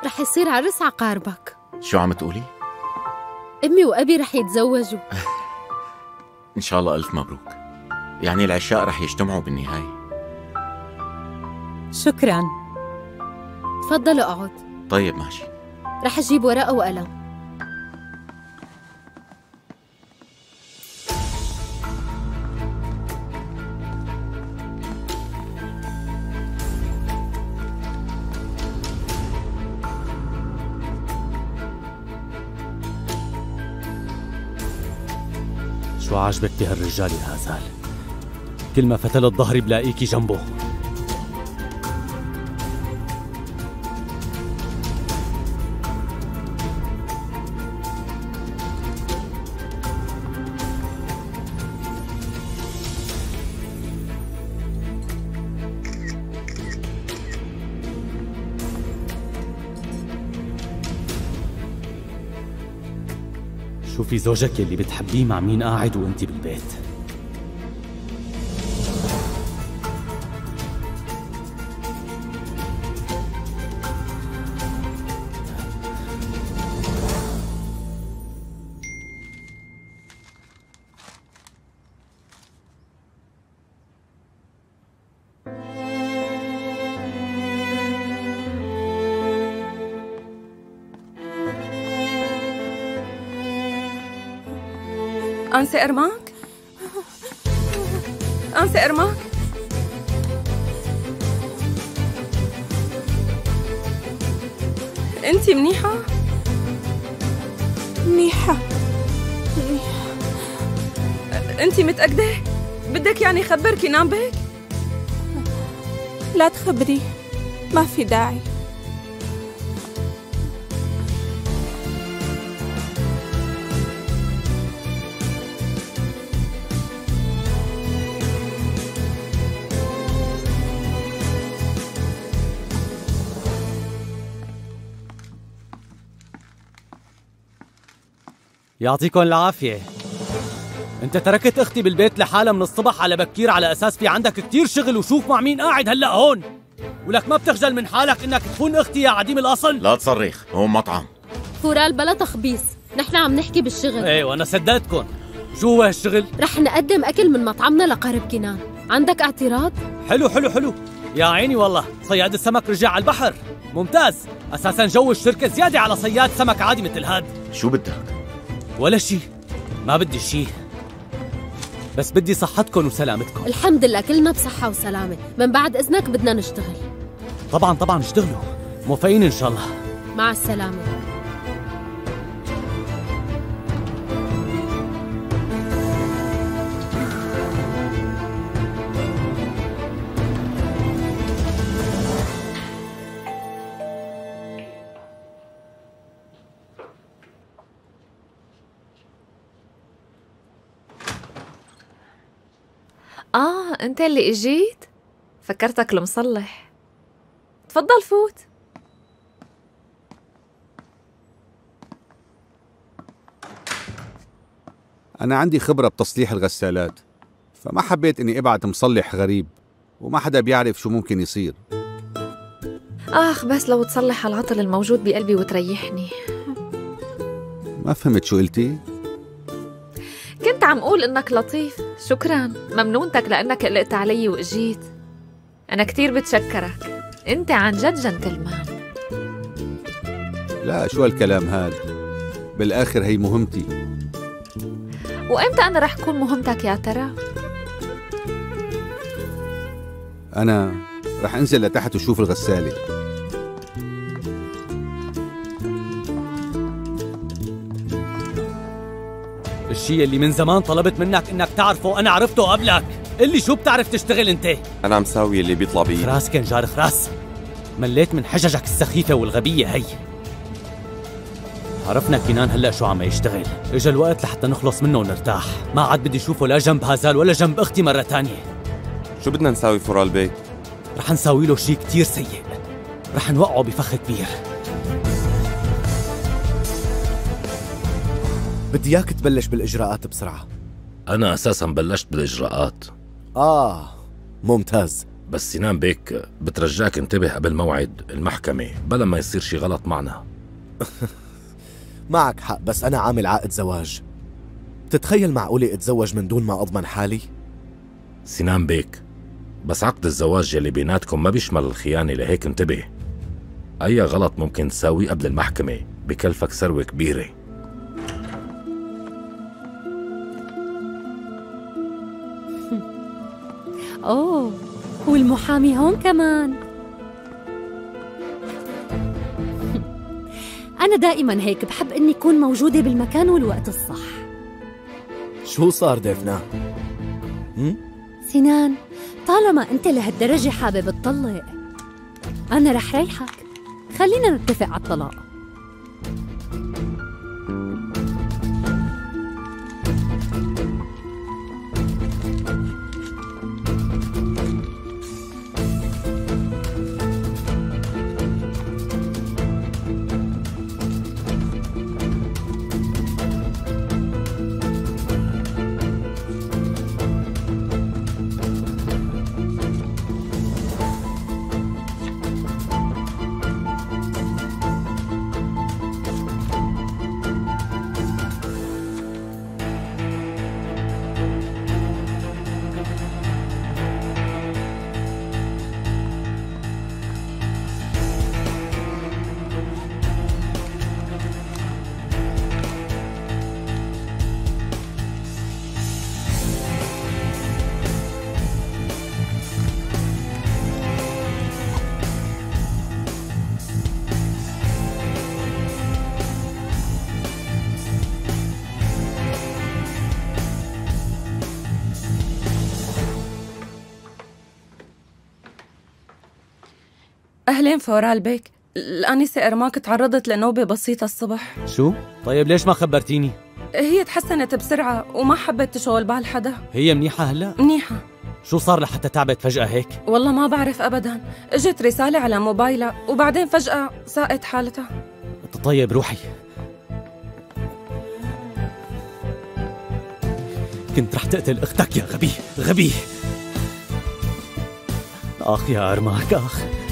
رح يصير عرس عقاربك. شو عم تقولي؟ أمي وأبي رح يتزوجوا. إن شاء الله ألف مبروك. يعني العشاء رح يجتمعوا بالنهاية. شكراً. تفضلوا أقعد. طيب ماشي. رح أجيب ورقة وقلم. شو عاجبك بهالرجال يا هازال؟ كل ما فتلت ظهري بلاقيكي جنبه. شوفي زوجك يلي بتحبيه مع مين قاعد وانتي بالبيت. أنسى أرماك؟ أنسى أرماك؟ أنتِ منيحة؟ منيحة منيحة. أنتِ متأكدة؟ بدك يعني خبر كنان بك؟ لا تخبري، ما في داعي. يعطيكم العافية. أنت تركت أختي بالبيت لحالها من الصبح على بكير على أساس في عندك كتير شغل، وشوف مع مين قاعد هلأ هون. ولك ما بتخجل من حالك إنك تخون أختي يا عديم الأصل؟ لا تصريخ، هون مطعم. فورال بلا تخبيص، نحن عم نحكي بالشغل. إيه وأنا صدقتكم. شو هو هالشغل؟ رح نقدم أكل من مطعمنا لقارب كنان، عندك اعتراض؟ حلو حلو حلو، يا عيني والله، صياد السمك رجع على البحر، ممتاز. أساساً جو الشركة زيادة على صياد سمك عادي مثل هاد. شو بدك؟ ولا شيء، ما بدي شيء، بس بدي صحتكم وسلامتكم. الحمد لله كلنا بصحة وسلامة، من بعد إذنك بدنا نشتغل. طبعاً طبعاً اشتغلوا، موفقين إن شاء الله. مع السلامة. آه أنت اللي إجيت؟ فكرتك المصلح. تفضل فوت. أنا عندي خبرة بتصليح الغسالات، فما حبيت إني أبعت مصلح غريب وما حدا بيعرف شو ممكن يصير. آخ بس لو تصلح العطل الموجود بقلبي وتريحني. ما فهمت شو قلتي؟ كنت عم قول إنك لطيف. شكراً، ممنونتك لأنك قلقت علي وإجيت. أنا كتير بتشكرك، أنت عن جد جنتلمان. لا شو هالكلام هاد، بالآخر هي مهمتي. وإمتى أنا رح كون مهمتك يا ترى؟ أنا رح أنزل لتحت وشوف الغسالة. الشيء اللي من زمان طلبت منك انك تعرفه انا عرفته قبلك. اللي شو بتعرف تشتغل انت؟ انا عم ساوي اللي بيطلع بي. خراس كنجار خراس، مليت من حججك السخيفه والغبيه هي. عرفنا كنان هلا شو عم يشتغل، اجا الوقت لحتى نخلص منه ونرتاح. ما عاد بدي اشوفه لا جنب هازال ولا جنب اختي مره ثانيه. شو بدنا نساوي فورال بي؟ رح نساوي له شيء كثير سيء، رح نوقعه بفخ كبير. بدي اياك تبلش بالاجراءات بسرعه. انا اساسا بلشت بالاجراءات. اه ممتاز. بس سينان بيك بترجاك انتبه قبل موعد المحكمه بلا ما يصير شي غلط معنا. معك حق، بس انا عامل عقد زواج. بتتخيل معقوله اتزوج من دون ما اضمن حالي؟ سينان بيك بس عقد الزواج يلي بيناتكم ما بيشمل الخيانه، لهيك انتبه. اي غلط ممكن تساويه قبل المحكمه بكلفك ثروه كبيره. اوه والمحامي هون كمان. أنا دائما هيك بحب إني أكون موجودة بالمكان والوقت الصح. شو صار ديفنه؟ سينان، طالما أنت لهالدرجة حابب تطلق، أنا رح ريحك. خلينا نتفق على الطلاق. أهلين فورال بيك، الأنسة أرماك تعرضت لنوبة بسيطة الصبح. شو؟ طيب ليش ما خبرتيني؟ هي تحسنت بسرعة وما حبت تشغل بال حدا. هي منيحة هلا؟ منيحة. شو صار لحتى تعبت فجأة هيك؟ والله ما بعرف أبدا، إجت رسالة على موبايلها وبعدين فجأة ساءت حالتها. طيب روحي. كنت رح تقتل أختك يا غبي، غبي. آخ يا أرماك آخ.